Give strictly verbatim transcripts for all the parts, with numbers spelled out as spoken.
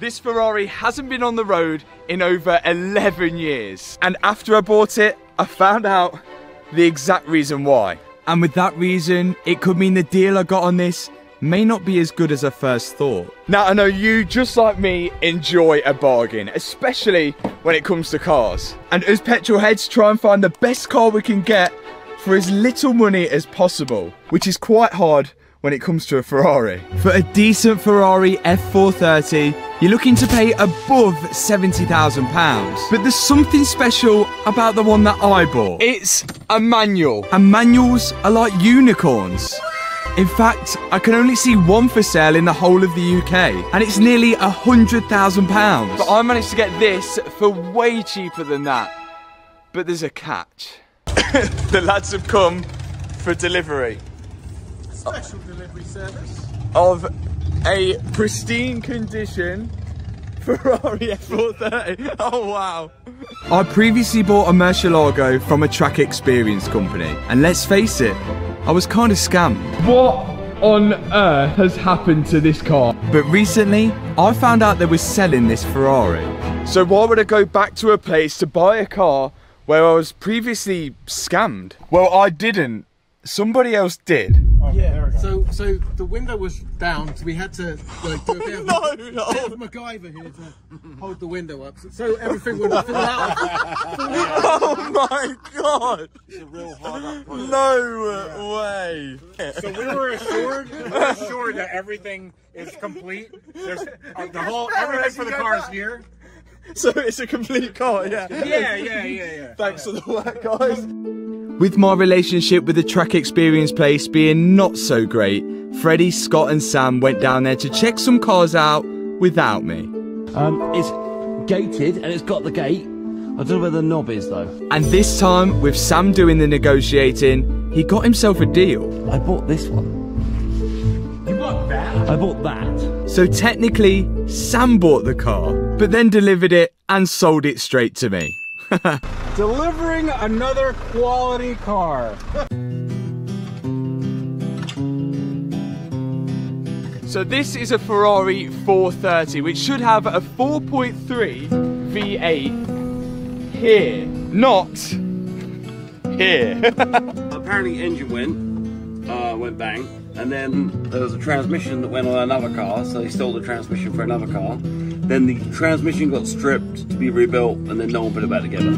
This Ferrari hasn't been on the road in over eleven years. And after I bought it, I found out the exact reason why. And with that reason, it could mean the deal I got on this may not be as good as I first thought. Now, I know you, just like me, enjoy a bargain, especially when it comes to cars. And as petrol heads, try and find the best car we can get for as little money as possible, which is quite hard when it comes to a Ferrari. For a decent Ferrari F four thirty, you're looking to pay above seventy thousand pounds. But there's something special about the one that I bought. It's a manual. And manuals are like unicorns. In fact, I can only see one for sale in the whole of the U K, and it's nearly one hundred thousand pounds. But I managed to get this for way cheaper than that. But there's a catch. The lads have come for delivery. Special delivery service. Of a pristine condition Ferrari F four thirty. Oh, wow. I previously bought a Murciélago from a track experience company, and let's face it, I was kind of scammed. What on earth has happened to this car? But recently, I found out they were selling this Ferrari. So why would I go back to a place to buy a car where I was previously scammed? Well, I didn't. Somebody else did. Oh, yeah, there we go. So, so the window was down, so we had to like, do a bit, of, no, no. bit of MacGyver here to hold the window up, so, so everything would fall out. Oh my God! It's a real hard point. No way! So we were assured, we were assured that everything is complete. There's uh, the whole everything for the car is here. So it's a complete car, yeah. Yeah, yeah, yeah, yeah. Thanks for the work, guys. With my relationship with the track experience place being not so great, Freddie, Scott and Sam went down there to check some cars out without me. Um, it's gated and it's got the gate. I don't know where the knob is though. And this time, with Sam doing the negotiating, he got himself a deal. I bought this one. You bought that? I bought that. So technically, Sam bought the car, but then delivered it and sold it straight to me. Delivering another quality car. So this is a Ferrari four thirty, which should have a four point three V eight here, not here. Apparently engine went, uh, went bang, and then there was a transmission that went on another car, so they stole the transmission for another car. Then the transmission got stripped to be rebuilt, and then no one put it back together.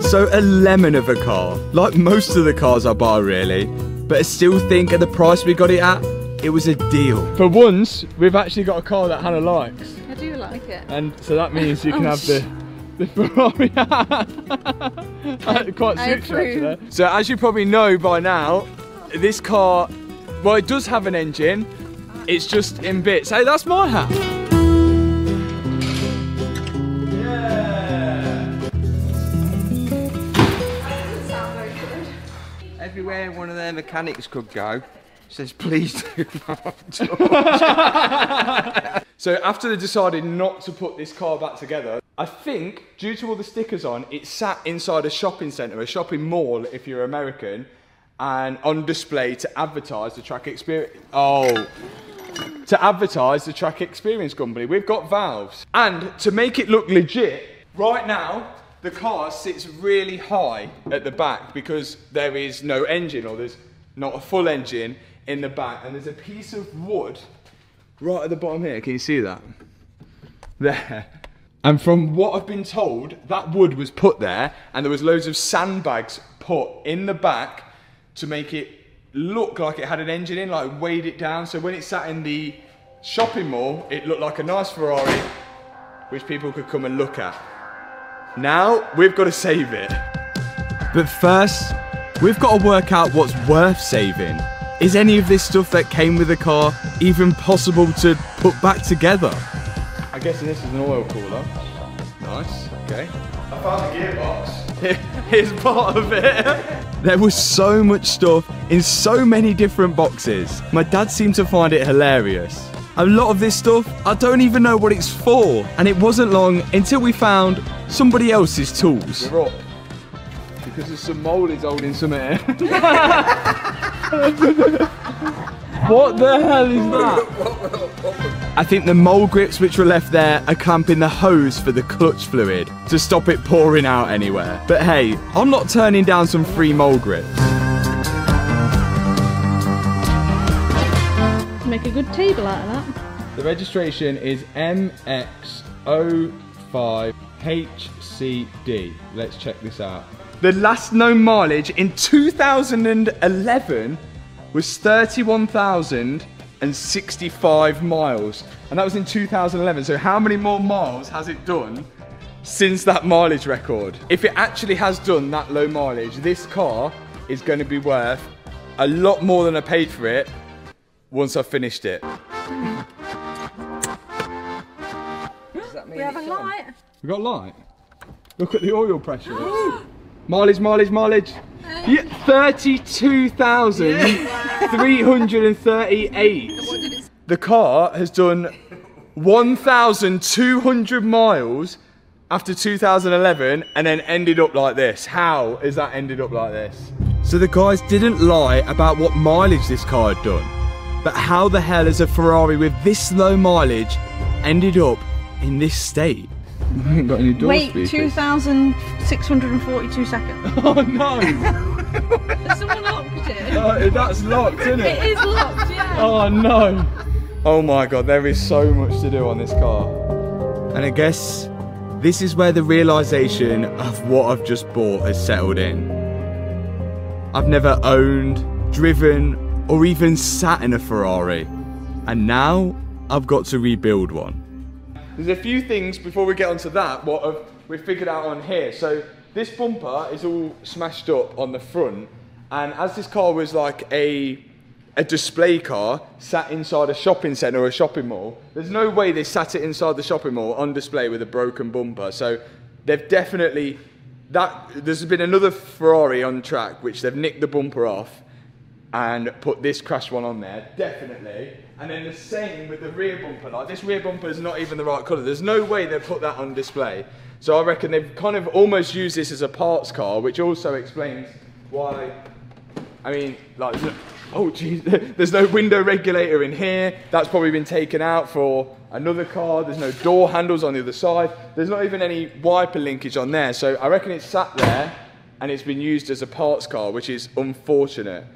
So a lemon of a car, like most of the cars I buy really, but I still think at the price we got it at, it was a deal. For once, we've actually got a car that Hannah likes. I do like it. And so that means you can oh, have the, the Ferrari. I, Quite suits you actually. So as you probably know by now, this car, well, it does have an engine, it's just in bits. Hey, that's my hat. Everywhere one of their mechanics could go, says please do not. So after they decided not to put this car back together, I think due to all the stickers on, it sat inside a shopping centre, a shopping mall if you're American, and on display to advertise the track experience. Oh, to advertise the track experience company. We've got valves. And to make it look legit, right now, the car sits really high at the back because there is no engine, or there's not a full engine in the back, and there's a piece of wood right at the bottom here. Can you see that? There. And from what I've been told, that wood was put there and there was loads of sandbags put in the back to make it look like it had an engine in, like weighed it down. So when it sat in the shopping mall, it looked like a nice Ferrari which people could come and look at. Now, we've got to save it. But first, we've got to work out what's worth saving. Is any of this stuff that came with the car even possible to put back together? I guess this is an oil cooler. Nice, okay. I found the gearbox. Here's part of it. There was so much stuff in so many different boxes. My dad seemed to find it hilarious. A lot of this stuff, I don't even know what it's for. And it wasn't long until we found somebody else's tools. We're up. Because there's some moleys holding some air. What the hell is that? I think the mole grips which were left there are clamping the hose for the clutch fluid to stop it pouring out anywhere. But hey, I'm not turning down some free mole grips. Make a good table out of that. The registration is M X zero five H C D. Let's check this out. The last known mileage in two thousand eleven was thirty-one thousand sixty-five miles, and that was in two thousand eleven. So how many more miles has it done since that mileage record? If it actually has done that low mileage, this car is going to be worth a lot more than I paid for it once I've finished it. Does that mean we have a light? We got light. Look at the oil pressure. Mileage, mileage, mileage. Yeah, thirty-two thousand three hundred thirty-eight. The car has done one thousand two hundred miles after two thousand eleven and then ended up like this. How is that ended up like this? So the guys didn't lie about what mileage this car had done, but how the hell is a Ferrari with this low mileage ended up in this state? I ain't got any door Wait, speakers. two thousand six hundred forty-two seconds. Oh no! Has someone locked it? Oh, that's locked, isn't it? It is locked, yeah. Oh no! Oh my god, there is so much to do on this car. And I guess this is where the realisation of what I've just bought has settled in. I've never owned, driven, or even sat in a Ferrari. And now I've got to rebuild one. There's a few things before we get onto that what we've figured out on here. So this bumper is all smashed up on the front, and as this car was like a, a display car sat inside a shopping centre or a shopping mall, there's no way they sat it inside the shopping mall on display with a broken bumper. So they've definitely, that there's been another Ferrari on track which they've nicked the bumper off and put this crash one on there, definitely. And then the same with the rear bumper. Like, this rear bumper is not even the right colour. There's no way they've put that on display. So I reckon they've kind of almost used this as a parts car, which also explains why, I mean, like, no, oh geez, there's no window regulator in here. That's probably been taken out for another car. There's no door handles on the other side. There's not even any wiper linkage on there. So I reckon it's sat there and it's been used as a parts car, which is unfortunate.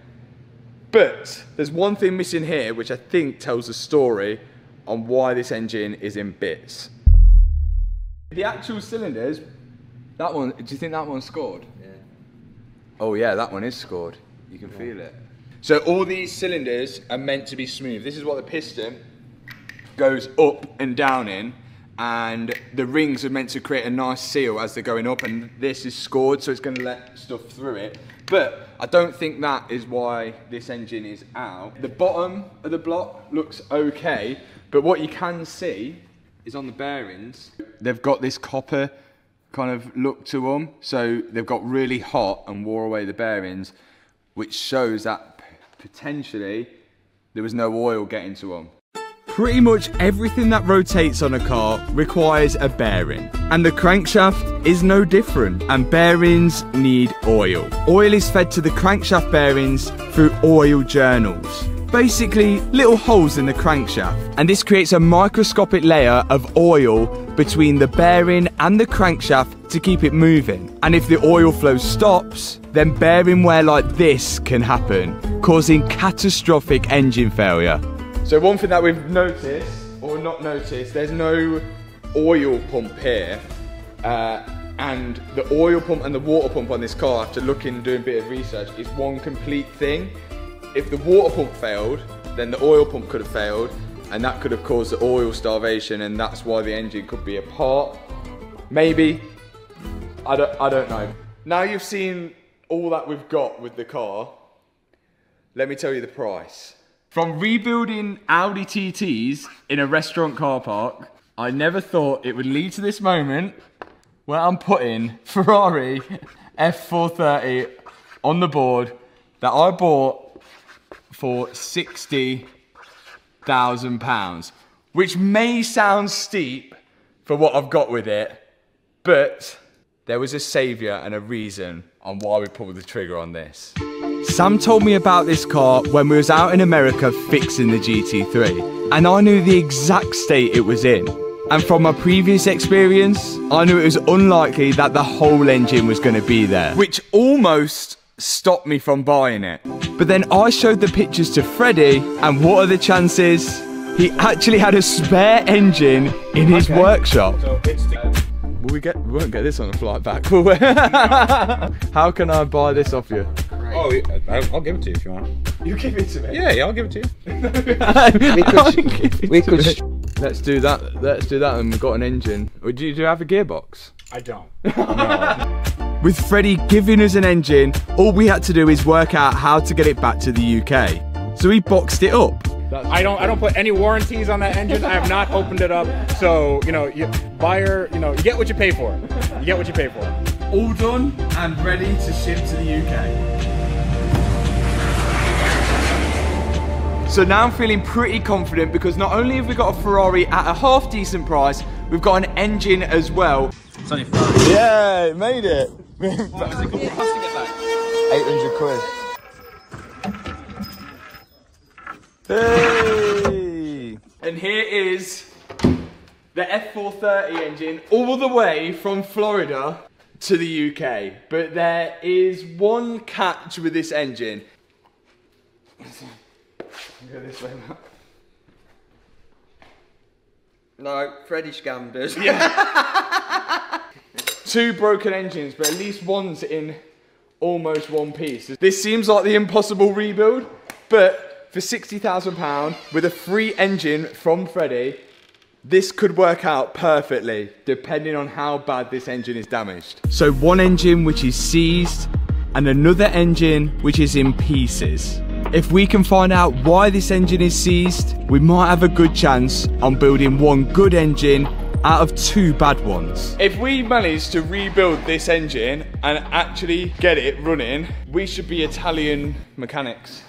But there's one thing missing here, which I think tells a story on why this engine is in bits. The actual cylinders, that one, do you think that one's scored? Yeah. Oh yeah, that one is scored. You can yeah. feel it. So all these cylinders are meant to be smooth. This is what the piston goes up and down in, and the rings are meant to create a nice seal as they're going up, and this is scored, so it's going to let stuff through it. But I don't think that is why this engine is out. The bottom of the block looks okay, but what you can see is on the bearings, they've got this copper kind of look to them. So they've got really hot and wore away the bearings, which shows that potentially there was no oil getting to them. Pretty much everything that rotates on a car requires a bearing, and the crankshaft is no different, and bearings need oil. Oil is fed to the crankshaft bearings through oil journals, basically little holes in the crankshaft, and this creates a microscopic layer of oil between the bearing and the crankshaft to keep it moving. And if the oil flow stops, then bearing wear like this can happen, causing catastrophic engine failure. So one thing that we've noticed, or not noticed, there's no oil pump here, uh, and the oil pump and the water pump on this car, after looking and doing a bit of research, is one complete thing. If the water pump failed, then the oil pump could have failed, and that could have caused the oil starvation, and that's why the engine could be apart. Maybe, I don't, I don't know. Now you've seen all that we've got with the car, let me tell you the price. From rebuilding Audi T Ts in a restaurant car park, I never thought it would lead to this moment where I'm putting Ferrari F four thirty on the board that I bought for sixty thousand pounds, which may sound steep for what I've got with it, but there was a saviour and a reason on why we pulled the trigger on this. Sam told me about this car when we was out in America fixing the G T three, and I knew the exact state it was in. And from my previous experience, I knew it was unlikely that the whole engine was going to be there, which almost stopped me from buying it. But then I showed the pictures to Freddie, and what are the chances? He actually had a spare engine in his okay. workshop. So it's the Will we get? We won't get this on the flight back, will we? No. How can I buy this off you? Oh, I'll, I'll give it to you if you want. You give it to me? Yeah, yeah, I'll give it to you. we could. We could. It. Let's do that. Let's do that, and we've got an engine. Do you, do you have a gearbox? I don't. No. With Freddie giving us an engine, all we had to do is work out how to get it back to the U K. So we boxed it up. That's I don't. Cool. I don't put any warranties on that engine. I have not opened it up. So you know, you, buyer, you know, you get what you pay for. You get what you pay for. All done and ready to ship to the U K. So now I'm feeling pretty confident because not only have we got a Ferrari at a half decent price, we've got an engine as well. It's only Ferrari. Yeah, made it. What was it called? Eight hundred quid. Hey! And here is the F four thirty engine, all the way from Florida to the U K. But there is one catch with this engine. Go this way, Matt. No, Freddie scammed us. Yeah. Two broken engines, but at least one's in almost one piece. This seems like the impossible rebuild, but for sixty thousand pounds, with a free engine from Freddie, this could work out perfectly, depending on how bad this engine is damaged. So one engine which is seized, and another engine which is in pieces. If we can find out why this engine is seized, we might have a good chance on building one good engine out of two bad ones. If we manage to rebuild this engine and actually get it running, we should be Italian mechanics.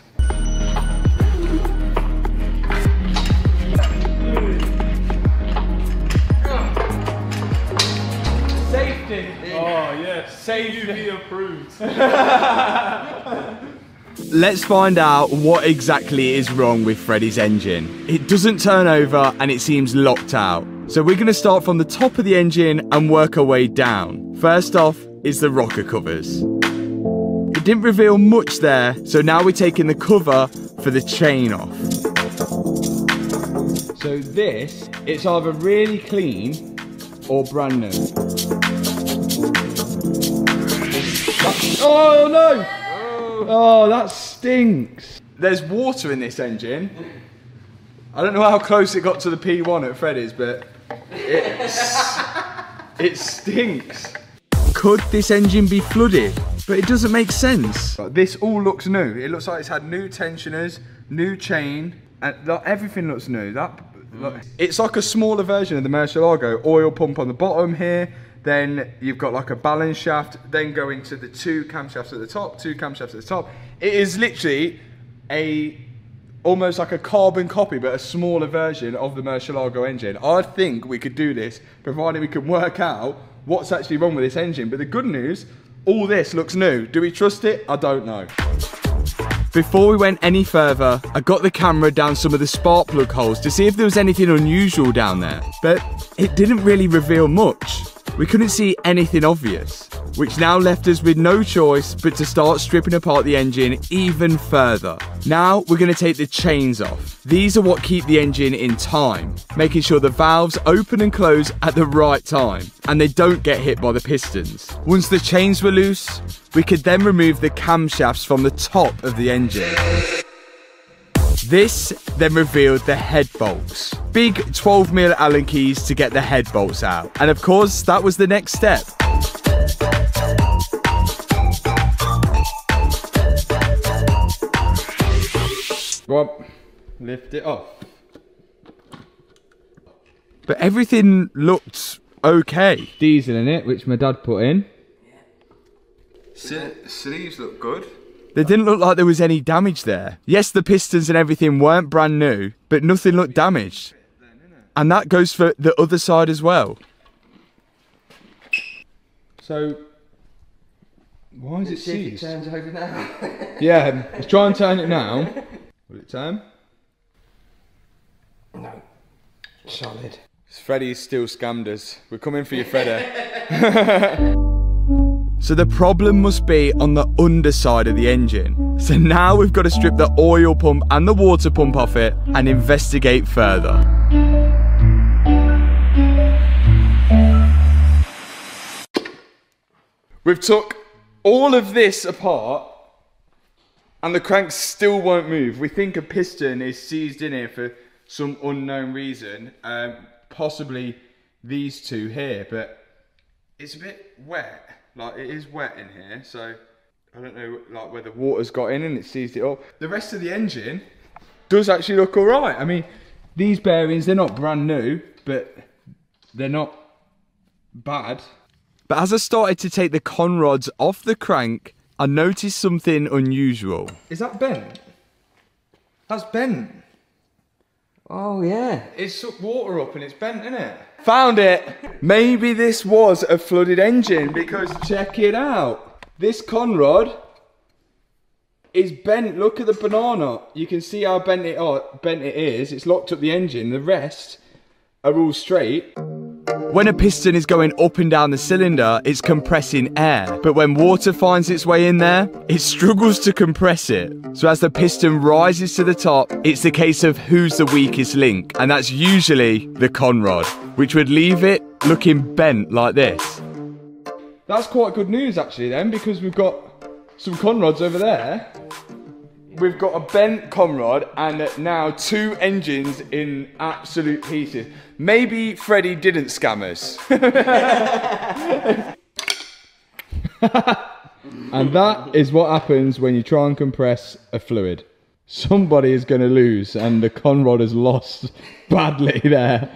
Oh yes, save U V approved. Let's find out what exactly is wrong with Freddie's engine. It doesn't turn over and it seems locked out. So we're going to start from the top of the engine and work our way down. First off is the rocker covers. It didn't reveal much there, so now we're taking the cover for the chain off. So this, it's either really clean or brand new. Oh no! Oh, that stinks. There's water in this engine. I don't know how close it got to the P one at Freddie's, but it's, it stinks. Could this engine be flooded? But it doesn't make sense. This all looks new. It looks like it's had new tensioners, new chain, and like, everything looks new. That, like, it's like a smaller version of the Murciélago. Oil pump on the bottom here. Then you've got like a balance shaft, then go into the two camshafts at the top, two camshafts at the top. It is literally a, almost like a carbon copy, but a smaller version of the Murciélago engine. I think we could do this, provided we can work out what's actually wrong with this engine. But the good news, all this looks new. Do we trust it? I don't know. Before we went any further, I got the camera down some of the spark plug holes to see if there was anything unusual down there, but it didn't really reveal much. We couldn't see anything obvious, which now left us with no choice but to start stripping apart the engine even further. Now we're going to take the chains off. These are what keep the engine in time, making sure the valves open and close at the right time, and they don't get hit by the pistons. Once the chains were loose, we could then remove the camshafts from the top of the engine. This then revealed the head bolts. Big twelve mil Allen keys to get the head bolts out. And of course, that was the next step. Rob, lift it off. But everything looked okay. Diesel in it, which my dad put in. Yeah. Sleeves look good. There didn't look like there was any damage there. Yes, the pistons and everything weren't brand new, but nothing looked damaged. And that goes for the other side as well. So, Why is it seized? See if it turns over now. Yeah, let's try and turn it now. Will it turn? No. Solid. Freddie's still scammed us. We're coming for you, Freddie. So the problem must be on the underside of the engine. So now we've got to strip the oil pump and the water pump off it and investigate further. We've took all of this apart and the crank still won't move. We think a piston is seized in here for some unknown reason. Um, possibly these two here, but it's a bit wet. Like, it is wet in here, so I don't know like where the water's got in and it seized it up. The rest of the engine does actually look all right. I mean, these bearings, they're not brand new, but they're not bad. But as I started to take the conrods off the crank, I noticed something unusual. Is that bent? That's bent. Oh yeah. It's sucked water up and it's bent, isn't it? Found it! Maybe this was a flooded engine because check it out. This conrod is bent. Look at the banana. You can see how bent it, are, bent it is. It's locked up the engine. The rest are all straight. When a piston is going up and down the cylinder, it's compressing air. But when water finds its way in there, it struggles to compress it. So as the piston rises to the top, it's the case of who's the weakest link. And that's usually the conrod, which would leave it looking bent like this. That's quite good news actually then, because we've got some conrods over there. We've got a bent conrod and now two engines in absolute pieces. Maybe Freddie didn't scam us. And that is what happens when you try and compress a fluid. Somebody is going to lose and the conrod has lost badly there.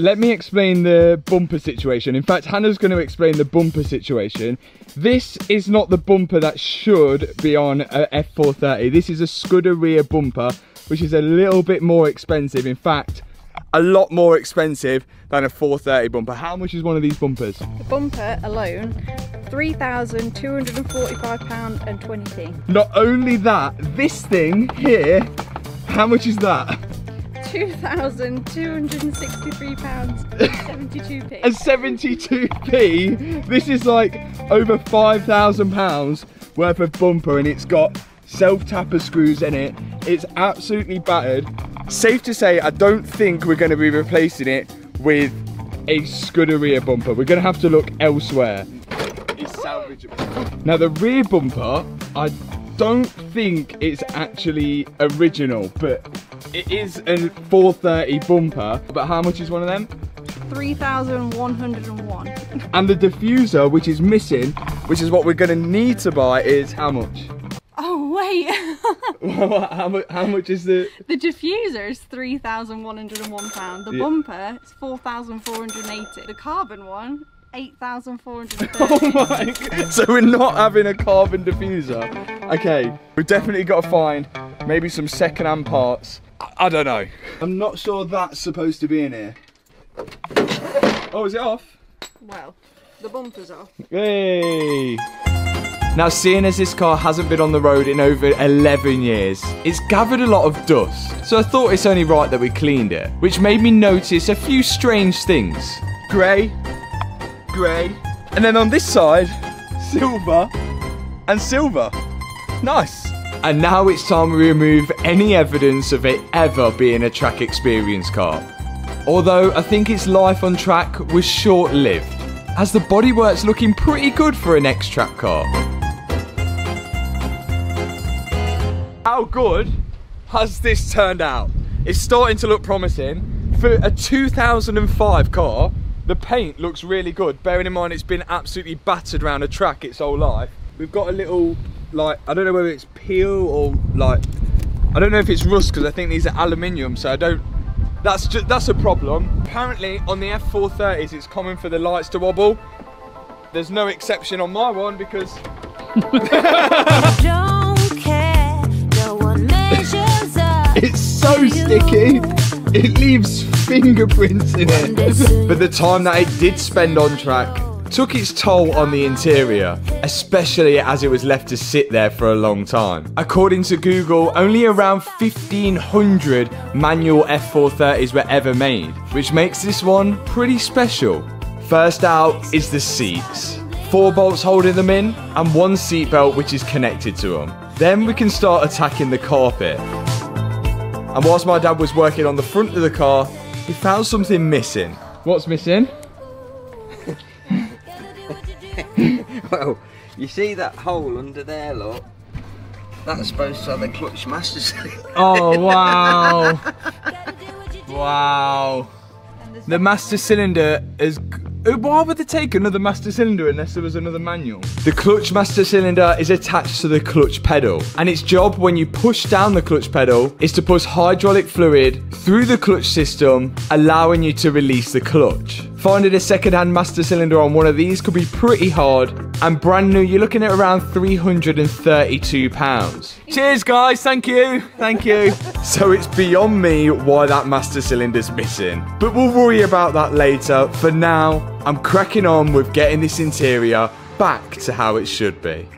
Let me explain the bumper situation. In fact, Hannah's going to explain the bumper situation. This is not the bumper that should be on an F four thirty. This is a Scuderia bumper, which is a little bit more expensive. In fact, a lot more expensive than a four thirty bumper. How much is one of these bumpers? The bumper alone, three thousand two hundred and forty-five pounds and twenty pence. Not only that, this thing here, how much is that? two thousand two hundred and sixty-three pounds and seventy-two pence. And seventy-two pence? This is like over five thousand pounds worth of bumper and it's got self-tapper screws in it. It's absolutely battered. Safe to say, I don't think we're going to be replacing it with a Scuderia bumper. We're going to have to look elsewhere. It's salvageable. Now the rear bumper, I don't think it's actually original, but it is a four thirty bumper, but how much is one of them? three thousand one hundred and one. And the diffuser, which is missing, which is what we're going to need to buy, is how much? Oh, wait. how, much, how much is the... The diffuser is three thousand one hundred and one pounds. The yeah. bumper is four thousand four hundred and eighty. The carbon one, eight thousand four hundred and thirty. Oh my God. So we're not having a carbon diffuser. Okay, we've definitely got to find maybe some second-hand parts. I don't know. I'm not sure that's supposed to be in here. Oh, is it off? Well, the bumper's off. Yay! Now, seeing as this car hasn't been on the road in over eleven years, it's gathered a lot of dust. So I thought it's only right that we cleaned it, which made me notice a few strange things. Grey, grey, and then on this side, silver and silver. Nice. And now it's time we remove any evidence of it ever being a track experience car. Although I think its life on track was short-lived, as the bodywork's looking pretty good for an X-Track car. How good has this turned out? It's starting to look promising. For a two thousand and five car, the paint looks really good, bearing in mind it's been absolutely battered around a track its whole life. We've got a little, like, I don't know whether it's peel or like, I don't know if it's rust because I think these are aluminium, so I don't, that's just, that's a problem. Apparently on the F four thirties it's common for the lights to wobble. There's no exception on my one because... Don't care, no one measures sticky. It leaves fingerprints in it. But the time that it did spend on track took its toll on the interior, especially as it was left to sit there for a long time. According to Google, only around fifteen hundred manual F four thirties were ever made, which makes this one pretty special. First out is the seats. Four bolts holding them in, and one seatbelt which is connected to them. Then we can start attacking the carpet. And whilst my dad was working on the front of the car, he found something missing. What's missing? Well, you see that hole under there, look? That's supposed to have the clutch master slip. Oh, wow. Wow. The master cylinder is... Why would they take another master cylinder unless there was another manual? The clutch master cylinder is attached to the clutch pedal, and its job when you push down the clutch pedal is to push hydraulic fluid through the clutch system, allowing you to release the clutch. Finding a second-hand master cylinder on one of these could be pretty hard, and brand new you're looking at around three hundred and thirty-two pounds. Cheers guys, thank you, thank you. So it's beyond me why that master cylinder's missing, but we'll worry about that later. For now, I'm cracking on with getting this interior back to how it should be.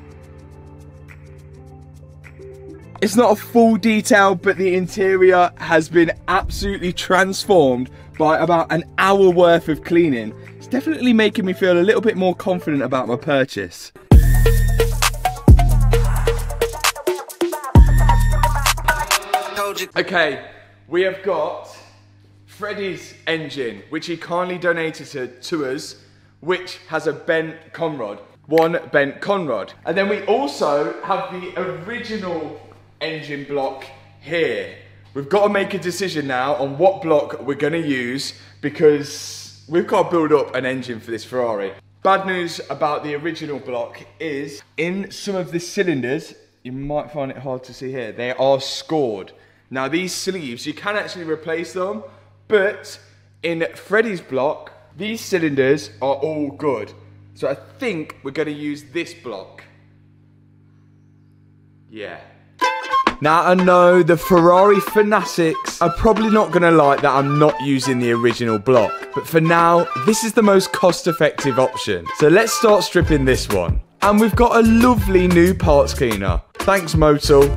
It's not a full detail, but the interior has been absolutely transformed by about an hour worth of cleaning. It's definitely making me feel a little bit more confident about my purchase. Okay, we have got Freddie's engine, which he kindly donated to, to us, which has a bent conrod, one bent conrod. And then we also have the original engine block here. We've got to make a decision now on what block we're going to use, because we've got to build up an engine for this Ferrari. Bad news about the original block is in some of the cylinders, you might find it hard to see here, they are scored. Now these sleeves, you can actually replace them, but in Freddie's block, these cylinders are all good. So I think we're going to use this block. Yeah. Now I know the Ferrari fanatics are probably not going to like that I'm not using the original block, but for now, this is the most cost-effective option. So let's start stripping this one. And we've got a lovely new parts cleaner. Thanks, Motul.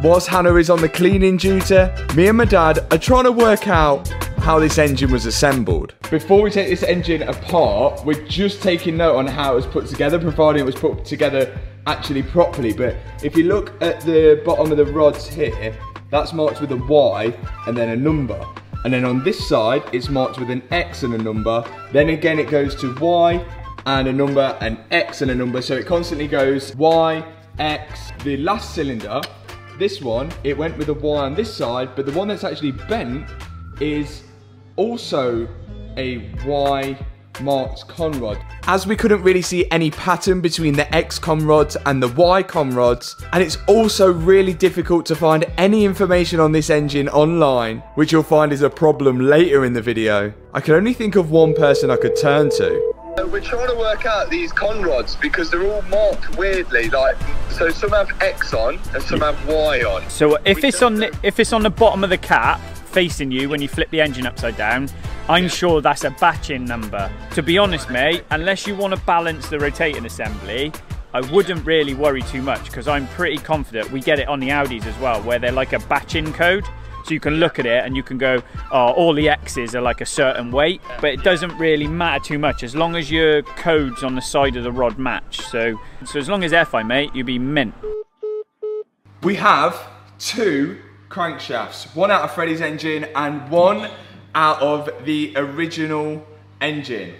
Whilst Hannah is on the cleaning duty, me and my dad are trying to work out how this engine was assembled. Before we take this engine apart, we're just taking note on how it was put together, providing it was put together actually properly. But if you look at the bottom of the rods here, that's marked with a Y and then a number. And then on this side, it's marked with an X and a number. Then again, it goes to Y and a number and X and a number. So it constantly goes Y, X. The last cylinder, this one, it went with a Y on this side, but the one that's actually bent is also a Y marked conrod. As we couldn't really see any pattern between the X conrods and the Y conrods, and it's also really difficult to find any information on this engine online, which you'll find is a problem later in the video, I can only think of one person I could turn to. We're trying to work out these conrods because they're all marked weirdly, like, so some have X on and some have Y on. So if it's on the, if it's on the bottom of the cap facing you when you flip the engine upside down, I'm yeah. sure that's a batching number. To be honest, mate, unless you want to balance the rotating assembly, I wouldn't really worry too much, because I'm pretty confident we get it on the Audis as well, where they're like a batching code. So you can look at it and you can go, oh, all the X's are like a certain weight, but it doesn't really matter too much as long as your codes on the side of the rod match. So, so as long as F I, mate, you'll be mint. We have two crankshafts, one out of Freddie's engine and one out of the original engine.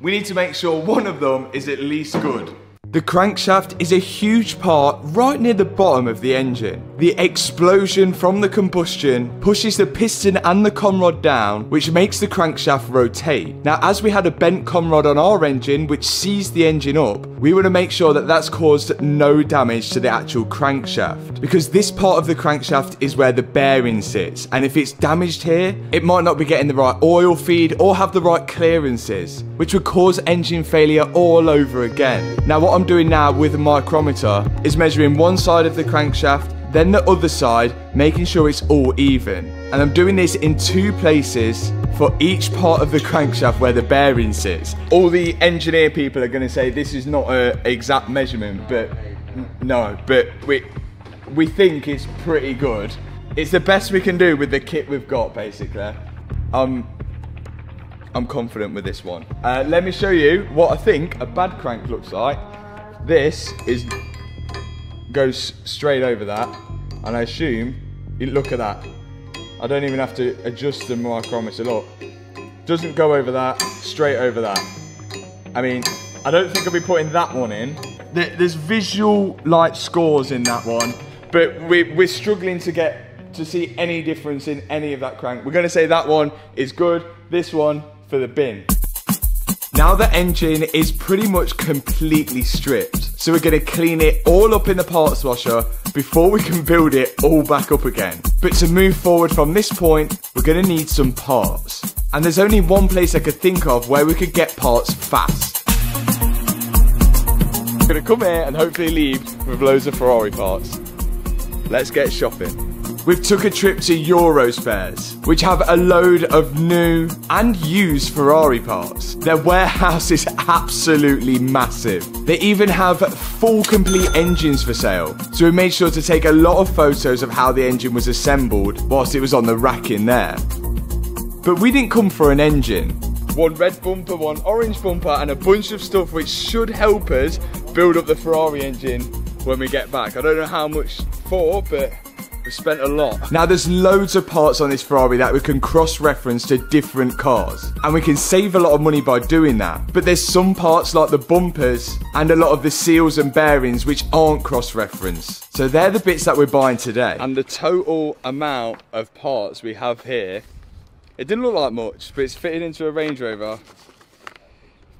We need to make sure one of them is at least good. The crankshaft is a huge part right near the bottom of the engine. The explosion from the combustion pushes the piston and the conrod down, which makes the crankshaft rotate. Now, as we had a bent conrod on our engine, which seized the engine up, we want to make sure that that's caused no damage to the actual crankshaft, because this part of the crankshaft is where the bearing sits, and if it's damaged here, it might not be getting the right oil feed or have the right clearances, which would cause engine failure all over again. Now, what I'm doing now with a micrometer is measuring one side of the crankshaft then the other side, making sure it's all even. And I'm doing this in two places for each part of the crankshaft where the bearing sits. All the engineer people are gonna say this is not an exact measurement, but no, but we, we think it's pretty good. It's the best we can do with the kit we've got, basically. Um, I'm confident with this one. Uh, let me show you what I think a bad crank looks like. This is goes straight over that, and I assume, look at that. I don't even have to adjust the micrometer, look. Doesn't go over that, straight over that. I mean, I don't think I'll be putting that one in. There's visual like scores in that one, but we're struggling to get to see any difference in any of that crank. We're gonna say that one is good, this one for the bin. Now the engine is pretty much completely stripped, so we're going to clean it all up in the parts washer before we can build it all back up again. But to move forward from this point, we're going to need some parts. And there's only one place I could think of where we could get parts fast. I'm going to come here and hopefully leave with loads of Ferrari parts. Let's get shopping. We've took a trip to Eurospares, which have a load of new and used Ferrari parts. Their warehouse is absolutely massive. They even have full complete engines for sale. So we made sure to take a lot of photos of how the engine was assembled whilst it was on the rack in there. But we didn't come for an engine. One red bumper, one orange bumper, and a bunch of stuff which should help us build up the Ferrari engine when we get back. I don't know how much for, but we've spent a lot. Now there's loads of parts on this Ferrari that we can cross-reference to different cars, and we can save a lot of money by doing that. But there's some parts like the bumpers and a lot of the seals and bearings which aren't cross-referenced. So they're the bits that we're buying today. And the total amount of parts we have here, it didn't look like much, but it's fitting into a Range Rover,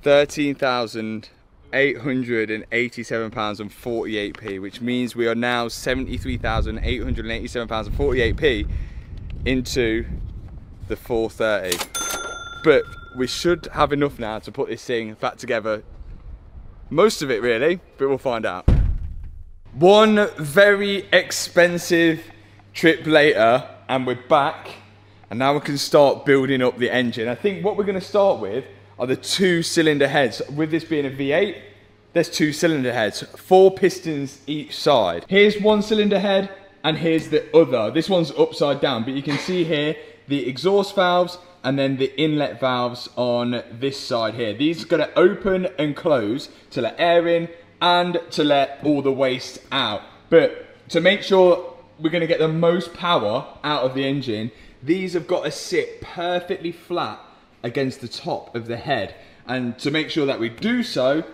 thirteen thousand. eight hundred and eighty-seven pounds and forty-eight p, which means we are now seventy-three thousand eight hundred and eighty-seven pounds and forty-eight p into the four thirty. But we should have enough now to put this thing back together. Most of it really, but we'll find out. One very expensive trip later and we're back, and now we can start building up the engine. I think what we're going to start with are the two cylinder heads. With this being a V eight, there's two cylinder heads, four pistons each side. Here's one cylinder head and here's the other. This one's upside down, but you can see here the exhaust valves and then the inlet valves on this side here. These are gonna open and close to let air in and to let all the waste out. But to make sure we're gonna get the most power out of the engine, these have gotta sit perfectly flat against the top of the head, and to make sure that we do so,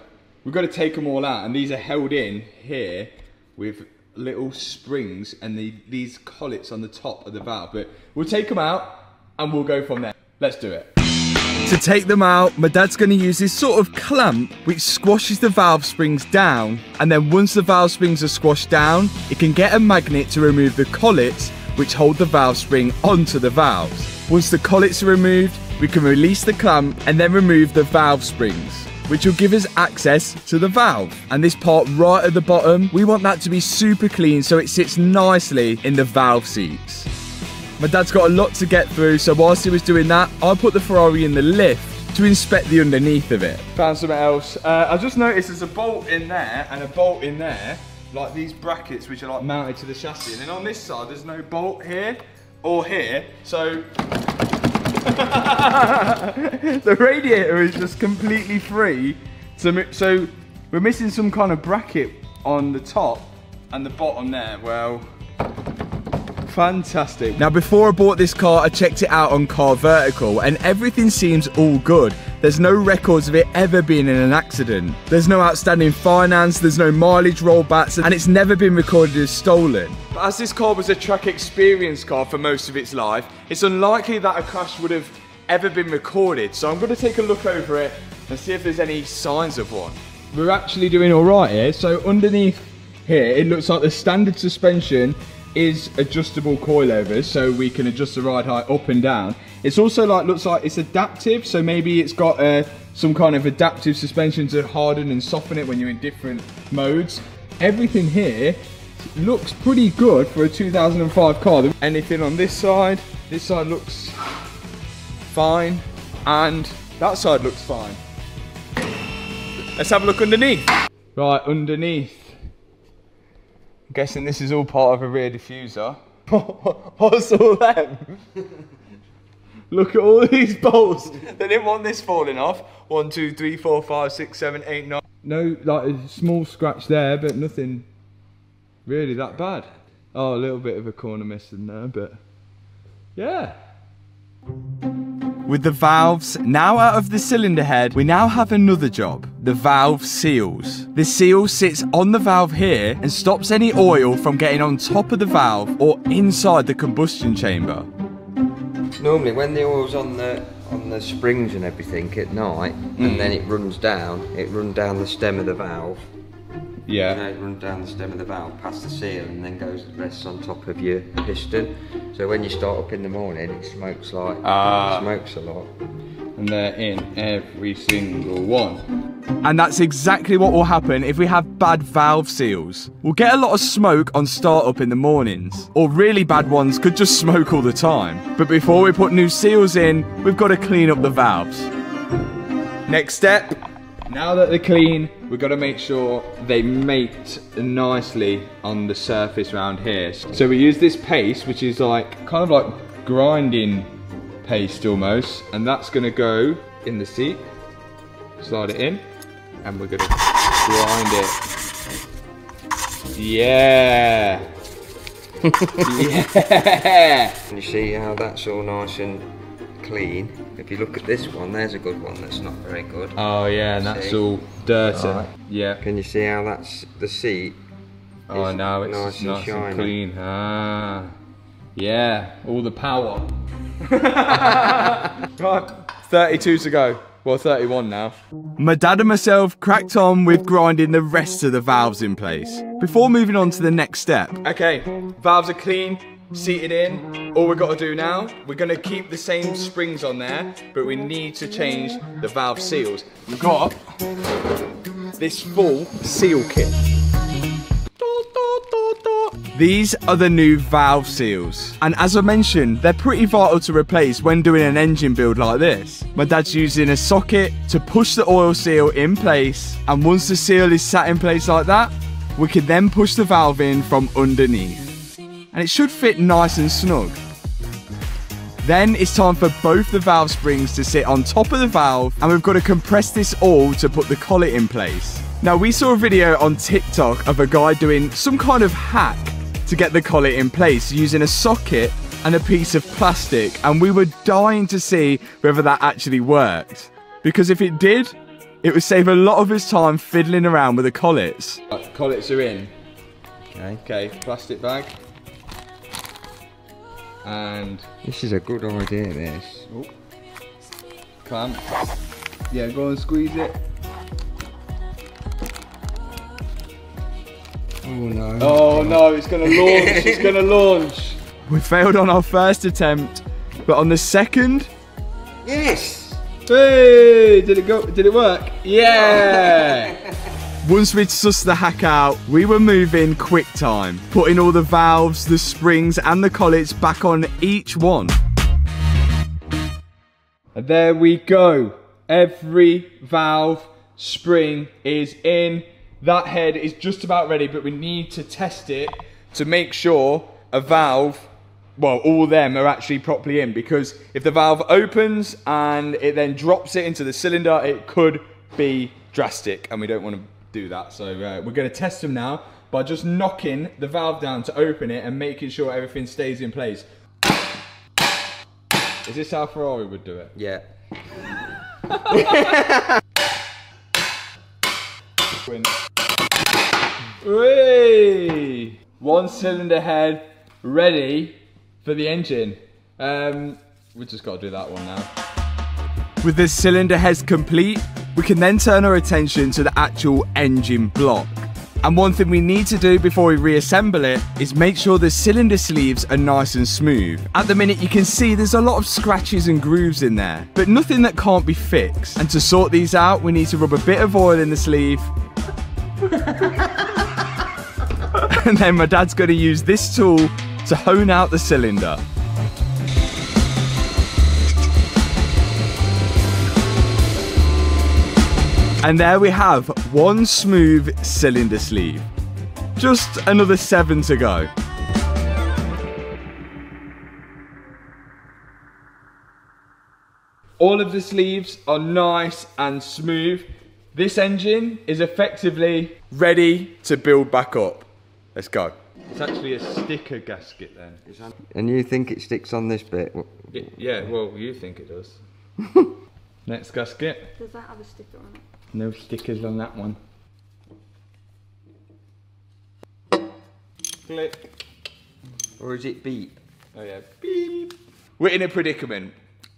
we've got to take them all out, and these are held in here with little springs and the, these collets on the top of the valve. But we'll take them out and we'll go from there. Let's do it. To take them out, my dad's going to use this sort of clamp which squashes the valve springs down, and then once the valve springs are squashed down, it can get a magnet to remove the collets which hold the valve spring onto the valves. Once the collets are removed, we can release the clamp and then remove the valve springs, which will give us access to the valve. And this part right at the bottom, we want that to be super clean so it sits nicely in the valve seats. My dad's got a lot to get through, so whilst he was doing that, I put the Ferrari in the lift to inspect the underneath of it. Found something else. Uh, I just noticed there's a bolt in there and a bolt in there, like these brackets which are like mounted to the chassis. And then on this side, there's no bolt here or here, so the radiator is just completely free. So, so we're missing some kind of bracket on the top and the bottom there. Well, fantastic. Now before I bought this car, I checked it out on Car Vertical and everything seems all good. There's no records of it ever being in an accident. There's no outstanding finance, there's no mileage rollbacks, and it's never been recorded as stolen. But as this car was a track experience car for most of its life, it's unlikely that a crash would have ever been recorded. So I'm going to take a look over it and see if there's any signs of one. We're actually doing all right here. So underneath here, it looks like the standard suspension is adjustable coilovers, so we can adjust the ride height up and down. It's also like, looks like it's adaptive, so maybe it's got uh, some kind of adaptive suspension to harden and soften it when you're in different modes. Everything here looks pretty good for a two thousand five car. Anything on this side, this side looks fine, and that side looks fine. Let's have a look underneath. Right, underneath, I'm guessing this is all part of a rear diffuser. What's all them? Look at all these bolts. They didn't want this falling off. One, two, three, four, five, six, seven, eight, nine. No, like a small scratch there, but nothing really that bad. Oh, a little bit of a corner missing there, but yeah. With the valves now out of the cylinder head, we now have another job, the valve seals. The seal sits on the valve here and stops any oil from getting on top of the valve or inside the combustion chamber. Normally when the oil's on the on the springs and everything at night, mm. and then it runs down, it runs down the stem of the valve. Yeah. You know, it runs down the stem of the valve past the seal and then goes rests on top of your piston. So when you start up in the morning, it smokes like uh, it smokes a lot. And they're in every single one. And that's exactly what will happen if we have bad valve seals. We'll get a lot of smoke on start-up in the mornings, or really bad ones could just smoke all the time. But before we put new seals in, we've got to clean up the valves. Next step, now that they're clean, we've got to make sure they mate nicely on the surface around here. So we use this paste, which is like kind of like grinding paste almost, and that's going to go in the seat. Slide it in, and we're gonna grind it. Yeah! Yeah! And you see how that's all nice and clean? If you look at this one, there's a good one that's not very good. Oh yeah, and that's see? all dirty. Right. Yeah. Can you see how that's the seat? Oh no, it's nice, and, nice shiny. and clean. Ah, yeah, all the power. Right, thirty-two to go. Well, thirty-one now. My dad and myself cracked on with grinding the rest of the valves in place before moving on to the next step. Okay, valves are clean, seated in. All we've got to do now, we're going to keep the same springs on there, but we need to change the valve seals. We've got this full seal kit. These are the new valve seals, and as I mentioned, they're pretty vital to replace when doing an engine build like this. My dad's using a socket to push the oil seal in place, and once the seal is sat in place like that, we can then push the valve in from underneath, and it should fit nice and snug. Then it's time for both the valve springs to sit on top of the valve, and we've got to compress this all to put the collet in place. Now, we saw a video on TikTok of a guy doing some kind of hack to get the collet in place using a socket and a piece of plastic, and we were dying to see whether that actually worked, because if it did, it would save a lot of his time fiddling around with the collets. Right, collets are in. Okay. Okay, plastic bag. And this is a good idea, this. Oh. Clamp. Yeah, go and squeeze it. Oh no. Oh no, it's gonna launch, it's gonna launch. We failed on our first attempt, but on the second. Yes! Hey, did it go, did it work? Yeah! Once we'd sussed the hack out, we were moving quick time, putting all the valves, the springs and the collets back on each one. And there we go. Every valve spring is in. That head is just about ready, but we need to test it to make sure a valve, well, all of them are actually properly in, because if the valve opens and it then drops it into the cylinder, it could be drastic, and we don't want to do that. So uh, we're going to test them now by just knocking the valve down to open it and making sure everything stays in place. Is this how Ferrari would do it? Yeah. Whee! One cylinder head ready for the engine. Um, we've just got to do that one now. With the cylinder heads complete, we can then turn our attention to the actual engine block. And one thing we need to do before we reassemble it is make sure the cylinder sleeves are nice and smooth. At the minute, you can see there's a lot of scratches and grooves in there, but nothing that can't be fixed. And to sort these out, we need to rub a bit of oil in the sleeve. And then my dad's going to use this tool to hone out the cylinder. And there we have one smooth cylinder sleeve. Just another seven to go. All of the sleeves are nice and smooth. This engine is effectively ready to build back up. Let's go. It's actually a sticker gasket then. And you think it sticks on this bit? It, yeah, well, you think it does. Next gasket. Does that have a sticker on it? No stickers on that one. Click. Or is it beep? Oh yeah, beep. We're in a predicament.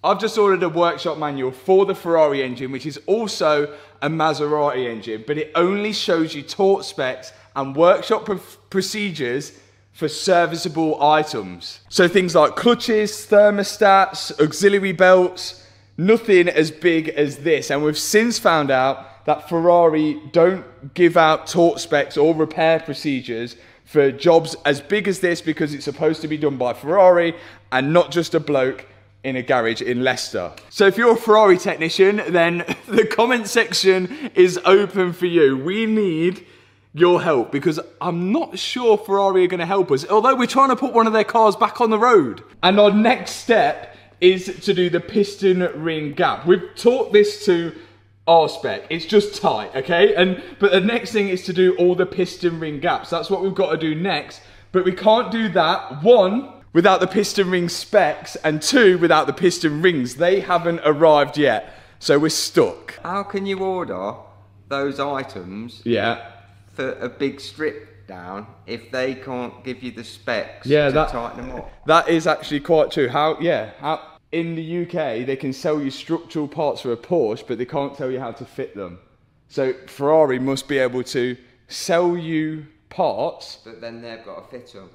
I've just ordered a workshop manual for the Ferrari engine, which is also a Maserati engine, but it only shows you taught specs and workshop pr procedures for serviceable items. So things like clutches, thermostats, auxiliary belts, nothing as big as this. And we've since found out that Ferrari don't give out taught specs or repair procedures for jobs as big as this because it's supposed to be done by Ferrari and not just a bloke in a garage in Leicester. So if you're a Ferrari technician, then the comment section is open for you. We need your help because I'm not sure Ferrari are gonna help us, although we're trying to put one of their cars back on the road. And our next step is to do the piston ring gap. We've taught this to our spec, it's just tight, okay? And but the next thing is to do all the piston ring gaps. That's what we've gotta do next, but we can't do that, one, without the piston ring specs, and two, without the piston rings. They haven't arrived yet, so we're stuck. How can you order those items yeah. for a big strip down if they can't give you the specs yeah, to that, tighten them up? That is actually quite true. How, yeah, how, in the U K, they can sell you structural parts for a Porsche, but they can't tell you how to fit them. So Ferrari must be able to sell you parts. But then they've got to fit them.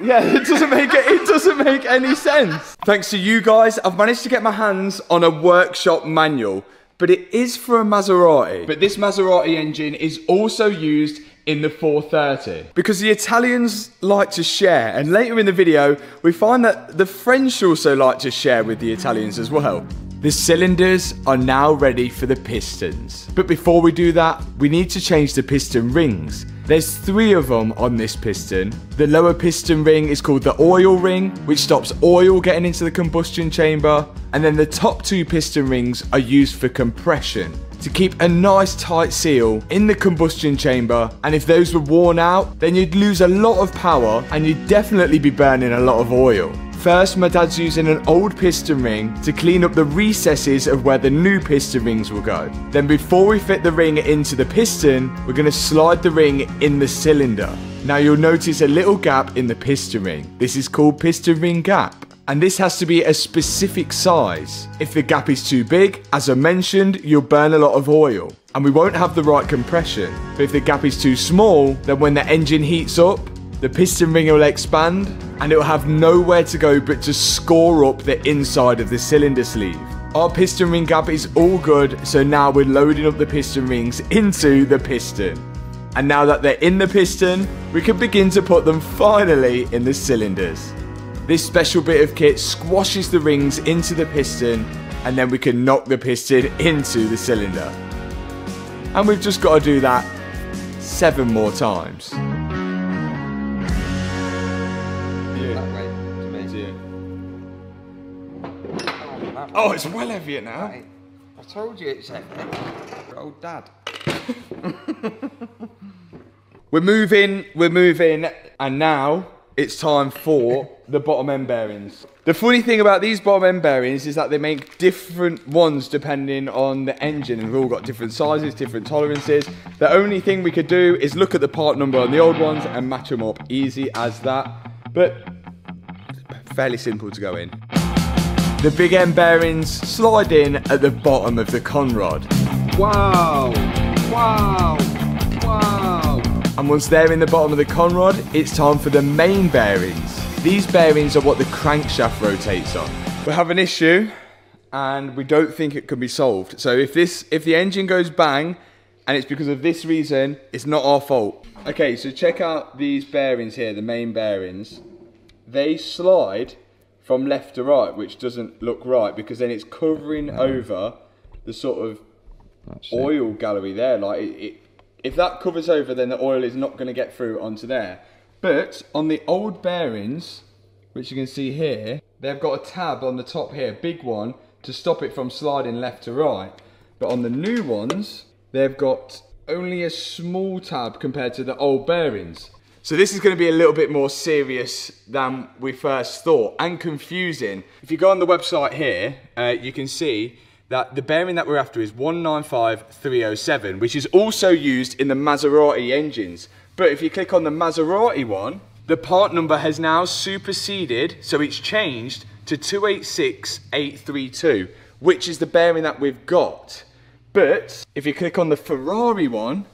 Yeah, it doesn't make it, it doesn't make any sense. Thanks to you guys, I've managed to get my hands on a workshop manual, but it is for a Maserati. But this Maserati engine is also used in the four thirty. Because the Italians like to share, and later in the video, we find that the French also like to share with the Italians as well. The cylinders are now ready for the pistons. But before we do that, we need to change the piston rings. There's three of them on this piston. The lower piston ring is called the oil ring, which stops oil getting into the combustion chamber. And then the top two piston rings are used for compression to keep a nice tight seal in the combustion chamber. And if those were worn out, then you'd lose a lot of power and you'd definitely be burning a lot of oil. First, my dad's using an old piston ring to clean up the recesses of where the new piston rings will go. Then before we fit the ring into the piston, we're going to slide the ring in the cylinder. Now you'll notice a little gap in the piston ring. This is called piston ring gap. And this has to be a specific size. If the gap is too big, as I mentioned, you'll burn a lot of oil and we won't have the right compression. But if the gap is too small, then when the engine heats up, the piston ring will expand and it will have nowhere to go but to score up the inside of the cylinder sleeve. Our piston ring gap is all good, so now we're loading up the piston rings into the piston. And now that they're in the piston, we can begin to put them finally in the cylinders. This special bit of kit squashes the rings into the piston and then we can knock the piston into the cylinder. And we've just got to do that seven more times. Oh, it's well heavier now. Right. I told you it's heavy. Old dad. We're moving, we're moving, and now it's time for the bottom end bearings. The funny thing about these bottom end bearings is that they make different ones depending on the engine, and we've all got different sizes, different tolerances. The only thing we could do is look at the part number on the old ones and match them up, easy as that, but fairly simple to go in. The big end bearings slide in at the bottom of the conrod. Wow, wow, wow. And once they're in the bottom of the conrod, it's time for the main bearings. These bearings are what the crankshaft rotates on. We have an issue and we don't think it can be solved. So if this, if the engine goes bang, and it's because of this reason. It's not our fault. Okay, so check out these bearings here, the main bearings. They slide from left to right, which doesn't look right, because then it's covering um, over the sort of that's oil it. gallery there. Like it, it, if that covers over, then the oil is not going to get through onto there. But on the old bearings, which you can see here, they've got a tab on the top here, big one, to stop it from sliding left to right. But on the new ones, they've got only a small tab compared to the old bearings. So this is going to be a little bit more serious than we first thought, and confusing. If you go on the website here, uh, you can see that the bearing that we're after is one nine five three oh seven, which is also used in the Maserati engines. But if you click on the Maserati one, the part number has now superseded, so it's changed to two eight six eight three two, which is the bearing that we've got. But if you click on the Ferrari one,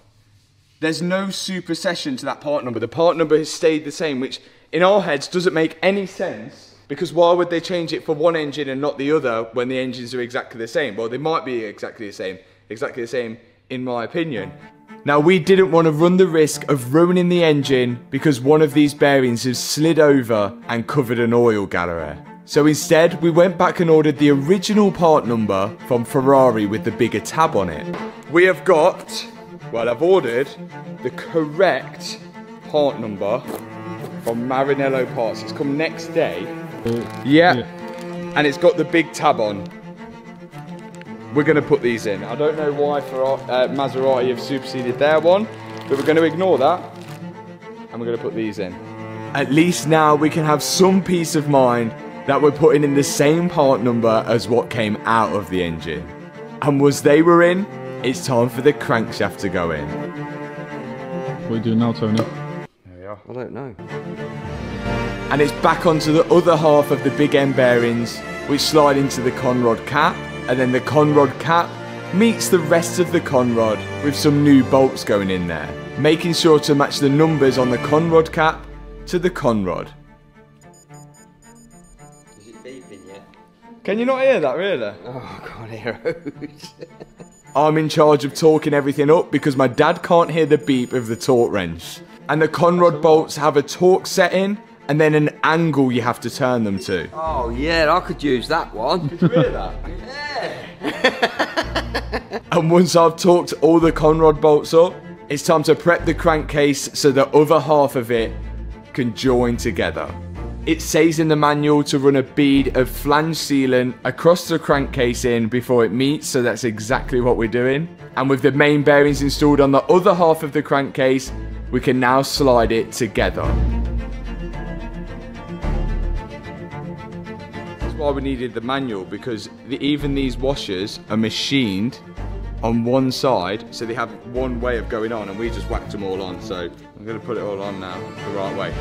there's no supersession to that part number. The part number has stayed the same, which in our heads doesn't make any sense, because why would they change it for one engine and not the other when the engines are exactly the same? Well, they might be exactly the same, exactly the same in my opinion. Now, we didn't want to run the risk of ruining the engine because one of these bearings has slid over and covered an oil gallery. So instead, we went back and ordered the original part number from Ferrari with the bigger tab on it. We have got... well, I've ordered the correct part number from Marinello Parts. It's come next day. Uh, yeah. yeah. And it's got the big tab on. We're going to put these in. I don't know why for our, uh, Maserati have superseded their one, but we're going to ignore that. And we're going to put these in. At least now we can have some peace of mind that we're putting in the same part number as what came out of the engine. And was they were in, it's time for the crankshaft to go in. What are you doing now, Tony? There we are. I don't know. And it's back onto the other half of the big end bearings, which slide into the conrod cap, and then the conrod cap meets the rest of the conrod with some new bolts going in there, making sure to match the numbers on the conrod cap to the conrod. Is it beeping yet? Can you not hear that, really? Oh, I can't hear it. I'm in charge of torquing everything up because my dad can't hear the beep of the torque wrench. And the conrod bolts have a torque setting and then an angle you have to turn them to. Oh yeah, I could use that one. Could you hear that? Yeah! And once I've torqued all the conrod bolts up, it's time to prep the crankcase so the other half of it can join together. It says in the manual to run a bead of flange sealant across the crank casing before it meets, so that's exactly what we're doing. And with the main bearings installed on the other half of the crankcase, we can now slide it together. That's why we needed the manual, because the, even these washers are machined on one side, so they have one way of going on, and we just whacked them all on, so I'm gonna put it all on now the right way.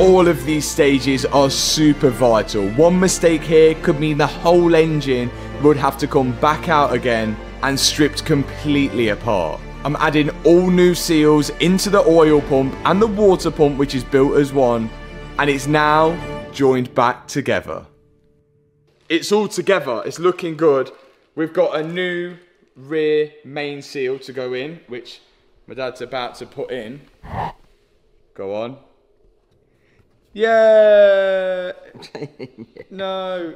All of these stages are super vital. One mistake here could mean the whole engine would have to come back out again and stripped completely apart. I'm adding all new seals into the oil pump and the water pump, which is built as one, and it's now joined back together. It's all together, it's looking good. We've got a new rear main seal to go in, which my dad's about to put in. Go on. Yeah. No.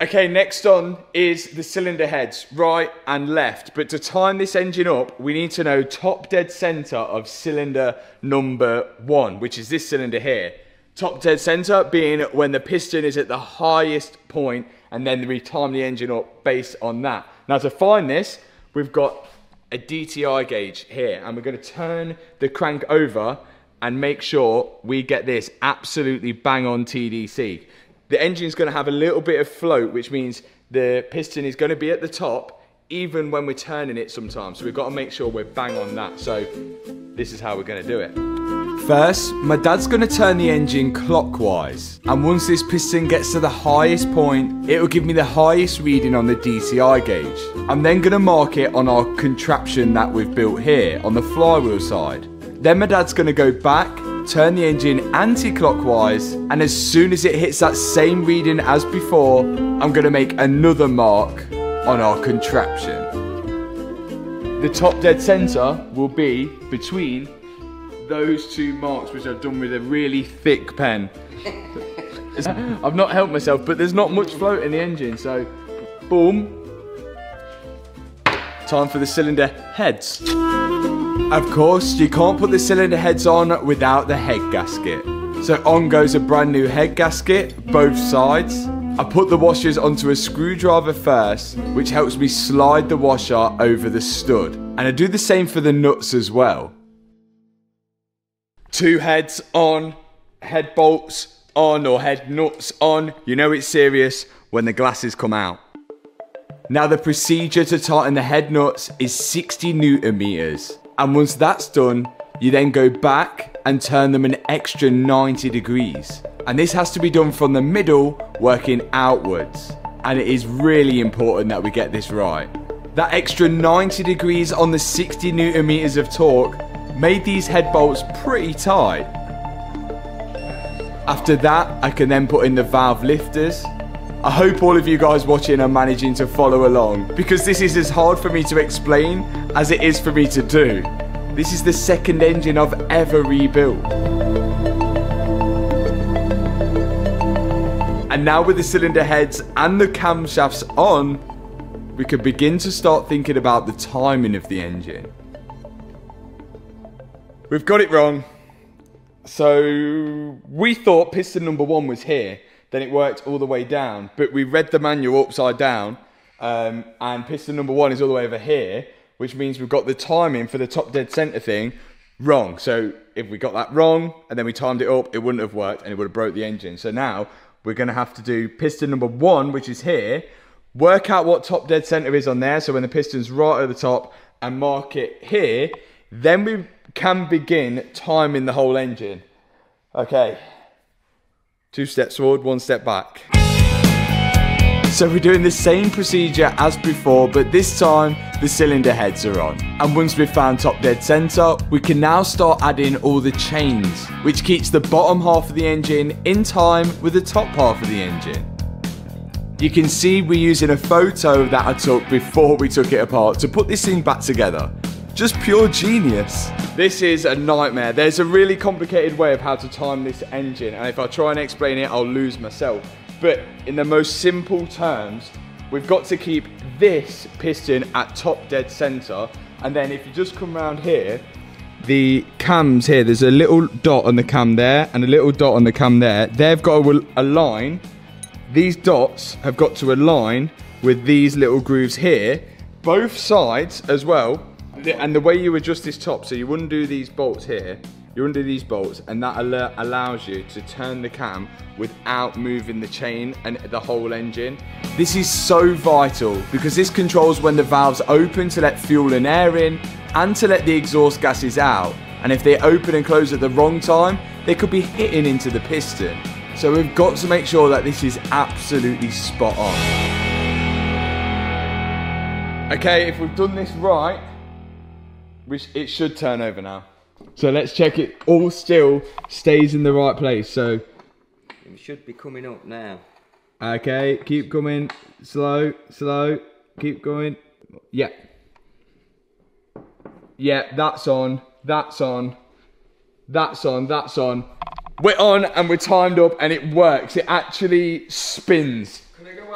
Okay, next on is the cylinder heads, right and left. But to time this engine up, we need to know top dead center of cylinder number one, which is this cylinder here. Top dead center being when the piston is at the highest point, and then we time the engine up based on that. Now to find this, we've got a D T I gauge here, and we're going to turn the crank over and make sure we get this absolutely bang on T D C. The engine's going to have a little bit of float, which means the piston is going to be at the top even when we're turning it sometimes, so we've got to make sure we're bang on that. So this is how we're going to do it. First, my dad's going to turn the engine clockwise, and once this piston gets to the highest point, it will give me the highest reading on the D T I gauge. I'm then going to mark it on our contraption that we've built here on the flywheel side. Then my dad's going to go back, turn the engine anti-clockwise, and as soon as it hits that same reading as before, I'm going to make another mark on our contraption. The top dead center will be between those two marks, which I've done with a really thick pen. I've not helped myself, but there's not much float in the engine, so boom. Time for the cylinder heads. Of course, you can't put the cylinder heads on without the head gasket. So on goes a brand new head gasket, both sides. I put the washers onto a screwdriver first, which helps me slide the washer over the stud. And I do the same for the nuts as well. Two heads on, head bolts on, or head nuts on. You know it's serious when the glasses come out. Now the procedure to tighten the head nuts is sixty newton meters. And once that's done, you then go back and turn them an extra ninety degrees. And this has to be done from the middle, working outwards. And it is really important that we get this right. That extra ninety degrees on the sixty newton meters of torque made these head bolts pretty tight. After that, I can then put in the valve lifters. I hope all of you guys watching are managing to follow along, because this is as hard for me to explain as it is for me to do. This is the second engine I've ever rebuilt. And now with the cylinder heads and the camshafts on, we can begin to start thinking about the timing of the engine. We've got it wrong. So we thought piston number one was here. Then it worked all the way down, but we read the manual upside down, um, and piston number one is all the way over here, which means we've got the timing for the top dead center thing wrong. So if we got that wrong and then we timed it up, it wouldn't have worked and it would have broke the engine. So now we're gonna have to do piston number one, which is here, work out what top dead center is on there, so when the piston's right at the top, and mark it here, then we can begin timing the whole engine. Okay. Two steps forward, one step back. So we're doing the same procedure as before, but this time the cylinder heads are on. And once we've found top dead center, we can now start adding all the chains, which keeps the bottom half of the engine in time with the top half of the engine. You can see we're using a photo that I took before we took it apart to put this thing back together. Just pure genius. This is a nightmare. There's a really complicated way of how to time this engine, and if I try and explain it, I'll lose myself. But in the most simple terms, we've got to keep this piston at top dead center, and then if you just come around here, the cams here, there's a little dot on the cam there and a little dot on the cam there. They've got to align. These dots have got to align with these little grooves here, both sides as well. And the way you adjust this top, so you undo these bolts here, you undo these bolts, and that alert allows you to turn the cam without moving the chain and the whole engine. This is so vital because this controls when the valves open to let fuel and air in and to let the exhaust gases out. And if they open and close at the wrong time, they could be hitting into the piston. So we've got to make sure that this is absolutely spot on. Okay, if we've done this right, it should turn over now. So let's check it all still stays in the right place. So it should be coming up now. Okay, keep coming. Slow, slow, keep going. Yeah. Yeah, that's on, that's on, that's on, that's on. We're on and we're timed up and it works. It actually spins. Can I go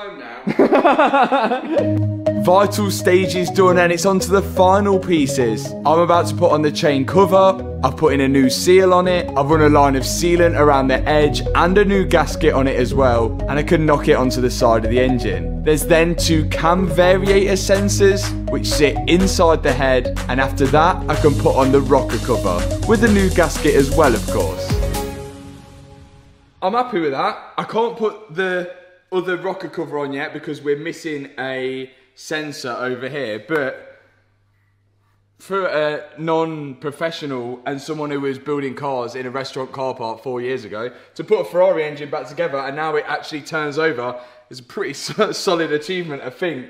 home now? Vital stage is done and it's on to the final pieces. I'm about to put on the chain cover, I've put in a new seal on it, I've run a line of sealant around the edge and a new gasket on it as well, and I can knock it onto the side of the engine. There's then two cam variator sensors which sit inside the head, and after that I can put on the rocker cover with a new gasket as well, of course. I'm happy with that. I can't put the other rocker cover on yet because we're missing a sensor over here, but for a non-professional and someone who was building cars in a restaurant car park four years ago, to put a Ferrari engine back together and now it actually turns over is a pretty solid achievement, I think.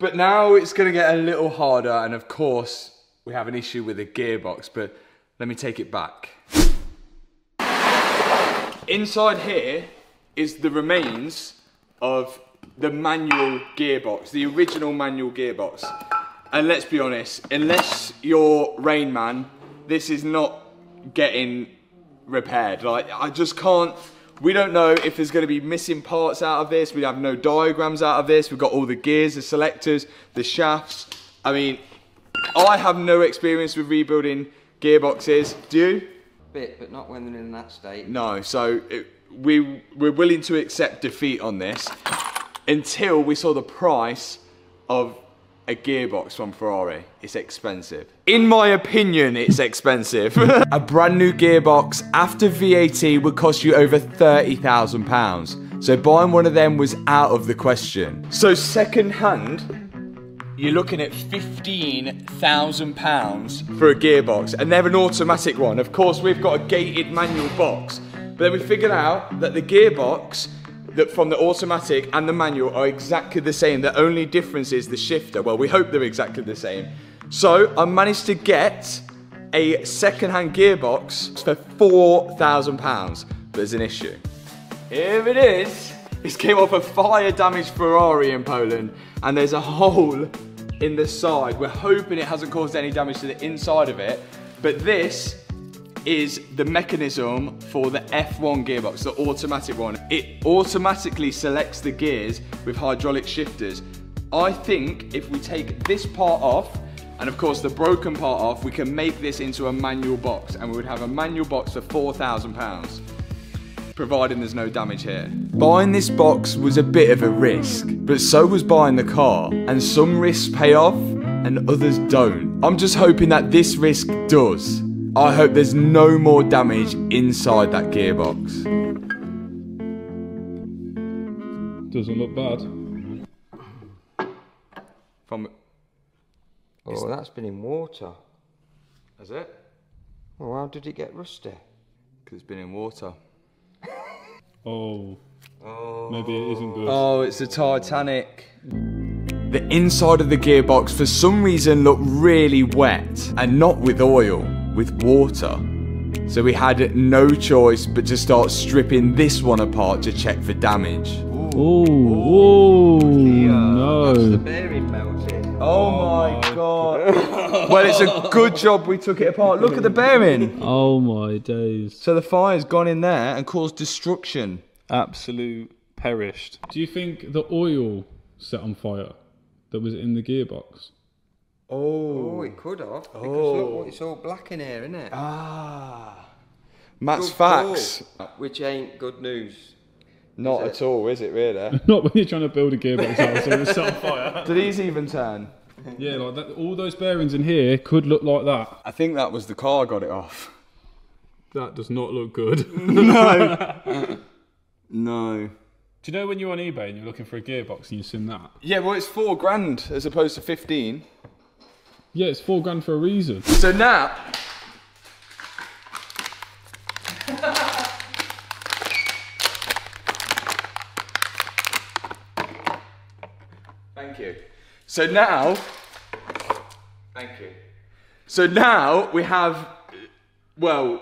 But now it's going to get a little harder, and of course we have an issue with the gearbox, but let me take it back. Inside here is the remains of the manual gearbox, the original manual gearbox. And let's be honest, unless you're Rain Man, this is not getting repaired. Like, I just can't, we don't know if there's gonna be missing parts out of this. We have no diagrams out of this. We've got all the gears, the selectors, the shafts. I mean, I have no experience with rebuilding gearboxes. Do you? Bit, but not when they're in that state. No, so it, we, we're willing to accept defeat on this until we saw the price of a gearbox from Ferrari. It's expensive. In my opinion, it's expensive. A brand new gearbox after V A T would cost you over thirty thousand pounds. So buying one of them was out of the question. So second hand, you're looking at fifteen thousand pounds for a gearbox, and they're an automatic one. Of course, we've got a gated manual box, but then we figured out that the gearbox that from the automatic and the manual are exactly the same. The only difference is the shifter. Well, we hope they're exactly the same. So I managed to get a second-hand gearbox for four thousand pounds, but there's an issue. Here it is. This came off a fire-damaged Ferrari in Poland, and there's a hole in the side. We're hoping it hasn't caused any damage to the inside of it, but this is the mechanism for the F one gearbox, the automatic one. It automatically selects the gears with hydraulic shifters. I think if we take this part off, and of course the broken part off, we can make this into a manual box, and we would have a manual box for four thousand pounds, providing there's no damage here. Buying this box was a bit of a risk, but so was buying the car, and some risks pay off and others don't. I'm just hoping that this risk does. I hope there's no more damage inside that gearbox. Doesn't look bad. From... Oh, that's been in water. Has it? Well, how did it get rusty? Because it's been in water. Oh. Oh, maybe it isn't good. Oh, it's a Titanic. The inside of the gearbox for some reason looked really wet, and not with oil, with water. So we had no choice but to start stripping this one apart to check for damage. Oh, oh, no. That's the bearing melted. Oh, oh my God. Well, it's a good job we took it apart. Look at the bearing. Oh my days. So the fire's gone in there and caused destruction. Absolute perished. Do you think the oil set on fire that was in the gearbox? Oh, oh it could have. Because oh. look, it's all black in here, isn't it? Ah. Matt's good facts. Call. Which ain't good news. Not at all, is it really? Not when you're trying to build a gearbox out, so it's set on fire. Do these even turn? Yeah, like that, all those bearings in here could look like that. I think that was the car got it off. That does not look good. No. No. Do you know when you're on eBay and you're looking for a gearbox and you've seen that? Yeah, well it's four grand as opposed to fifteen. Yeah, it's four grand for a reason. So now... Thank you. So now, thank you. So now we have, well,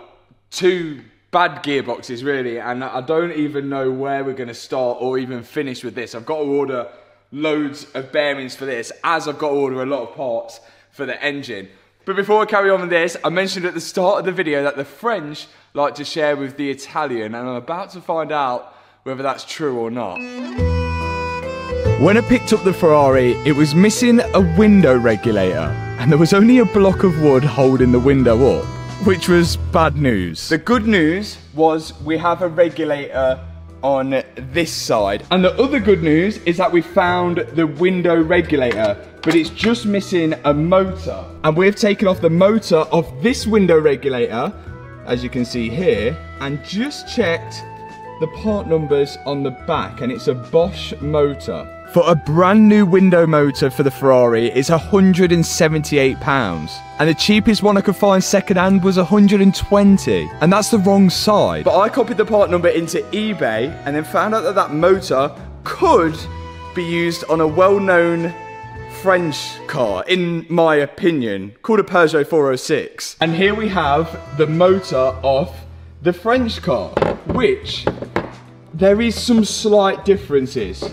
two bad gearboxes really, and I don't even know where we're gonna start or even finish with this. I've got to order loads of bearings for this, as I've got to order a lot of parts for the engine. But before I carry on with this, I mentioned at the start of the video that the French like to share with the Italian, and I'm about to find out whether that's true or not. When I picked up the Ferrari, it was missing a window regulator, and there was only a block of wood holding the window up, which was bad news. The good news was we have a regulator on this side, and the other good news is that we found the window regulator, but it's just missing a motor. And we've taken off the motor of this window regulator, as you can see here, and just checked the part numbers on the back, and it's a Bosch motor. For a brand new window motor for the Ferrari, it's one hundred and seventy-eight pounds. And the cheapest one I could find second hand was one hundred and twenty, and that's the wrong side. But I copied the part number into eBay and then found out that that motor could be used on a well-known French car, in my opinion, called a Peugeot four oh six. And here we have the motor of the French car, which there is some slight differences.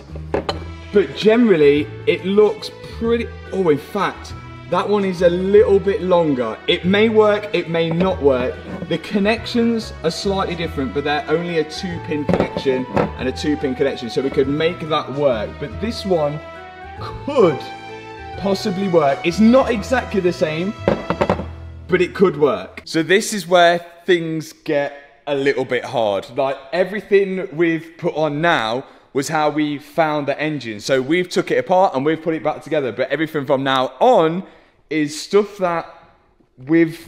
But generally, it looks pretty... Oh, in fact, that one is a little bit longer. It may work, it may not work. The connections are slightly different, but they're only a two-pin connection and a two-pin connection, so we could make that work. But this one could possibly work. It's not exactly the same, but it could work. So this is where things get a little bit hard. Like, everything we've put on now was how we found the engine. So we've took it apart and we've put it back together, but everything from now on is stuff that we've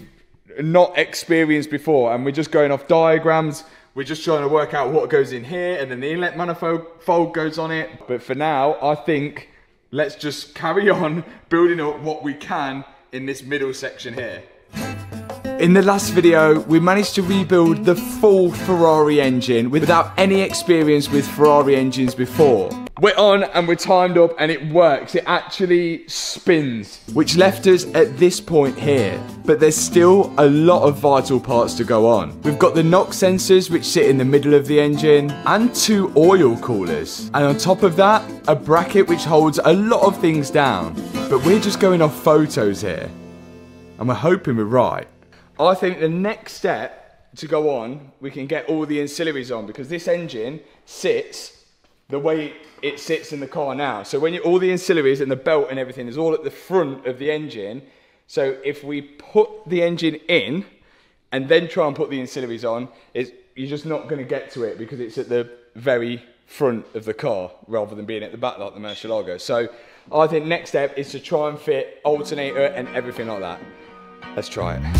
not experienced before, and we're just going off diagrams. We're just trying to work out what goes in here, and then the inlet manifold goes on it. But for now, I think let's just carry on building up what we can in this middle section here. In the last video, we managed to rebuild the full Ferrari engine without any experience with Ferrari engines before. We're on and we're timed up and it works. It actually spins, which left us at this point here. But there's still a lot of vital parts to go on. We've got the knock sensors, which sit in the middle of the engine, and two oil coolers. And on top of that, a bracket which holds a lot of things down. But we're just going off photos here, and we're hoping we're right. I think the next step to go on, we can get all the ancillaries on, because this engine sits the way it sits in the car now. So when you, all the ancillaries and the belt and everything is all at the front of the engine. So if we put the engine in and then try and put the ancillaries on, it's, you're just not going to get to it because it's at the very front of the car rather than being at the back like the Murciélago. So I think next step is to try and fit alternator and everything like that. Let's try it.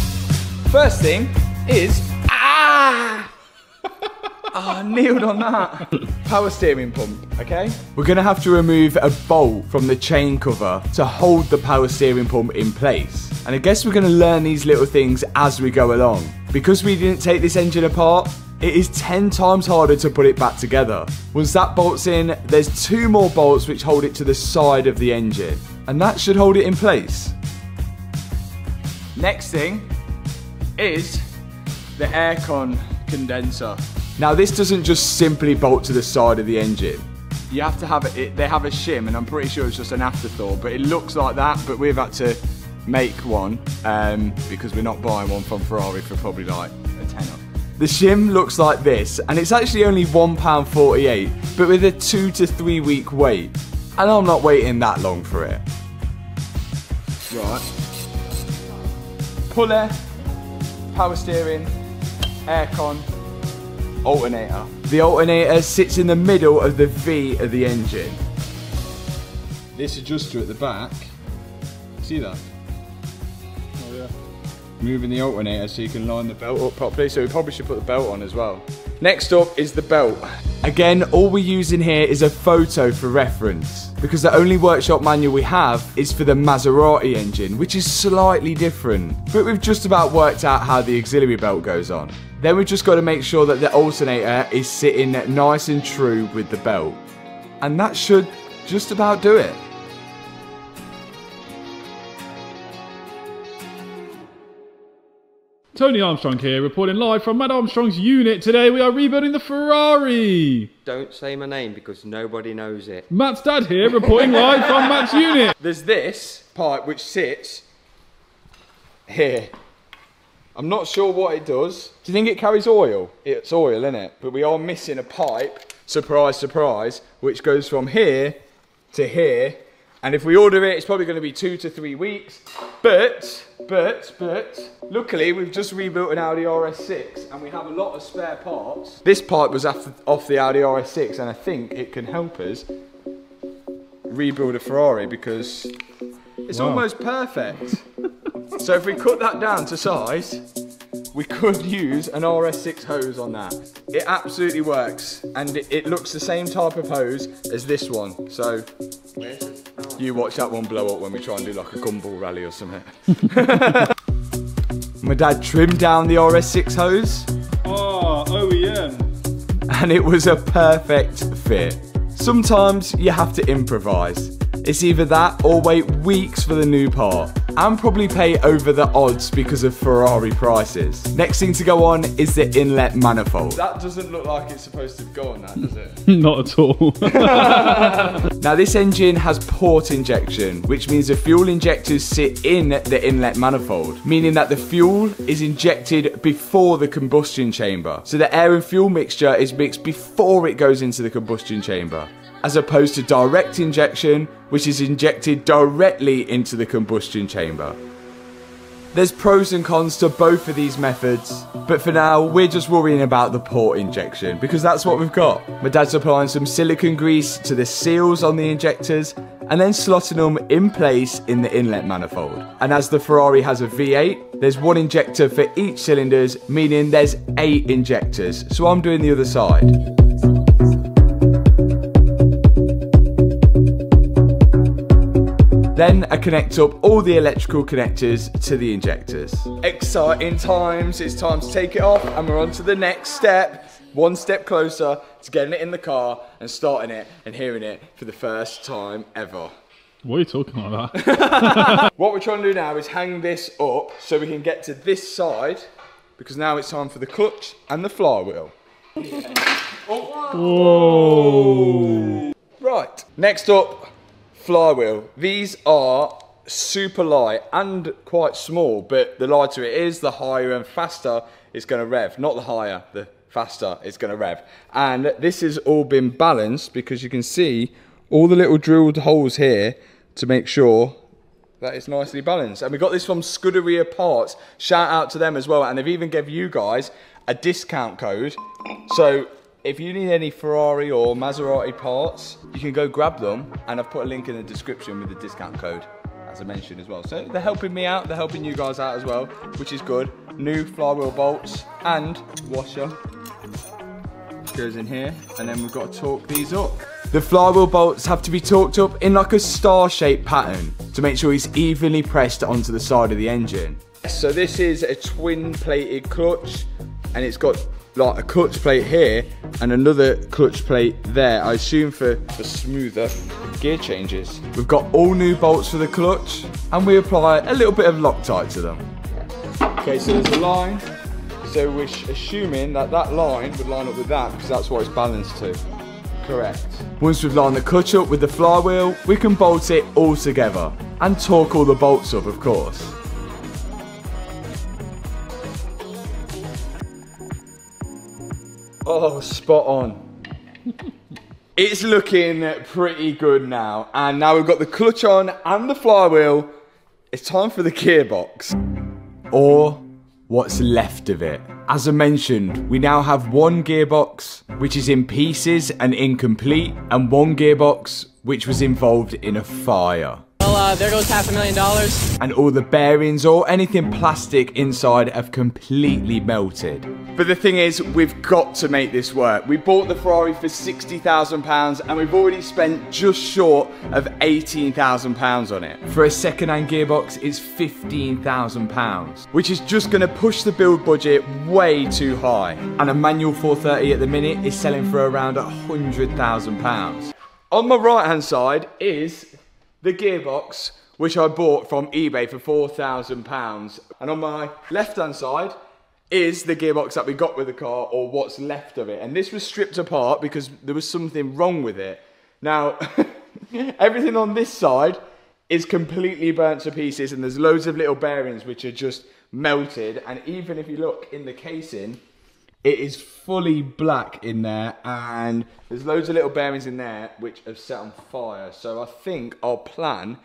First thing is, ah! Ah, oh, nailed on that. Power steering pump, okay? We're gonna have to remove a bolt from the chain cover to hold the power steering pump in place. And I guess we're gonna learn these little things as we go along. Because we didn't take this engine apart, it is ten times harder to put it back together. Once that bolt's in, there's two more bolts which hold it to the side of the engine. And that should hold it in place. Next thing is the aircon condenser. Now this doesn't just simply bolt to the side of the engine. You have to have it, it they have a shim, and I'm pretty sure it's just an afterthought, but it looks like that, but we've had to make one um, because we're not buying one from Ferrari for probably like a tenner. The shim looks like this, and it's actually only one pound forty-eight, but with a two to three week wait, and I'm not waiting that long for it. Right. Puller, power steering, aircon, alternator. The alternator sits in the middle of the V of the engine. This adjuster at the back, see that? Oh yeah. Moving the alternator so you can line the belt up properly, so we probably should put the belt on as well. Next up is the belt. Again, all we're using here is a photo for reference, because the only workshop manual we have is for the Maserati engine, which is slightly different. But we've just about worked out how the auxiliary belt goes on. Then we've just got to make sure that the alternator is sitting nice and true with the belt. And that should just about do it. Tony Armstrong here, reporting live from Mat Armstrong's unit. Today we are rebuilding the Ferrari. Don't say my name because nobody knows it. Matt's dad here, reporting live from Matt's unit. There's this pipe which sits here. I'm not sure what it does. Do you think it carries oil? It's oil, innit? But we are missing a pipe, surprise, surprise, which goes from here to here. And if we order it, it's probably going to be two to three weeks. But, but, but, luckily we've just rebuilt an Audi R S six and we have a lot of spare parts. This pipe was off the Audi R S six, and I think it can help us rebuild a Ferrari because it's wow. Almost perfect. So if we cut that down to size, we could use an R S six hose on that. It absolutely works, and it, it looks the same type of hose as this one. So you watch that one blow up when we try and do like a gumball rally or something. My dad trimmed down the R S six hose. Oh, O E M. And it was a perfect fit. Sometimes you have to improvise. It's either that or wait weeks for the new part. and probably pay over the odds because of Ferrari prices. Next thing to go on is the inlet manifold. That doesn't look like it's supposed to go on that, does it? Not at all. Now this engine has port injection, which means the fuel injectors sit in the inlet manifold, meaning that the fuel is injected before the combustion chamber. So the air and fuel mixture is mixed before it goes into the combustion chamber, as opposed to direct injection, which is injected directly into the combustion chamber. There's pros and cons to both of these methods, but for now, we're just worrying about the port injection, because that's what we've got. My dad's applying some silicone grease to the seals on the injectors, and then slotting them in place in the inlet manifold. And as the Ferrari has a V eight, there's one injector for each cylinders, meaning there's eight injectors, so I'm doing the other side. Then I connect up all the electrical connectors to the injectors. Exciting times, it's time to take it off and we're on to the next step. One step closer to getting it in the car and starting it and hearing it for the first time ever. What are you talking about? What we're trying to do now is hang this up so we can get to this side, because now it's time for the clutch and the flywheel. Yeah. Oh. Whoa. Right, next up, flywheel. These are super light and quite small, but the lighter it is, the higher and faster it's going to rev. Not the higher, the faster it's going to rev. And this has all been balanced because you can see all the little drilled holes here to make sure that it's nicely balanced. And we got this from Scuderia Parts. Shout out to them as well. And they've even gave you guys a discount code. So if you need any Ferrari or Maserati parts, you can go grab them, and I've put a link in the description with the discount code, as I mentioned as well. So they're helping me out, they're helping you guys out as well, which is good. New flywheel bolts and washer goes in here, and then we've got to torque these up. The flywheel bolts have to be torqued up in like a star-shaped pattern to make sure it's evenly pressed onto the side of the engine. So this is a twin-plated clutch, and it's got like a clutch plate here and another clutch plate there, I assume for the smoother gear changes. We've got all new bolts for the clutch and we apply a little bit of Loctite to them. Okay, so there's a line, so we're assuming that that line would line up with that because that's what it's balanced to. Correct. Once we've lined the clutch up with the flywheel, we can bolt it all together and torque all the bolts up, of course. Oh, spot on. It's looking pretty good now. And now we've got the clutch on and the flywheel. It's time for the gearbox. Or what's left of it. As I mentioned, we now have one gearbox, which is in pieces and incomplete, and one gearbox, which was involved in a fire. Well, uh, there goes half a million dollars. And all the bearings or anything plastic inside have completely melted. But the thing is, we've got to make this work. We bought the Ferrari for sixty thousand pounds and we've already spent just short of eighteen thousand pounds on it. For a second-hand gearbox, it's fifteen thousand pounds, which is just going to push the build budget way too high. And a manual four thirty at the minute is selling for around one hundred thousand pounds. On my right-hand side is the gearbox, which I bought from eBay for four thousand pounds. And on my left-hand side is the gearbox that we got with the car, or what's left of it. And this was stripped apart because there was something wrong with it. Now, everything on this side is completely burnt to pieces, and there's loads of little bearings which are just melted. And even if you look in the casing, it is fully black in there, and there's loads of little bearings in there which have set on fire. So I think our plan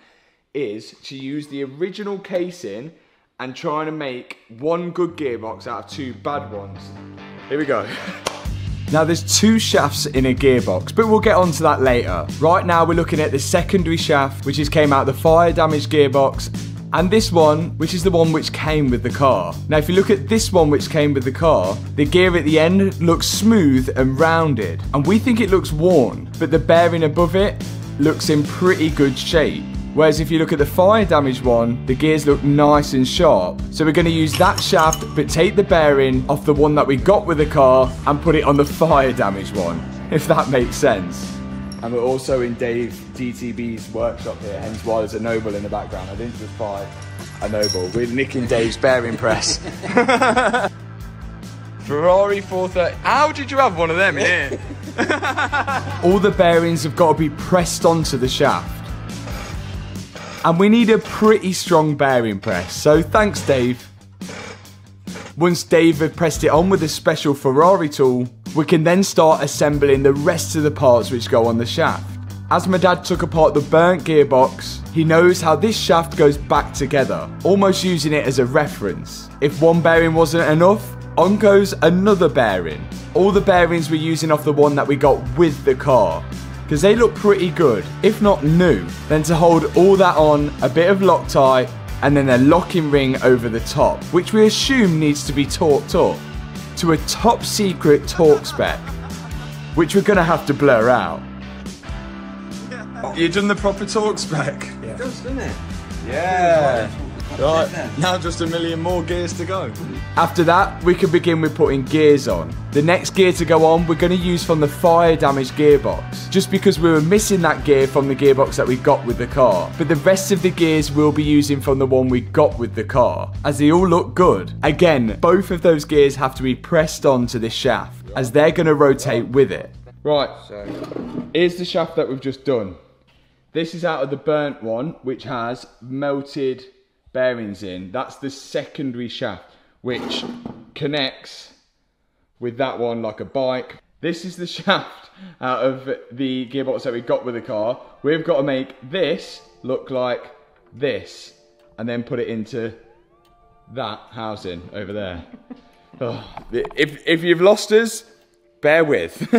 is to use the original casing and trying to make one good gearbox out of two bad ones. Here we go. Now there's two shafts in a gearbox, but we'll get onto that later. Right now we're looking at the secondary shaft, which is came out of the fire damaged gearbox, and this one, which is the one which came with the car. Now if you look at this one which came with the car, the gear at the end looks smooth and rounded, and we think it looks worn, but the bearing above it looks in pretty good shape. Whereas if you look at the fire damage one, the gears look nice and sharp. So we're going to use that shaft, but take the bearing off the one that we got with the car and put it on the fire damage one, if that makes sense. And we're also in Dave D T B's workshop here, hence why there's a Noble in the background. I didn't just buy I know, but we're nicking Dave's bearing press. Ferrari four thirty. How did you have one of them in here? All the bearings have got to be pressed onto the shaft. And we need a pretty strong bearing press, so thanks, Dave. Once Dave had pressed it on with a special Ferrari tool, we can then start assembling the rest of the parts which go on the shaft. As my dad took apart the burnt gearbox, he knows how this shaft goes back together, almost using it as a reference. If one bearing wasn't enough, on goes another bearing. All the bearings we're using off the one that we got with the car, because they look pretty good, if not new. Then to hold all that on, a bit of Loctite, and then a locking ring over the top, which we assume needs to be torqued up to a top secret torque spec, which we're gonna have to blur out. You've done the proper torque spec. Yeah. It does, doesn't it? Yeah. Right, now just a million more gears to go. After that, we can begin with putting gears on. The next gear to go on, we're going to use from the fire damaged gearbox, just because we were missing that gear from the gearbox that we got with the car. But the rest of the gears we'll be using from the one we got with the car, as they all look good. Again, both of those gears have to be pressed onto this shaft, as they're going to rotate with it. Right, so here's the shaft that we've just done. This is out of the burnt one, which has melted bearings in. That's the secondary shaft, which connects with that one like a bike. This is the shaft out of the gearbox that we got with the car. We've got to make this look like this and then put it into that housing over there. Oh, if, if you've lost us, bear with.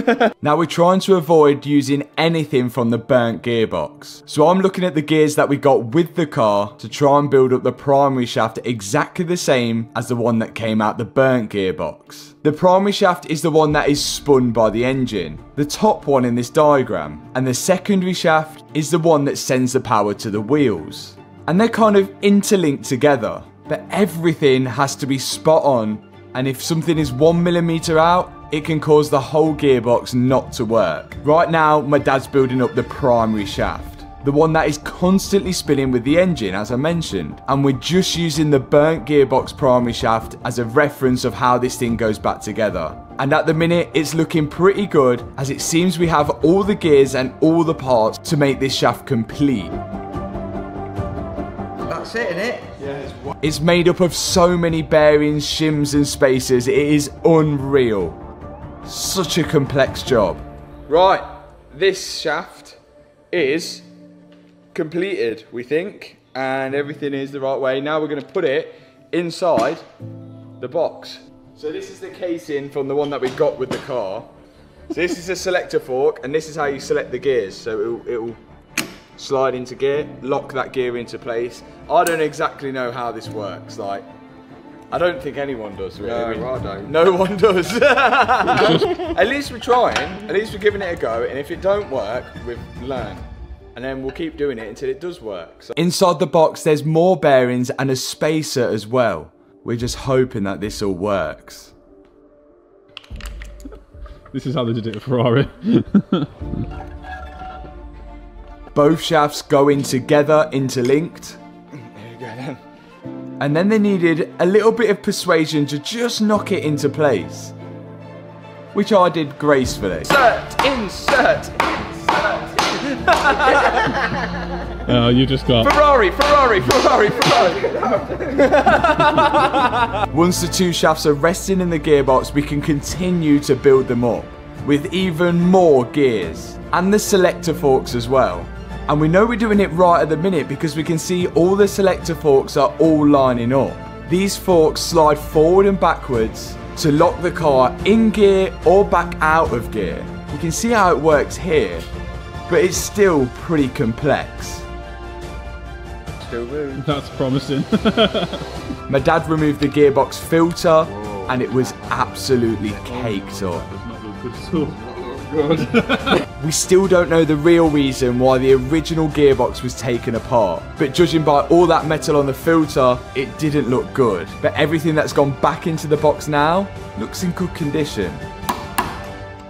Now we're trying to avoid using anything from the burnt gearbox. So I'm looking at the gears that we got with the car to try and build up the primary shaft exactly the same as the one that came out the burnt gearbox. The primary shaft is the one that is spun by the engine, the top one in this diagram, and the secondary shaft is the one that sends the power to the wheels. And they're kind of interlinked together, but everything has to be spot on, and if something is one millimeter out, it can cause the whole gearbox not to work. Right now, my dad's building up the primary shaft, the one that is constantly spinning with the engine, as I mentioned, and we're just using the burnt gearbox primary shaft as a reference of how this thing goes back together. And at the minute, it's looking pretty good, as it seems we have all the gears and all the parts to make this shaft complete. That's it, innit? Yeah, it's made up of so many bearings, shims and spacers, it is unreal. Such a complex job. Right, this shaft is completed, we think, and everything is the right way. Now we're going to put it inside the box. So this is the casing from the one that we got with the car. So this is a selector fork, and this is how you select the gears. So it will slide into gear, lock that gear into place. I don't exactly know how this works, like I don't think anyone does, really. No, I mean, I don't. No one does. At least we're trying. At least we're giving it a go. And if it don't work, we've learned. And then we'll keep doing it until it does work. So inside the box, there's more bearings and a spacer as well. We're just hoping that this all works. This is how they did it at Ferrari. Both shafts go in together, interlinked. There you go then. And then they needed a little bit of persuasion to just knock it into place, which I did gracefully. Insert, insert, insert. Oh, you just got Ferrari, Ferrari, Ferrari, Ferrari. Once the two shafts are resting in the gearbox, we can continue to build them up with even more gears and the selector forks as well. And we know we're doing it right at the minute because we can see all the selector forks are all lining up. These forks slide forward and backwards to lock the car in gear or back out of gear. You can see how it works here, but it's still pretty complex. Still moving. That's promising. My dad removed the gearbox filter. Whoa. And it was absolutely caked up. That's not really good at all. We still don't know the real reason why the original gearbox was taken apart, but judging by all that metal on the filter, it didn't look good. But everything that's gone back into the box now looks in good condition.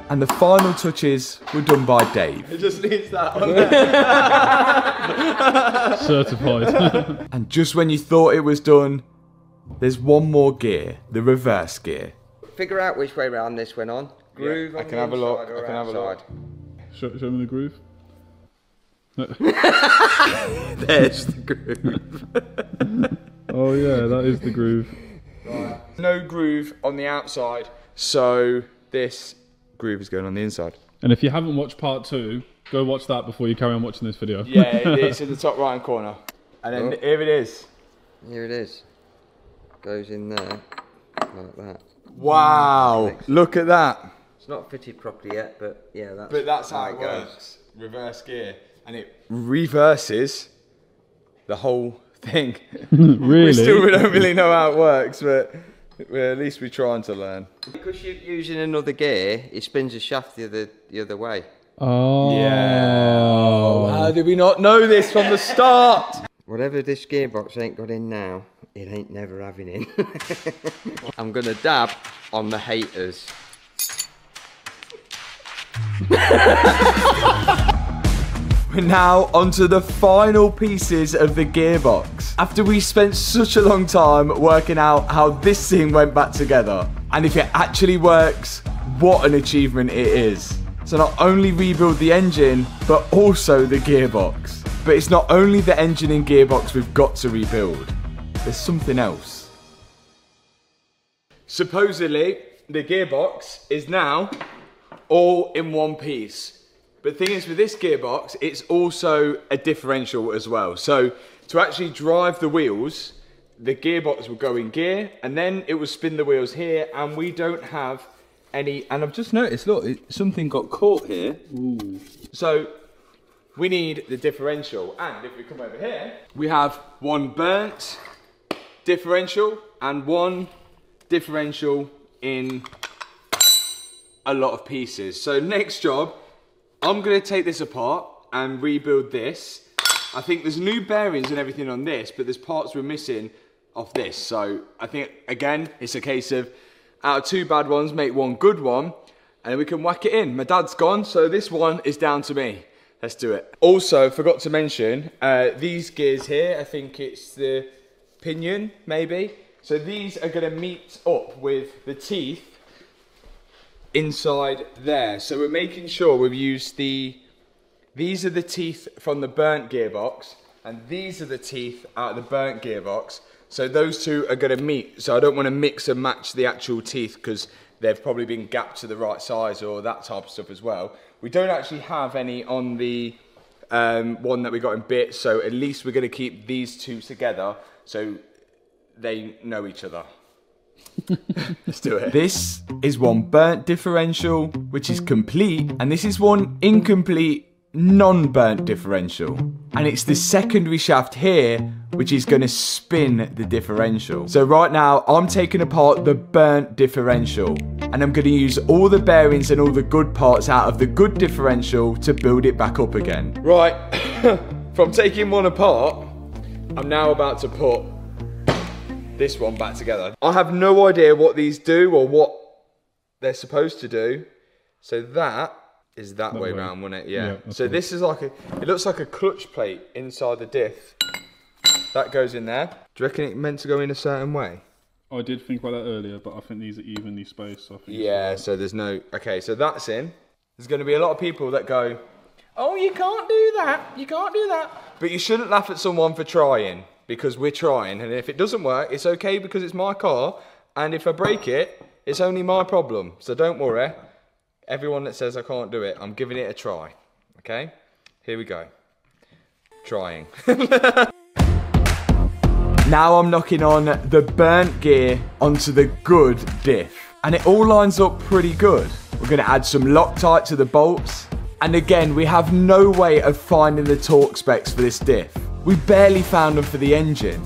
and the final touches were done by Dave. It just needs that one there. Certified. And just when you thought it was done, there's one more gear, the reverse gear. Figure out which way round this went on. Groove yeah, on I can the have a look. I can outside. have a look. Show, show me the groove. No. There's the groove. Oh yeah, that is the groove. Right. No groove on the outside, so this groove is going on the inside. And if you haven't watched part two, go watch that before you carry on watching this video. Yeah, it's in the top right hand corner. And then oh. here it is. Here it is. Goes in there, like that. Wow, look at that. It's not fitted properly yet, but yeah, that's, but that's how, how it goes. works. Reverse gear, and it reverses the whole thing. Really? We still we don't really know how it works, but we're, at least we're trying to learn. Because you're using another gear, it spins the shaft the other, the other way. Oh. Yeah. How did we not know this from the start? Whatever this gearbox ain't got in now, it ain't never having in. I'm going to dab on the haters. We're now onto the final pieces of the gearbox. After we spent such a long time working out how this thing went back together, and if it actually works, what an achievement it is. So not only rebuild the engine, but also the gearbox. But it's not only the engine and gearbox we've got to rebuild. There's something else. Supposedly, the gearbox is now all in one piece. But the thing is, with this gearbox, it's also a differential as well. So to actually drive the wheels, the gearbox will go in gear, and then it will spin the wheels here, and we don't have any, and I've just noticed, look, it, something got caught here. Ooh. So we need the differential, and if we come over here, we have one burnt differential and one differential in a lot of pieces. So next job, I'm gonna take this apart and rebuild this. I think there's new bearings and everything on this, but there's parts we're missing off this. So I think, again, it's a case of out of two bad ones, make one good one, and then we can whack it in. My dad's gone, so this one is down to me. Let's do it. Also, forgot to mention, uh, these gears here, I think it's the pinion, maybe. So these are gonna meet up with the teeth inside there. So we're making sure we've used the, these are the teeth from the burnt gearbox, and these are the teeth out of the burnt gearbox. So those two are gonna meet. So I don't wanna mix and match the actual teeth because they've probably been gapped to the right size or that type of stuff as well. We don't actually have any on the um, one that we got in bits. So at least we're gonna keep these two together so they know each other. Let's do it. This is one burnt differential, which is complete, and this is one incomplete, non-burnt differential. And it's the secondary shaft here, which is gonna spin the differential. So right now, I'm taking apart the burnt differential, and I'm gonna use all the bearings and all the good parts out of the good differential to build it back up again. Right, from taking one apart, I'm now about to put this one back together. I have no idea what these do or what they're supposed to do. So that is that, that way, way round, wasn't it? Yeah. yeah so cool. This is like a, it looks like a clutch plate inside the diff. That goes in there. Do you reckon it meant to go in a certain way? I did think about that earlier, but I think these are evenly spaced. So I think yeah, so there's no, okay, so that's in. There's gonna be a lot of people that go, oh, you can't do that, you can't do that. But you shouldn't laugh at someone for trying, because we're trying, and if it doesn't work, it's okay because it's my car, and if I break it, it's only my problem. So don't worry, everyone that says I can't do it, I'm giving it a try, okay? Here we go, trying. Now I'm knocking on the burnt gear onto the good diff, and it all lines up pretty good. We're gonna add some Loctite to the bolts, and again, we have no way of finding the torque specs for this diff. We barely found them for the engine.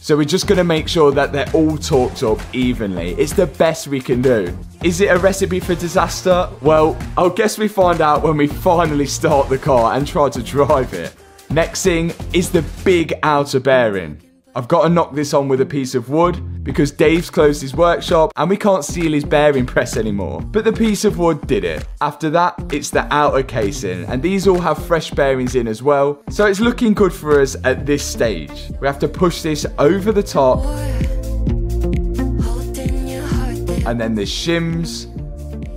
So we're just gonna make sure that they're all torqued up evenly. It's the best we can do. Is it a recipe for disaster? Well, I guess we find out when we finally start the car and try to drive it. Next thing is the big outer bearing. I've gotta knock this on with a piece of wood, because Dave's closed his workshop and we can't seal his bearing press anymore. But the piece of wood did it. After that, it's the outer casing, and these all have fresh bearings in as well, so it's looking good for us at this stage. We have to push this over the top, and then the shims,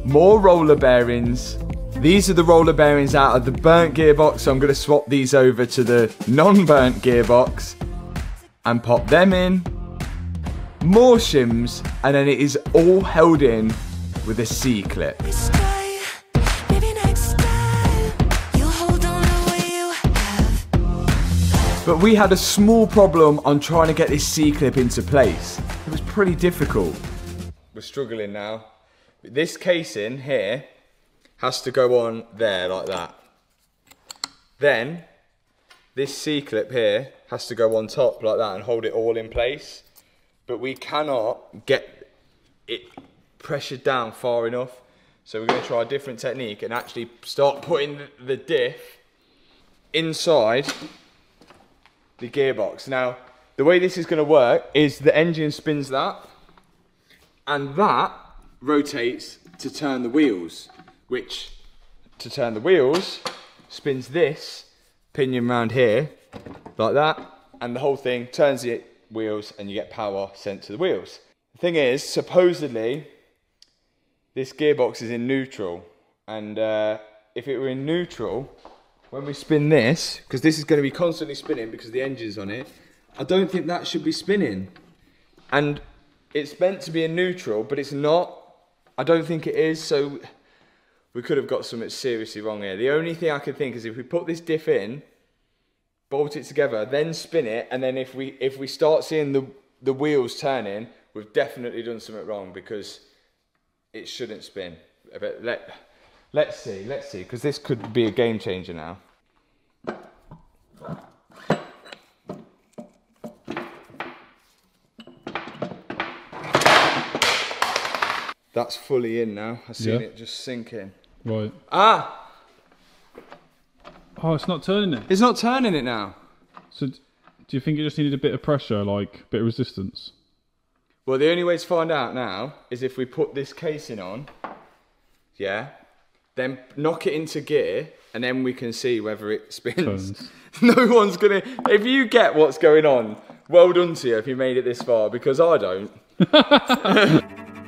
more roller bearings. These are the roller bearings out of the burnt gearbox, so I'm going to swap these over to the non-burnt gearbox and pop them in. More shims, and then it is all held in with a C-clip. But we had a small problem on trying to get this C-clip into place. It was pretty difficult. We're struggling now. This casing here has to go on there like that. Then this C-clip here has to go on top like that and hold it all in place. But we cannot get it pressured down far enough. So we're going to try a different technique and actually start putting the diff inside the gearbox. Now, the way this is going to work is the engine spins that, and that rotates to turn the wheels, which to turn the wheels spins this pinion round here like that, and the whole thing turns the wheels and you get power sent to the wheels. The thing is, supposedly this gearbox is in neutral, and uh, if it were in neutral, when we spin this, because this is going to be constantly spinning because the engine's on it, I don't think that should be spinning. And it's meant to be in neutral, but it's not. I don't think it is, so we could have got something seriously wrong here. The only thing I could think is if we put this diff in, bolt it together, then spin it, and then if we if we start seeing the, the wheels turning, we've definitely done something wrong because it shouldn't spin. But let, let's see, let's see, because this could be a game changer now. That's fully in now. I've seen yeah. it just sink in. Right. Ah! Oh, it's not turning it. It's not turning it now. So, do you think it just needed a bit of pressure, like a bit of resistance? Well, the only way to find out now is if we put this casing on, yeah, then knock it into gear, and then we can see whether it spins. No one's gonna... If you get what's going on, well done to you if you made it this far, because I don't.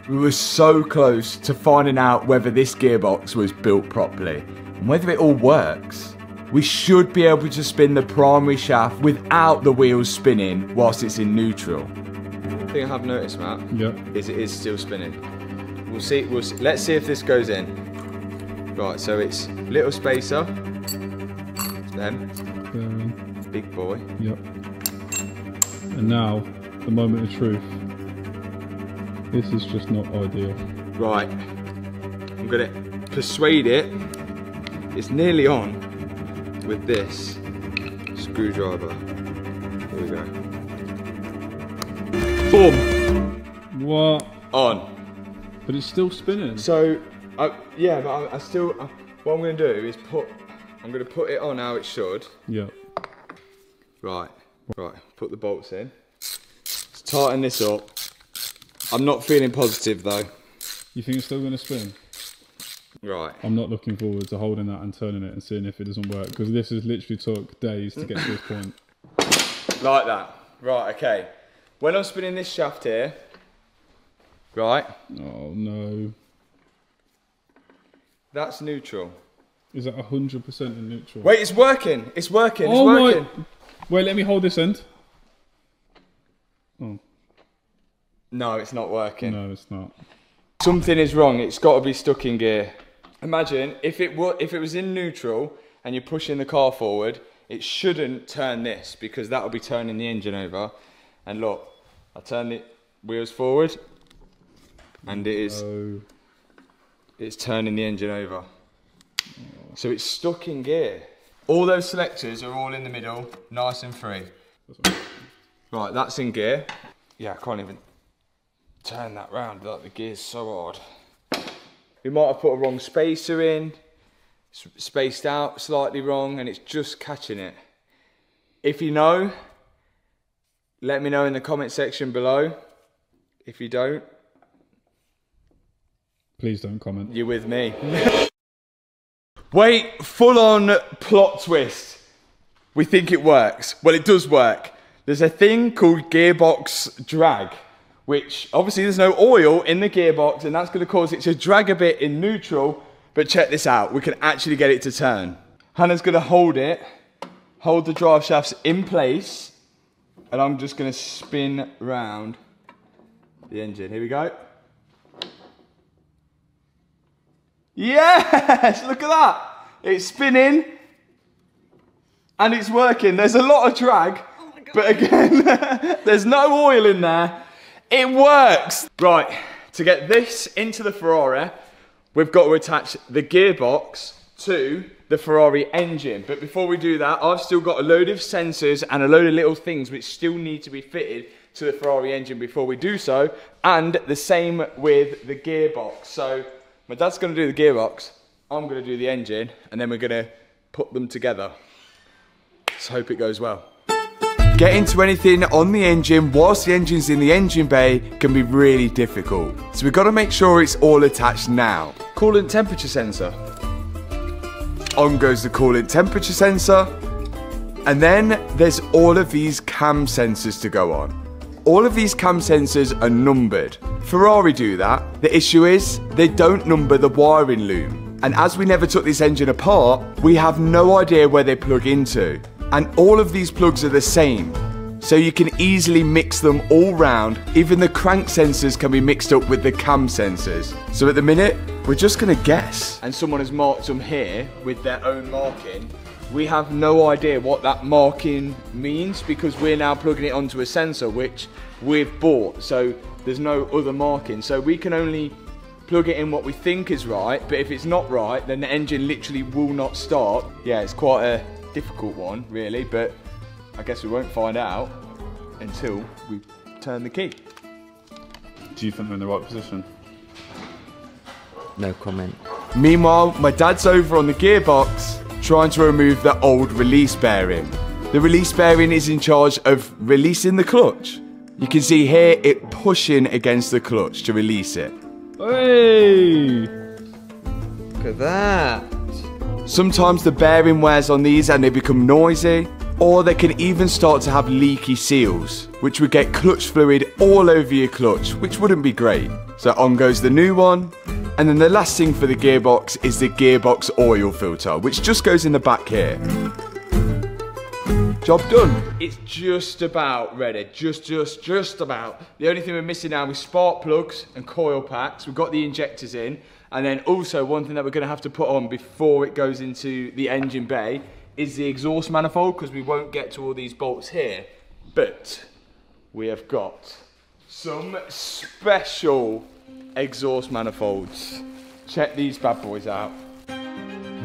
We were so close to finding out whether this gearbox was built properly and whether it all works. We should be able to spin the primary shaft without the wheels spinning whilst it's in neutral. The thing I have noticed, Matt, yeah. is it is still spinning. We'll see, we'll see, let's see if this goes in. Right, so it's little spacer, then um, big boy. Yep. And now, the moment of truth. This is just not ideal. Right, I'm gonna persuade it. It's nearly on with this screwdriver. There we go. Boom. What? On. But it's still spinning. So, I, yeah, but I, I still, I, what I'm gonna do is put, I'm gonna put it on how it should. Yeah. Right, right, put the bolts in. Let's tighten this up. I'm not feeling positive though. You think it's still going to spin? Right. I'm not looking forward to holding that and turning it and seeing if it doesn't work, because this has literally took days to get to this point. Like that. Right, okay. When I'm spinning this shaft here, right? Oh no. That's neutral. Is that one hundred percent in neutral? Wait, it's working. It's working. Oh, it's working. My... Wait, let me hold this end. Oh. No, it's not working. No, it's not. Something is wrong. It's got to be stuck in gear. Imagine if it were, if it was in neutral and you're pushing the car forward, it shouldn't turn this because that will be turning the engine over. And look, I turn the wheels forward and it is no. it's turning the engine over. Oh. So it's stuck in gear. All those selectors are all in the middle, nice and free. That's right, that's in gear. Yeah, I can't even... turn that round, like the gear's so hard. We might have put a wrong spacer in, spaced out slightly wrong, and it's just catching it. If you know, let me know in the comment section below. If you don't, please don't comment. You're with me. Wait, full-on plot twist. We think it works. Well, it does work. There's a thing called gearbox drag, which obviously there's no oil in the gearbox, and that's going to cause it to drag a bit in neutral. But check this out. We can actually get it to turn. Hannah's going to hold it, hold the drive shafts in place, and I'm just going to spin round the engine. Here we go. Yes, look at that. It's spinning and it's working. There's a lot of drag, oh my God, but again, there's no oil in there. It works. Right, to get this into the Ferrari, we've got to attach the gearbox to the Ferrari engine. But before we do that, I've still got a load of sensors and a load of little things which still need to be fitted to the Ferrari engine before we do so. And the same with the gearbox. So my dad's gonna do the gearbox, I'm gonna do the engine, and then we're gonna put them together. Let's hope it goes well. Getting to anything on the engine whilst the engine's in the engine bay can be really difficult. So we've got to make sure it's all attached now. Coolant temperature sensor. On goes the coolant temperature sensor. And then there's all of these cam sensors to go on. All of these cam sensors are numbered. Ferrari do that. The issue is they don't number the wiring loom. And as we never took this engine apart, we have no idea where they plug into. And all of these plugs are the same, so you can easily mix them all round. Even the crank sensors can be mixed up with the cam sensors. So at the minute, we're just gonna guess. And someone has marked them here with their own marking. We have no idea what that marking means because we're now plugging it onto a sensor which we've bought, so there's no other marking. So we can only plug it in what we think is right, but if it's not right, then the engine literally will not start. Yeah, it's quite a difficult one really, but I guess we won't find out until we turn the key. Do you think we're in the right position? No comment. Meanwhile, my dad's over on the gearbox trying to remove the old release bearing. The release bearing is in charge of releasing the clutch. You can see here it pushing against the clutch to release it. Hey! Look at that! Sometimes the bearing wears on these and they become noisy, or they can even start to have leaky seals, which would get clutch fluid all over your clutch, which wouldn't be great. So on goes the new one. And then the last thing for the gearbox is the gearbox oil filter, which just goes in the back here. Job done. It's just about ready. Just, just, just about. The only thing we're missing now is spark plugs and coil packs. We've got the injectors in. And then also one thing that we're going to have to put on before it goes into the engine bay is the exhaust manifold, because we won't get to all these bolts here. But we have got some special exhaust manifolds. Check these bad boys out.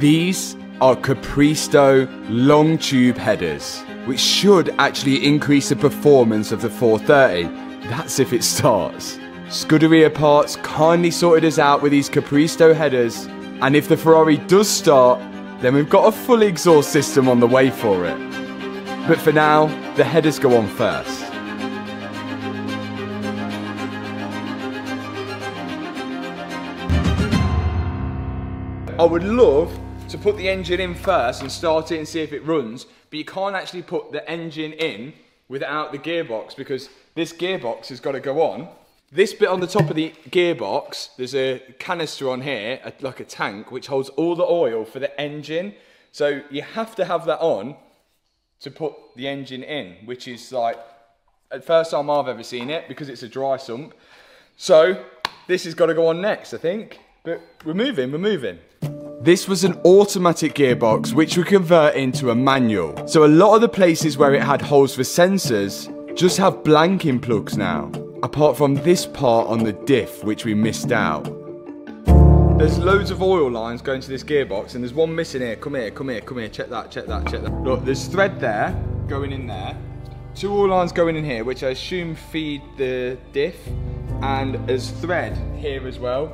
These are Capristo long tube headers, which should actually increase the performance of the four thirty. That's if it starts. Scuderia Parts kindly sorted us out with these Capristo headers, and if the Ferrari does start, then we've got a full exhaust system on the way for it. But for now, the headers go on first. I would love to put the engine in first and start it and see if it runs, but you can't actually put the engine in without the gearbox, because this gearbox has got to go on. This bit on the top of the gearbox, there's a canister on here, a, like a tank, which holds all the oil for the engine. So you have to have that on to put the engine in, which is like, the first time I've ever seen it, because it's a dry sump. So this has got to go on next, I think. But we're moving, we're moving. This was an automatic gearbox, which we convert into a manual. So a lot of the places where it had holes for sensors just have blanking plugs now. Apart from this part on the diff, which we missed out. There's loads of oil lines going to this gearbox, and there's one missing here. Come here, come here, come here. Check that, check that, check that. Look, there's thread there, going in there. Two oil lines going in here, which I assume feed the diff, and there's thread here as well.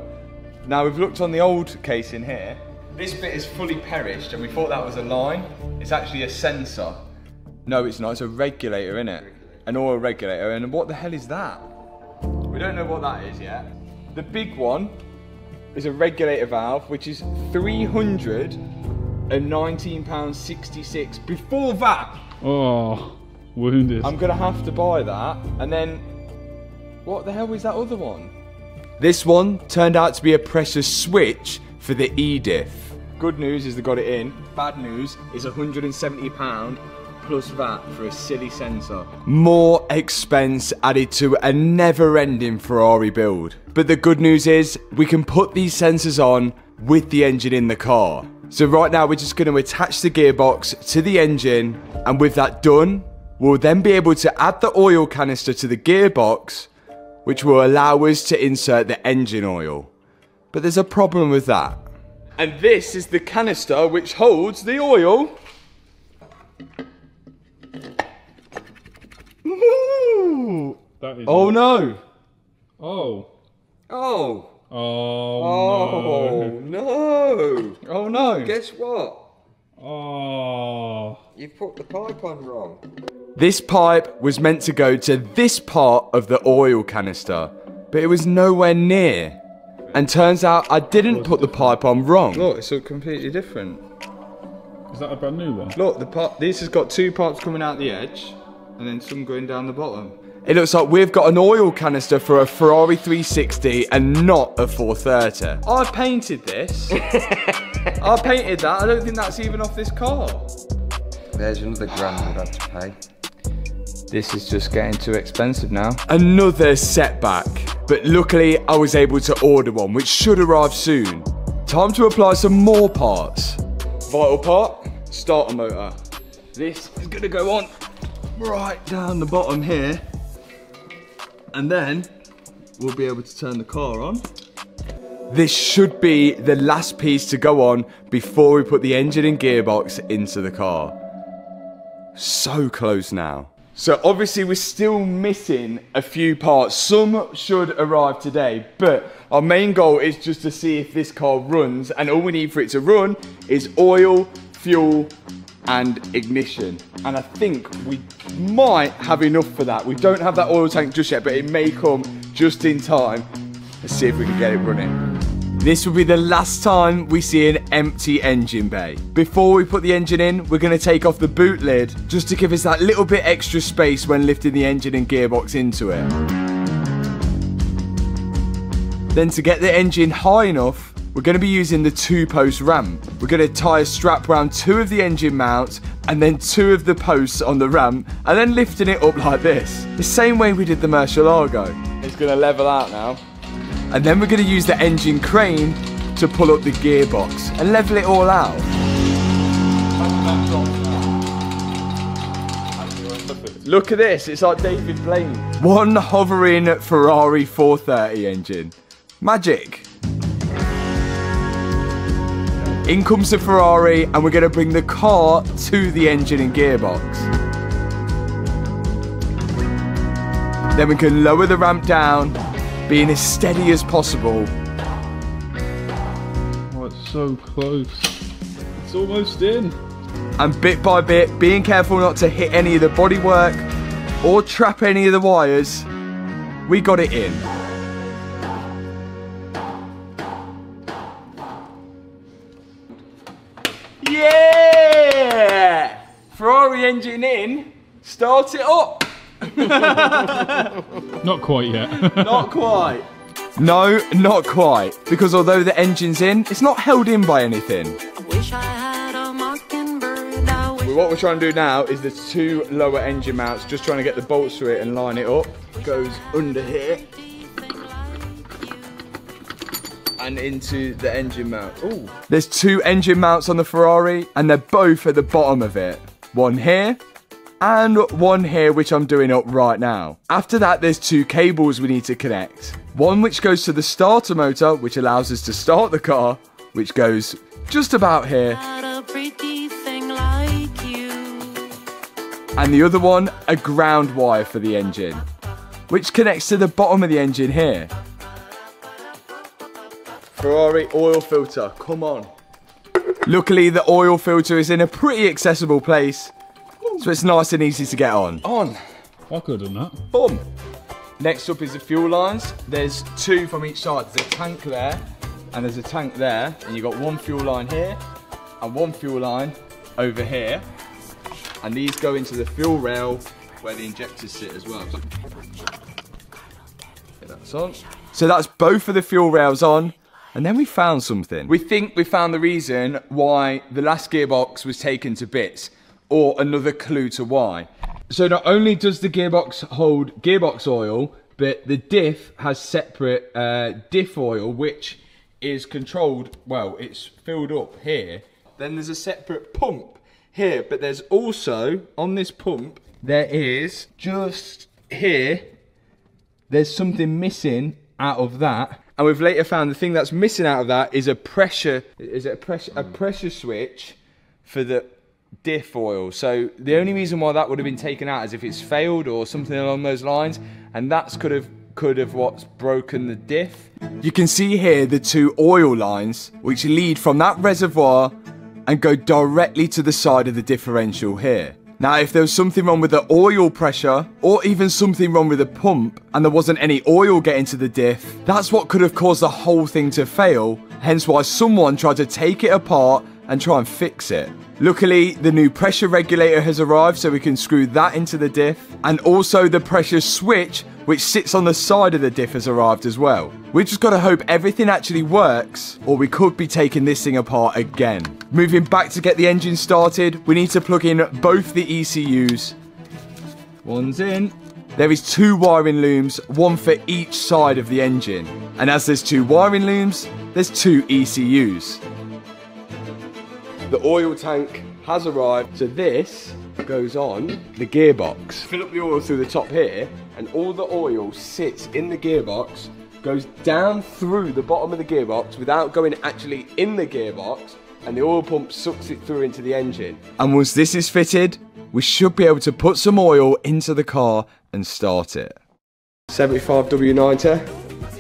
Now, we've looked on the old case in here. This bit is fully perished, and we thought that was a line. It's actually a sensor. No, it's not, it's a regulator, isn't it? An oil regulator, and what the hell is that? We don't know what that is yet. The big one is a regulator valve, which is three hundred and nineteen pounds sixty-six. Before that, oh, wounded. I'm gonna have to buy that. And then, what the hell is that other one? This one turned out to be a pressure switch for the E diff. Good news is they got it in. Bad news is one hundred and seventy pounds plus that for a silly sensor. More expense added to a never-ending Ferrari build. But the good news is we can put these sensors on with the engine in the car. So right now we're just going to attach the gearbox to the engine, and with that done, we'll then be able to add the oil canister to the gearbox, which will allow us to insert the engine oil. But there's a problem with that. And this is the canister which holds the oil. Ooh. That is oh no! Oh! Oh! Oh! Oh no! no! Oh no! Guess what? Oh! You put the pipe on wrong. This pipe was meant to go to this part of the oil canister, but it was nowhere near. And turns out I didn't put the pipe on wrong. Look, it's all completely different. Is that a brand new one? Look, the pipe. This has got two pipes coming out the edge, and then some going down the bottom. It looks like we've got an oil canister for a Ferrari three sixty and not a four thirty. I painted this. I painted that. I don't think that's even off this car. There's another grand we'd have to pay. This is just getting too expensive now. Another setback. But luckily, I was able to order one, which should arrive soon. Time to apply some more parts. Vital part, starter motor. This is gonna go on right down the bottom here, and then we'll be able to turn the car on. This should be the last piece to go on before we put the engine and gearbox into the car. So close now. So obviously we're still missing a few parts. Some should arrive today, but our main goal is just to see if this car runs, and all we need for it to run is oil, fuel, and ignition. And I think we might have enough for that. We don't have that oil tank just yet, but it may come just in time. Let's see if we can get it running. This will be the last time we see an empty engine bay. Before we put the engine in, we're gonna take off the boot lid just to give us that little bit extra space when lifting the engine and gearbox into it. Then to get the engine high enough, we're going to be using the two-post ramp. We're going to tie a strap around two of the engine mounts and then two of the posts on the ramp, and then lifting it up like this. The same way we did the Murciélago. It's going to level out now. And then we're going to use the engine crane to pull up the gearbox and level it all out. Look at this, it's like David Blaine. One hovering Ferrari four thirty engine. Magic. In comes the Ferrari, and we're going to bring the car to the engine and gearbox. Then we can lower the ramp down, being as steady as possible. Oh, it's so close. It's almost in. And bit by bit, being careful not to hit any of the bodywork or trap any of the wires, we got it in. Yeah! Ferrari engine in, start it up! Not quite yet. Not quite. No, not quite. Because although the engine's in, it's not held in by anything. I wish I had a mockingbird, I wish. What we're trying to do now is the two lower engine mounts, just trying to get the bolts through it and line it up. Goes under here. And into the engine mount. Ooh. There's two engine mounts on the Ferrari, and they're both at the bottom of it. One here, and one here, which I'm doing up right now. After that, there's two cables we need to connect. One which goes to the starter motor, which allows us to start the car, which goes just about here. And the other one, a ground wire for the engine, which connects to the bottom of the engine here. Ferrari oil filter, come on. Luckily, the oil filter is in a pretty accessible place, so it's nice and easy to get on. On. I could have done that. Boom. Next up is the fuel lines. There's two from each side. There's a tank there, and there's a tank there, and you've got one fuel line here, and one fuel line over here. And these go into the fuel rail where the injectors sit as well. Get that on. So that's both of the fuel rails on. And then we found something. We think we found the reason why the last gearbox was taken to bits, or another clue to why. So not only does the gearbox hold gearbox oil, but the diff has separate uh, diff oil, which is controlled, well, it's filled up here. Then there's a separate pump here, but there's also, on this pump, there is just here, there's something missing out of that. And we've later found the thing that's missing out of that is a pressure, is it a pressure, a pressure switch for the diff oil. So the only reason why that would have been taken out is if it's failed or something along those lines, and that's could have could have what's broken the diff. You can see here the two oil lines which lead from that reservoir and go directly to the side of the differential here. Now, if there was something wrong with the oil pressure, or even something wrong with the pump, and there wasn't any oil getting to the diff, that's what could have caused the whole thing to fail, hence why someone tried to take it apart and try and fix it. Luckily, the new pressure regulator has arrived, so we can screw that into the diff, and also the pressure switch, which sits on the side of the diff, has arrived as well. We've just got to hope everything actually works, or we could be taking this thing apart again. Moving back to get the engine started, we need to plug in both the E C Us. One's in. There is two wiring looms, one for each side of the engine. And as there's two wiring looms, there's two E C Us. The oil tank has arrived, so this goes on the gearbox. Fill up the oil through the top here, and all the oil sits in the gearbox, goes down through the bottom of the gearbox without going actually in the gearbox, and the oil pump sucks it through into the engine. And once this is fitted, we should be able to put some oil into the car and start it. seventy-five W ninety,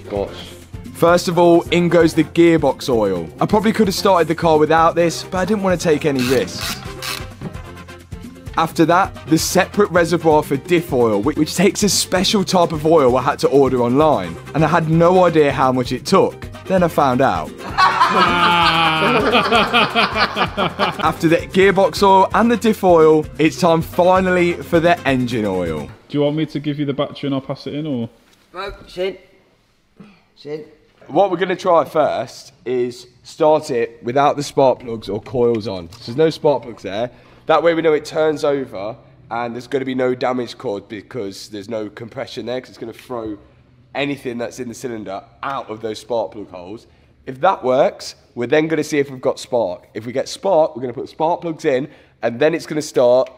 gosh. First of all, in goes the gearbox oil. I probably could have started the car without this, but I didn't want to take any risks. After that, the separate reservoir for diff oil, which takes a special type of oil I had to order online, and I had no idea how much it took. Then I found out. After the gearbox oil and the diff oil, it's time finally for the engine oil. Do you want me to give you the battery and I'll pass it in, or? No, shit. Shit. What we're going to try first is start it without the spark plugs or coils on. So there's no spark plugs there. That way we know it turns over and there's going to be no damage caused because there's no compression there, because it's going to throw anything that's in the cylinder out of those spark plug holes. If that works, we're then going to see if we've got spark. If we get spark, we're going to put spark plugs in, and then it's going to start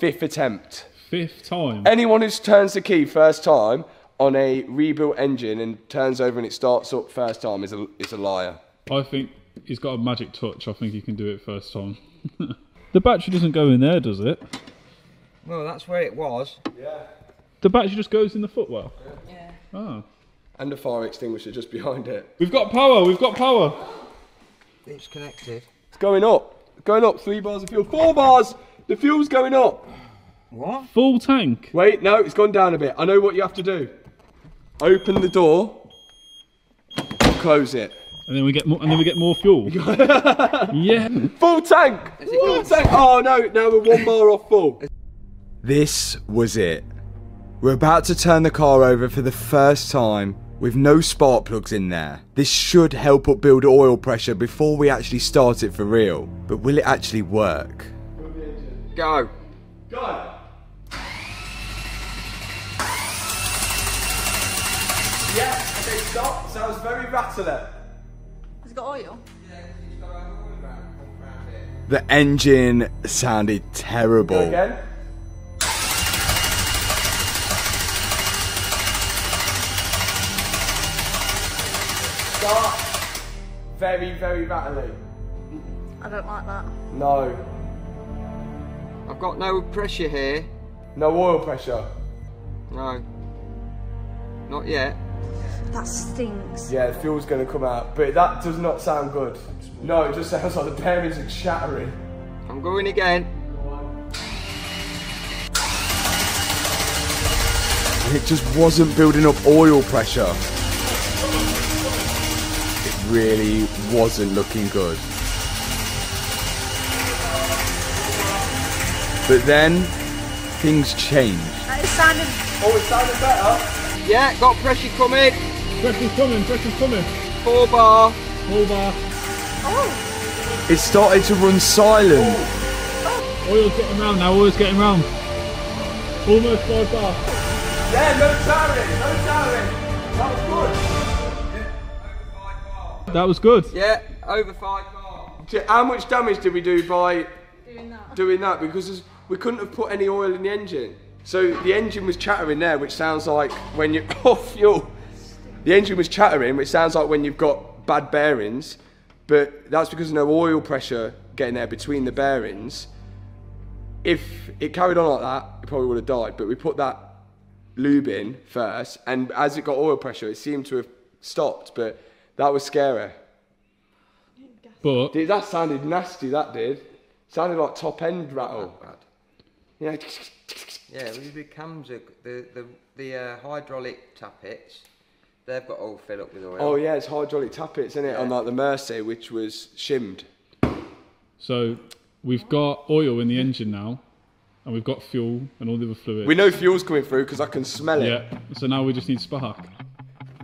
fifth attempt. Fifth time. Anyone who turns the key first time on a rebuilt engine and turns over and it starts up first time is a, is a liar. I think he's got a magic touch. I think he can do it first time. The battery doesn't go in there, does it? Well, that's where it was. Yeah. The battery just goes in the footwell? Yeah. Oh. And the fire extinguisher just behind it. We've got power, we've got power. It's connected. It's going up. It's going up, three bars of fuel. Four bars! The fuel's going up. What? Full tank. Wait, no, it's gone down a bit. I know what you have to do. Open the door, close it. And then we get more, and then we get more fuel. Yeah. Full tank! Full tank! Oh no, now we're one bar off full. This was it. We're about to turn the car over for the first time with no spark plugs in there. This should help up build oil pressure before we actually start it for real. But will it actually work? Go. Go! Yeah, okay, stop. Sounds very rattler. Has it got oil? Yeah, it's got oil around it. The engine sounded terrible. Go again. Start. Very, very rattly. I don't like that. No. I've got no pressure here. No oil pressure? No. Not yet. That stinks. Yeah, the fuel's going to come out, but that does not sound good. No, it just sounds like the bearings are shattering. I'm going again. Go on. it just wasn't building up oil pressure. It really wasn't looking good. But then, things changed. It sounded... Oh, it sounded better. Yeah, got pressure coming. Pressure's coming, pressure's coming. Four bar. Four bar. Oh. It started to run silent. Oh. Oil's getting round now, oil's getting round. Almost five bar. Yeah, no towering, no towering. That was good. Yeah, over five bar. That was good? Yeah, over five bar. How much damage did we do by... Doing that. Doing that, because we couldn't have put any oil in the engine. So the engine was chattering there, which sounds like when you're off fuel. The engine was chattering, which sounds like when you've got bad bearings, but that's because of no oil pressure getting there between the bearings. If it carried on like that, it probably would have died, but we put that lube in first, and as it got oil pressure, it seemed to have stopped, but that was scary. But dude, that sounded nasty, that did. Sounded like top end rattle. Yeah. Yeah, with the cams, the the the uh, hydraulic tappets, they've got all filled up with oil. Oh yeah, it's hydraulic tappets, isn't it? Yeah. On like the Mercy, which was shimmed. So we've got oil in the engine now, and we've got fuel and all the other fluids. We know fuel's coming through because I can smell it. Yeah. So now we just need spark.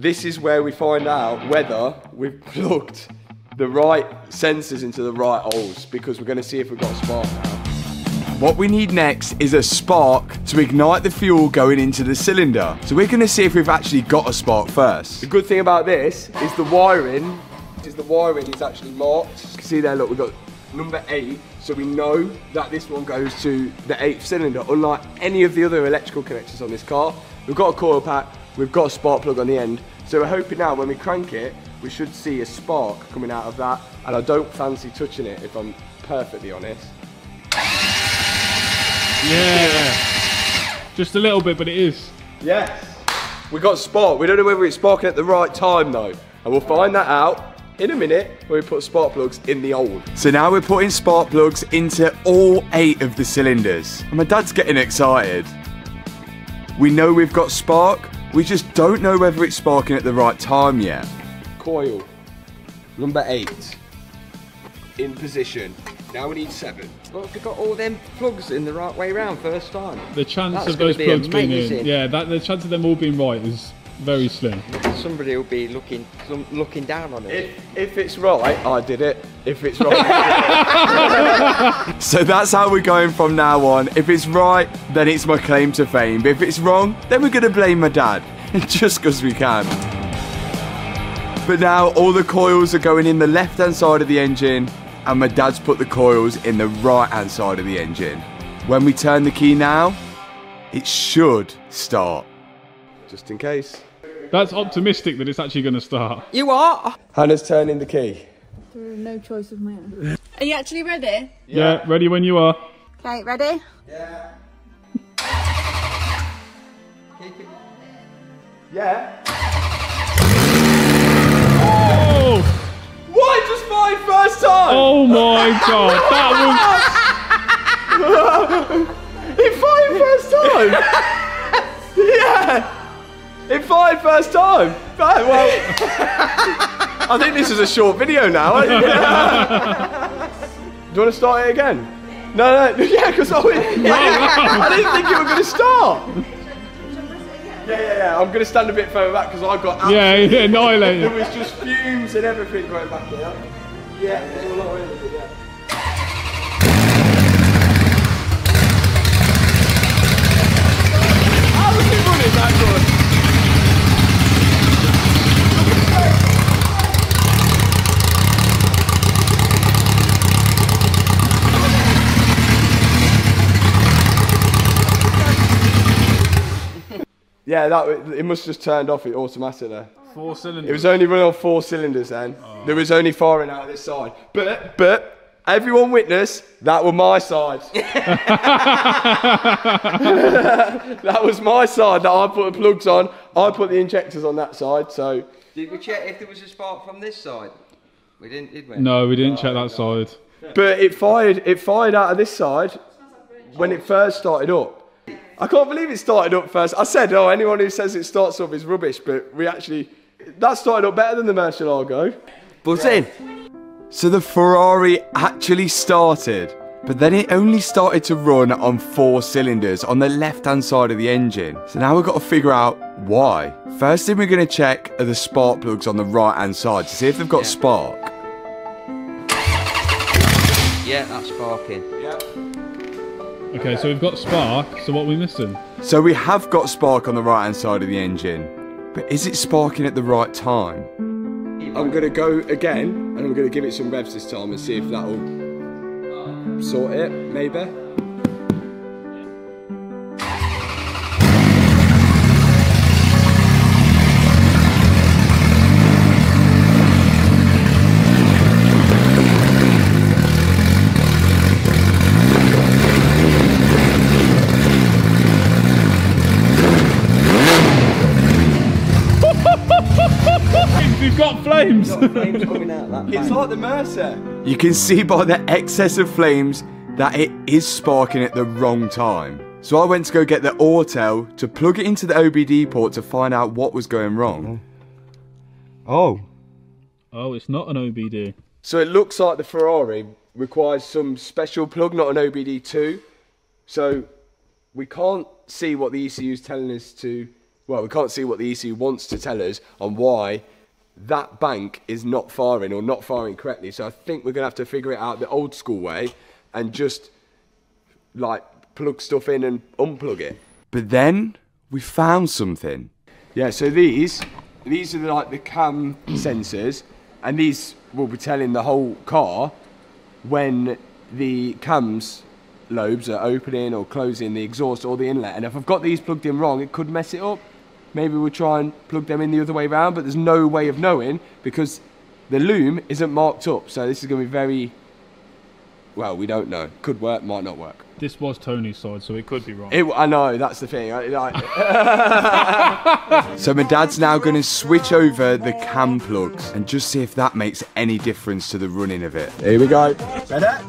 This is where we find out whether we've plugged the right sensors into the right holes, because we're going to see if we've got a spark now. What we need next is a spark to ignite the fuel going into the cylinder. So we're going to see if we've actually got a spark first. The good thing about this is the wiring is the wiring is actually marked. You can see there, look, we've got number eight, so we know that this one goes to the eighth cylinder, unlike any of the other electrical connectors on this car. We've got a coil pack, we've got a spark plug on the end, so we're hoping now when we crank it, we should see a spark coming out of that, and I don't fancy touching it, if I'm perfectly honest. Yeah, just a little bit, but it is. Yes, we got spark. We don't know whether it's sparking at the right time though, and we'll find that out in a minute when we put spark plugs in the old. So now we're putting spark plugs into all eight of the cylinders, and my dad's getting excited. We know we've got spark, we just don't know whether it's sparking at the right time yet. Coil number eight in position. Now we need seven. Look, we've got all them plugs in the right way round first time. The chance That's of those be plugs amazing. being in, yeah, that, the chance of them all being right is very slim. Somebody will be looking, looking down on it. If, if it's right, I did it. If it's wrong, I did it. So that's how we're going from now on. If it's right, then it's my claim to fame. But if it's wrong, then we're gonna blame my dad, just because we can. But now all the coils are going in the left hand side of the engine, and my dad's put the coils in the right hand side of the engine. When we turn the key now, it should start. Just in case. That's optimistic that it's actually going to start. You are! Hannah's turning the key. There is no choice of my own. Are you actually ready? Yeah, yeah, ready when you are. Okay, ready? Yeah. Keep it. Yeah. What? Just my first time! Oh my god, that was... It fired first time! Yeah! It fired first time! Right, well... I think this is a short video now. Do you want to start it again? No, no, yeah, because I, I didn't think you were going to start! Yeah, yeah, yeah, I'm going to stand a bit further back because I've got... Yeah, yeah, annihilated. There was just fumes and everything going back here. Yeah, there's a lot of energy, yeah. How was it running that good? Yeah, that it must have just turned off it automatically. Four cylinders. It was only running on four cylinders then. Oh. There was only firing out of this side. But but everyone witnessed that was my side. That was my side that I put the plugs on. I put the injectors on that side. So did we check if there was a spark from this side? We didn't, did we? No, we didn't oh, check that God. side. But it fired. It fired out of this side when it first started up. I can't believe it started up first. I said, oh, anyone who says it starts up is rubbish, but we actually, that started up better than the Murciélago. But in. So the Ferrari actually started, but then it only started to run on four cylinders on the left-hand side of the engine. So now we've got to figure out why. First thing we're going to check are the spark plugs on the right-hand side to see if they've got yeah. spark. Yeah, that's sparking. Yeah. Okay, so we've got spark, so what are we missing? So we have got spark on the right-hand side of the engine, but is it sparking at the right time? I'm going to go again, and I'm going to give it some revs this time and see if that'll sort it, maybe. Flames. Flames coming out that it's like the Mercer. You can see by the excess of flames that it is sparking at the wrong time. So I went to go get the Autel to plug it into the O B D port to find out what was going wrong. Oh. Oh, it's not an O B D. So it looks like the Ferrari requires some special plug, not an O B D two. So we can't see what the E C U is telling us to... Well, we can't see what the E C U wants to tell us on why that bank is not firing or not firing correctly. So I think we're going to have to figure it out the old school way and just like plug stuff in and unplug it. But then we found something. Yeah, so these, these are like the cam sensors, and these will be telling the whole car when the cams lobes are opening or closing the exhaust or the inlet. And if I've got these plugged in wrong, it could mess it up. Maybe we'll try and plug them in the other way around, but there's no way of knowing because the loom isn't marked up. So this is going to be very, well, we don't know. Could work, might not work. This was Tony's side, so it could be wrong. It, I know, that's the thing. I, I... So my dad's now going to switch over the cam plugs and just see if that makes any difference to the running of it. Here we go. Better?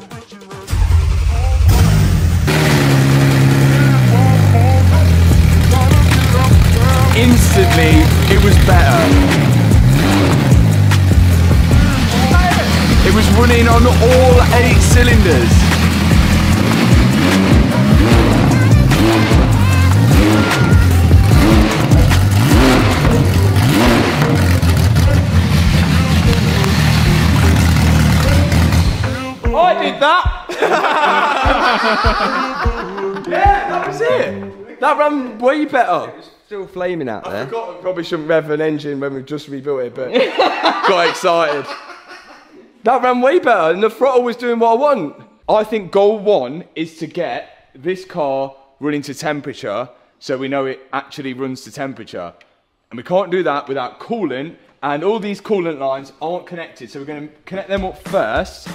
Instantly, it was better. It was running on all eight cylinders. I did that! Yeah, that was it. That ran way better. Still flaming out there. I forgot I probably shouldn't rev an engine when we've just rebuilt it, but got excited. That ran way better, and the throttle was doing what I want. I think goal one is to get this car running to temperature so we know it actually runs to temperature. And we can't do that without coolant, and all these coolant lines aren't connected, so we're going to connect them up first,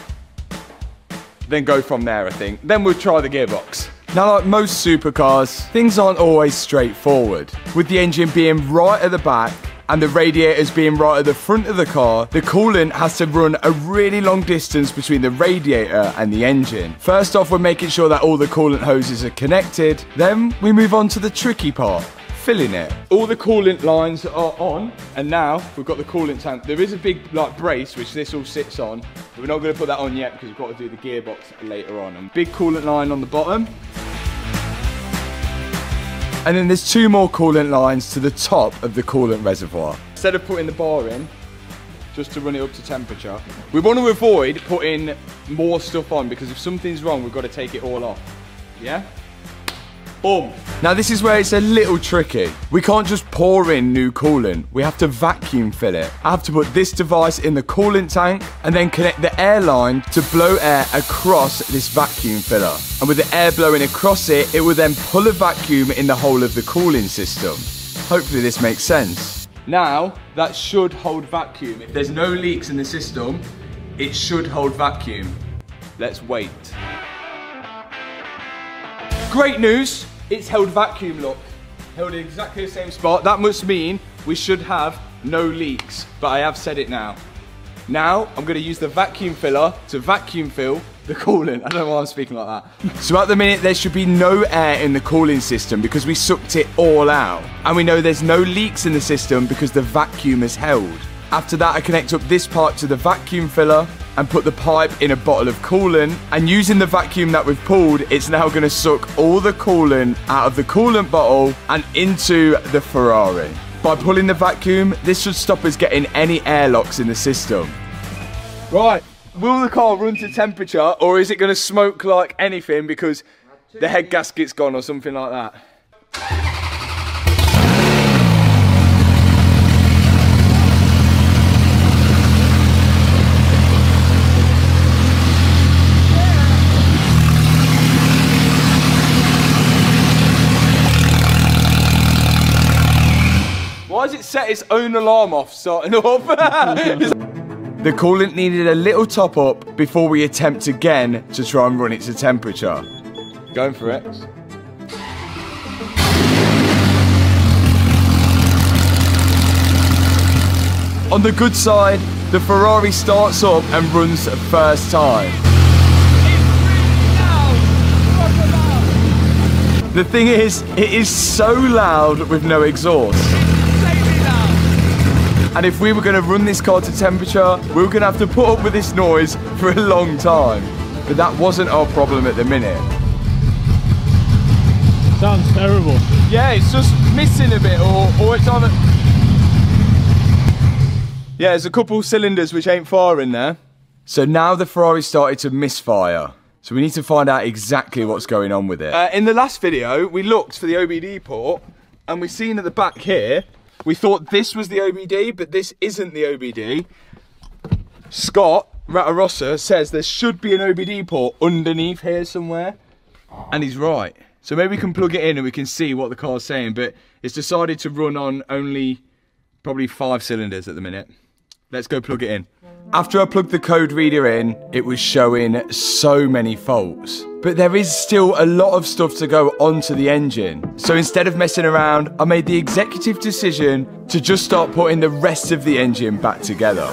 then go from there, I think. Then we'll try the gearbox. Now, like most supercars, things aren't always straightforward. With the engine being right at the back and the radiators being right at the front of the car, the coolant has to run a really long distance between the radiator and the engine. First off, we're making sure that all the coolant hoses are connected. Then we move on to the tricky part, filling it. All the coolant lines are on, and now we've got the coolant tank. There is a big like brace, which this all sits on, but we're not going to put that on yet because we've got to do the gearbox later on. And big coolant line on the bottom. And then there's two more coolant lines to the top of the coolant reservoir. Instead of putting the bar in, just to run it up to temperature, we want to avoid putting more stuff on because if something's wrong, we've got to take it all off. Yeah? Boom. Now this is where it's a little tricky. We can't just pour in new coolant. We have to vacuum fill it. I have to put this device in the coolant tank and then connect the air line to blow air across this vacuum filler. And with the air blowing across it, it will then pull a vacuum in the whole of the cooling system. Hopefully this makes sense. Now, that should hold vacuum. If there's no leaks in the system, it should hold vacuum. Let's wait. Great news, it's held vacuum, look. Held in exactly the same spot. That must mean we should have no leaks, but I have said it now. Now I'm going to use the vacuum filler to vacuum fill the coolant. I don't know why I'm speaking like that. So at the minute there should be no air in the cooling system because we sucked it all out. And we know there's no leaks in the system because the vacuum is held. After that I connect up this part to the vacuum filler and put the pipe in a bottle of coolant, and using the vacuum that we've pulled, it's now going to suck all the coolant out of the coolant bottle and into the Ferrari. By pulling the vacuum, this should stop us getting any airlocks in the system. Right, will the car run to temperature or is it going to smoke like anything because the head gasket's gone or something like that? Why does it set its own alarm off starting up? The coolant needed a little top up before we attempt again to try and run it to temperature. Going for it. On the good side, the Ferrari starts up and runs first time. The thing is, it is so loud with no exhaust. And if we were going to run this car to temperature, we were going to have to put up with this noise for a long time. But that wasn't our problem at the minute. Sounds terrible. Yeah, it's just missing a bit, or, or it's on a... Yeah, there's a couple cylinders which ain't firing there. So now the Ferrari started to misfire. So we need to find out exactly what's going on with it. Uh, in the last video, we looked for the O B D port, and we've seen at the back here, we thought this was the O B D, but this isn't the O B D. Scott, Ratarossa, says there should be an O B D port underneath here somewhere. And he's right. So maybe we can plug it in and we can see what the car's saying, but it's decided to run on only probably five cylinders at the minute. Let's go plug it in. After I plugged the code reader in, it was showing so many faults. But there is still a lot of stuff to go onto the engine. So instead of messing around, I made the executive decision to just start putting the rest of the engine back together.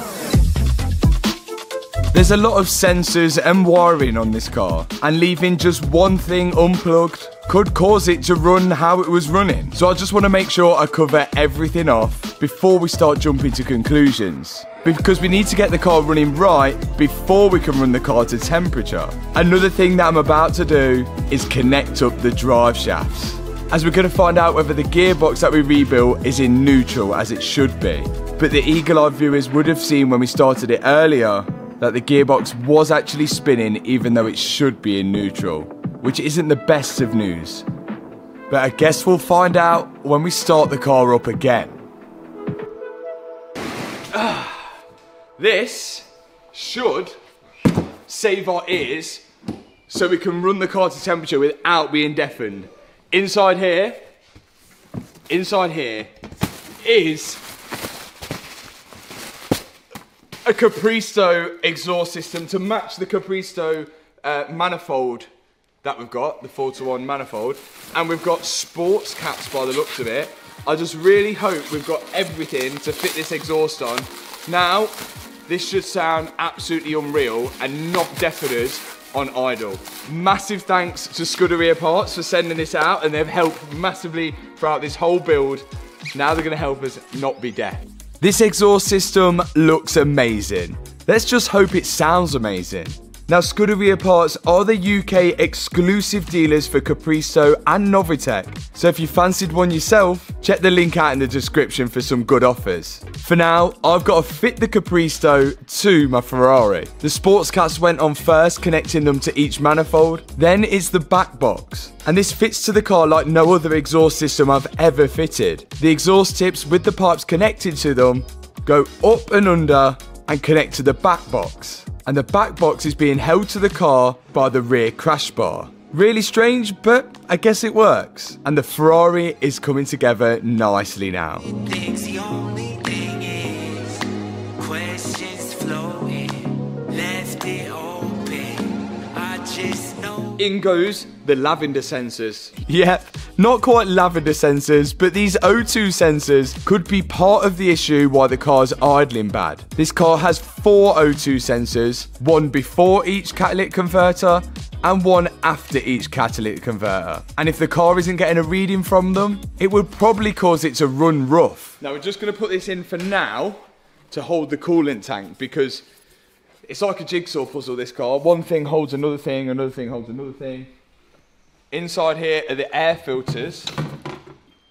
There's a lot of sensors and wiring on this car, and leaving just one thing unplugged could cause it to run how it was running. So I just want to make sure I cover everything off before we start jumping to conclusions, because we need to get the car running right before we can run the car to temperature. Another thing that I'm about to do is connect up the drive shafts, as we're going to find out whether the gearbox that we rebuilt is in neutral as it should be. But the eagle-eyed viewers would have seen when we started it earlier that the gearbox was actually spinning even though it should be in neutral, which isn't the best of news. But I guess we'll find out when we start the car up again. This should save our ears so we can run the car to temperature without being deafened. Inside here, inside here is a Capristo exhaust system to match the Capristo uh, manifold that we've got, the four to one manifold, and we've got sports caps by the looks of it. I just really hope we've got everything to fit this exhaust on. Now, this should sound absolutely unreal and not deafen us on idle. Massive thanks to Scuderia Parts for sending this out, and they've helped massively throughout this whole build. Now they're gonna help us not be deaf. This exhaust system looks amazing. Let's just hope it sounds amazing. Now, Scuderia Parts are the U K exclusive dealers for Capristo and Novitec. So if you fancied one yourself, check the link out in the description for some good offers. For now, I've got to fit the Capristo to my Ferrari. The sports caps went on first, connecting them to each manifold. Then it's the back box. And this fits to the car like no other exhaust system I've ever fitted. The exhaust tips with the pipes connected to them go up and under and connect to the back box. And the back box is being held to the car by the rear crash bar. Really strange, but I guess it works. And the Ferrari is coming together nicely now. In goes the lavender sensors. Yep, Not quite lavender sensors, but these O two sensors could be part of the issue why the car's idling bad. This car has four O two sensors, one before each catalytic converter, and one after each catalytic converter. And if the car isn't getting a reading from them, it would probably cause it to run rough. Now we're just gonna put this in for now to hold the coolant tank, because it's like a jigsaw puzzle, this car. One thing holds another thing, another thing holds another thing. Inside here are the air filters.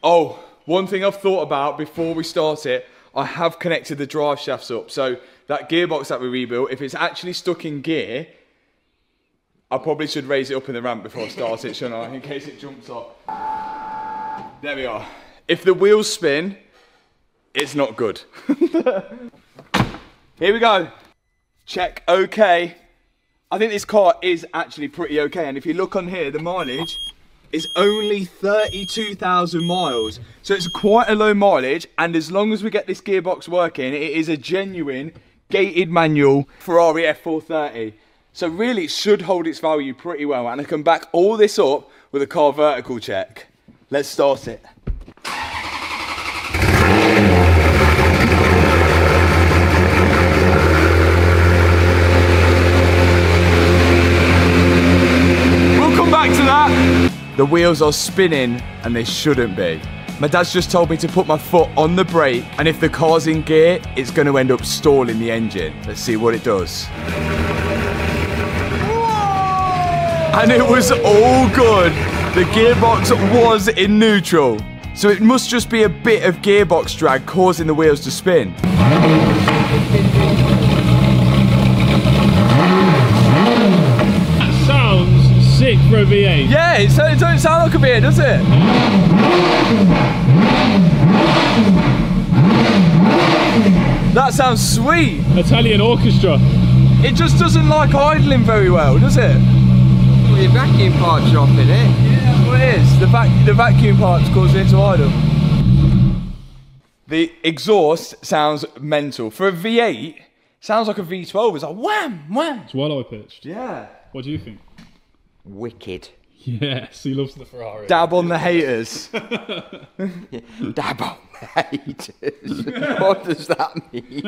Oh, one thing I've thought about before we start it, I have connected the drive shafts up. So that gearbox that we rebuilt, if it's actually stuck in gear, I probably should raise it up in the ramp before I start it, shouldn't I? In case it jumps up. There we are. If the wheels spin, it's not good. Here we go. Check okay. I think this car is actually pretty okay. And if you look on here, the mileage is only thirty-two thousand miles. So it's quite a low mileage. And as long as we get this gearbox working, it is a genuine gated manual Ferrari F four thirty. So really it should hold its value pretty well, and I can back all this up with a car vertical check. Let's start it. We'll come back to that. The wheels are spinning and they shouldn't be. My dad's just told me to put my foot on the brake, and if the car's in gear, it's going to end up stalling the engine. Let's see what it does. And it was all good. The gearbox was in neutral. So it must just be a bit of gearbox drag causing the wheels to spin. That sounds sick for a V eight. Yeah, it don't sound like a V eight, does it? That sounds sweet. Italian orchestra. It just doesn't like idling very well, does it? The vacuum part shop in it. Yeah, well it is. The, vac the vacuum part's causing it to idle. The exhaust sounds mental. For a V eight, sounds like a V twelve. It's like wham, wham. It's well high-pitched. Yeah. What do you think? Wicked. Yes, he loves the Ferrari. Dab on the haters. Dab on the haters. What does that mean?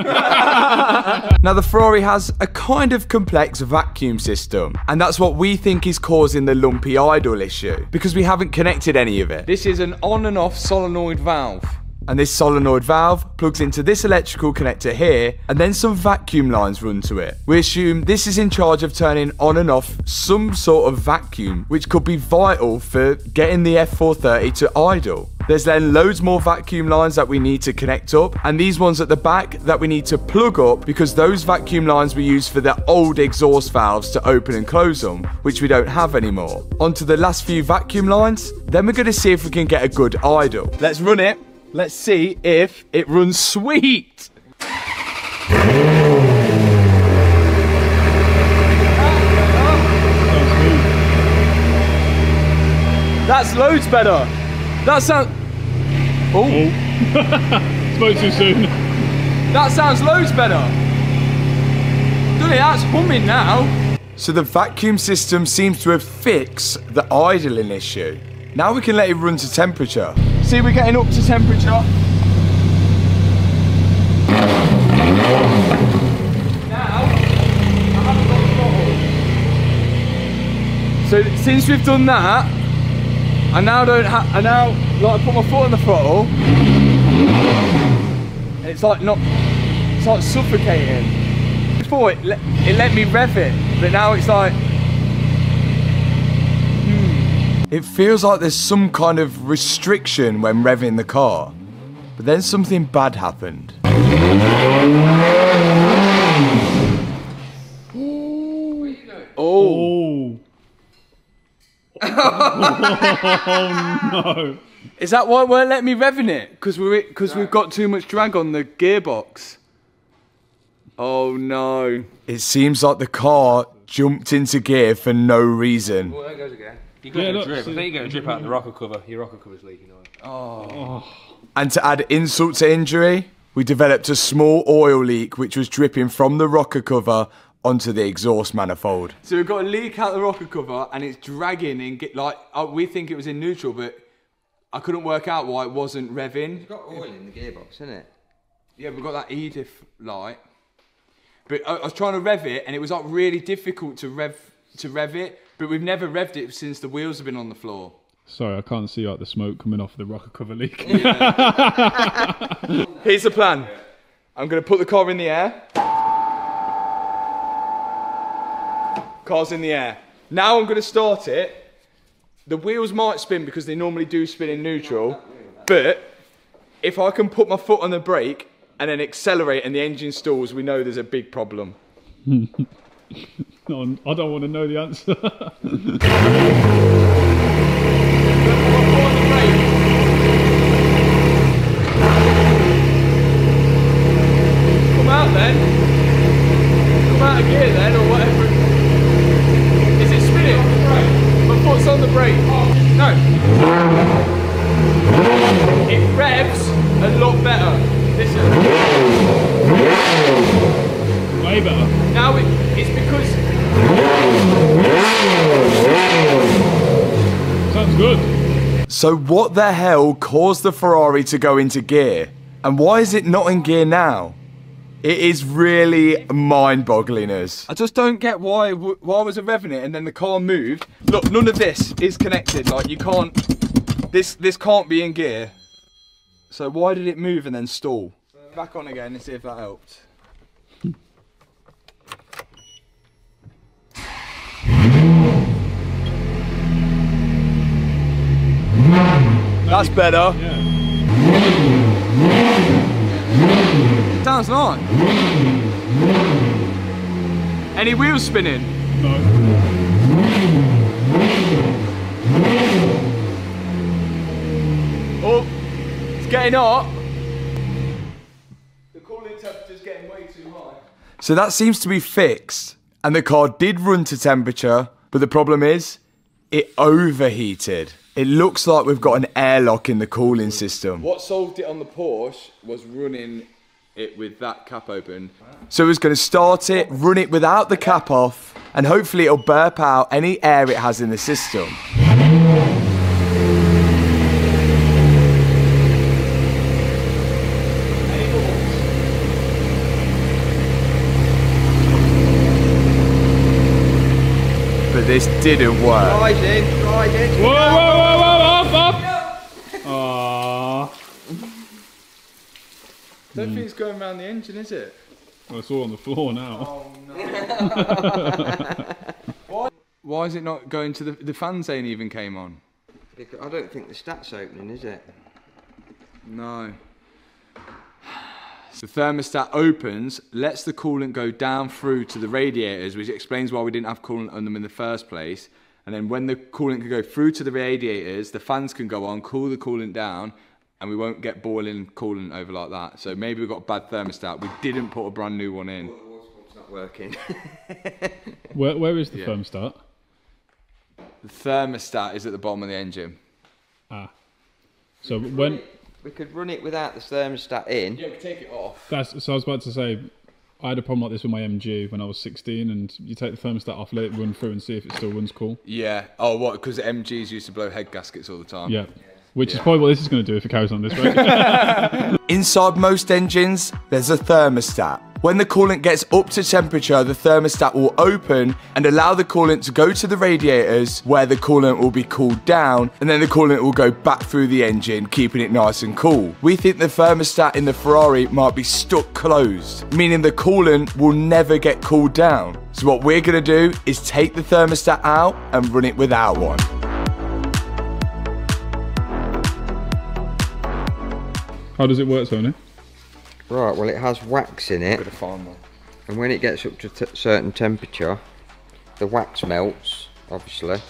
Now, the Ferrari has a kind of complex vacuum system, and that's what we think is causing the lumpy idle issue, because we haven't connected any of it. This is an on and off solenoid valve. And this solenoid valve plugs into this electrical connector here, and then some vacuum lines run to it. We assume this is in charge of turning on and off some sort of vacuum, which could be vital for getting the F four thirty to idle. There's then loads more vacuum lines that we need to connect up, and these ones at the back that we need to plug up, because those vacuum lines were used for the old exhaust valves to open and close them, which we don't have anymore. Onto the last few vacuum lines, then we're gonna see if we can get a good idle. Let's run it. Let's see if it runs sweet. That's loads better. That sounds... Oh. Oh. Spoke too soon. That sounds loads better. Doesn't it? That's humming now. So the vacuum system seems to have fixed the idling issue. Now we can let it run to temperature. See, we're getting up to temperature. Now, I haven't got the throttle. So since we've done that, I now don't have, I now, like, I put my foot on the throttle, and it's like not, it's like suffocating. Before it, le it let me rev it, but now it's like, it feels like there's some kind of restriction when revving the car, but then something bad happened. Oh. Oh. Oh no. Is that why it won't let me rev in it? Because we're, because we've got too much drag on the gearbox. Oh no. It seems like the car jumped into gear for no reason. Well, there goes again. You got yeah, a drip. I think you got a drip out of the rocker cover. Your rocker cover's leaking oil. Oh. And to add insult to injury, we developed a small oil leak which was dripping from the rocker cover onto the exhaust manifold. So we've got a leak out the rocker cover and it's dragging in, like, oh, we think it was in neutral, but I couldn't work out why it wasn't revving. It's got oil in the gearbox, isn't it? Yeah, we've got that Edith light. But I, I was trying to rev it, and it was like really difficult to rev to rev it. But we've never revved it since the wheels have been on the floor. Sorry, I can't see like the smoke coming off the rocker cover leak. Yeah. Here's the plan. I'm going to put the car in the air. Car's in the air. Now I'm going to start it. The wheels might spin because they normally do spin in neutral, but if I can put my foot on the brake and then accelerate and the engine stalls, we know there's a big problem. No, I don't want to know the answer. Come out then. Come out of gear then, or whatever. Is it spinning? My foot's on the brake. No. It revs a lot better. Listen. Way better. Now it, it's because... Sounds good. So what the hell caused the Ferrari to go into gear? And why is it not in gear now? It is really mind-bogglingness. I just don't get why, why was it revving it and then the car moved. Look, none of this is connected. Like, you can't... This, this can't be in gear. So why did it move and then stall? Back on again and see if that helped. That's better. Yeah. Sounds nice. Any wheels spinning? No. Oh, it's getting hot. The cooling temperature's getting way too high. So that seems to be fixed, and the car did run to temperature, but the problem is, it overheated. It looks like we've got an airlock in the cooling system. What solved it on the Porsche was running it with that cap open. So it was going to start it, run it without the cap off, and hopefully it'll burp out any air it has in the system. But this didn't work. I did, I did. Whoa, whoa. I don't think it's going around the engine, is it? Well, it's all on the floor now. Oh, no. Why? Why is it not going to the... The fans ain't even came on. Because I don't think the stat's opening, is it? No. The thermostat opens, lets the coolant go down through to the radiators, which explains why we didn't have coolant on them in the first place. And then when the coolant can go through to the radiators, the fans can go on, cool the coolant down, and we won't get boiling coolant over like that. So maybe we've got a bad thermostat. We didn't put a brand new one in. It's not working. where, where is the yeah. thermostat? The thermostat is at the bottom of the engine. Ah. So we when... It, we could run it without the thermostat in. Yeah, we could take it off. That's, so I was about to say, I had a problem like this with my M G when I was sixteen, and you take the thermostat off, let it run through and see if it still runs cool. Yeah. Oh, what? Because M Gs used to blow head gaskets all the time. Yeah. yeah. Which yeah. is probably what this is going to do if it carries on this way. Inside most engines, there's a thermostat. When the coolant gets up to temperature, the thermostat will open and allow the coolant to go to the radiators, where the coolant will be cooled down, and then the coolant will go back through the engine, keeping it nice and cool. We think the thermostat in the Ferrari might be stuck closed, meaning the coolant will never get cooled down. So what we're going to do is take the thermostat out and run it without one. How does it work, Tony? Right, well, it has wax in it, and when it gets up to a certain temperature, the wax melts, obviously,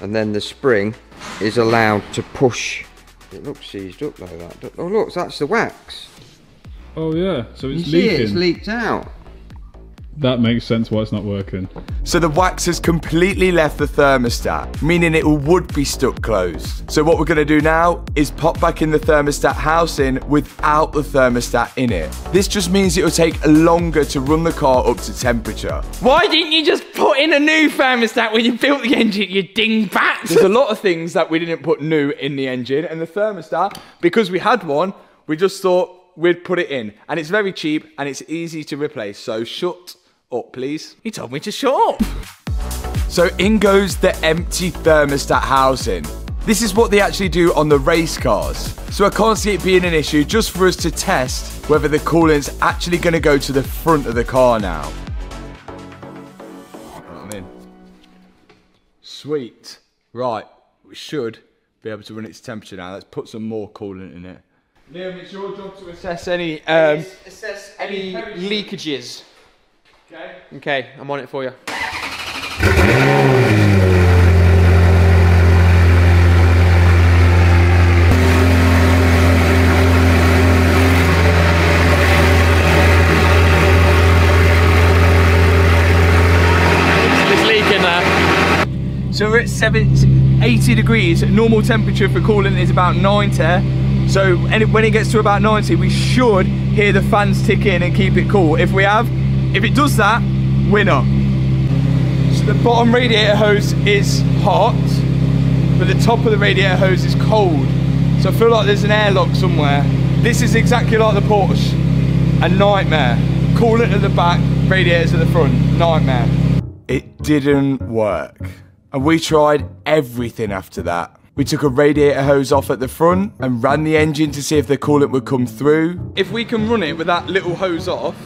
and then the spring is allowed to push. It looks seized up like that. Oh, look, that's the wax. Oh, yeah, so it's leaking. You see, it's leaked out. That makes sense why it's not working. So the wax has completely left the thermostat, meaning it would be stuck closed. So what we're gonna do now is pop back in the thermostat housing without the thermostat in it. This just means it'll take longer to run the car up to temperature. Why didn't you just put in a new thermostat when you built the engine, you dingbat? There's a lot of things that we didn't put new in the engine, and the thermostat, because we had one, we just thought we'd put it in. And it's very cheap and it's easy to replace, so shut up, please. He told me to shut up. So in goes the empty thermostat housing. This is what they actually do on the race cars. So I can't see it being an issue, just for us to test whether the coolant's actually going to go to the front of the car now. I'm in. Sweet. Right, we should be able to run its temperature now. Let's put some more coolant in it. Liam, it's your job to assess any um, assess any, any leakages. Okay. Okay, I'm on it for you. There's leak in there. So we're at seventy, eighty degrees. Normal temperature for coolant is about ninety. So when it gets to about ninety, we should hear the fans tick in and keep it cool. If we have, if it does that, winner. So the bottom radiator hose is hot, but the top of the radiator hose is cold. So I feel like there's an airlock somewhere. This is exactly like the Porsche, a nightmare. Coolant at the back, radiators at the front, nightmare. It didn't work. And we tried everything after that. We took a radiator hose off at the front and ran the engine to see if the coolant would come through. If we can run it with that little hose off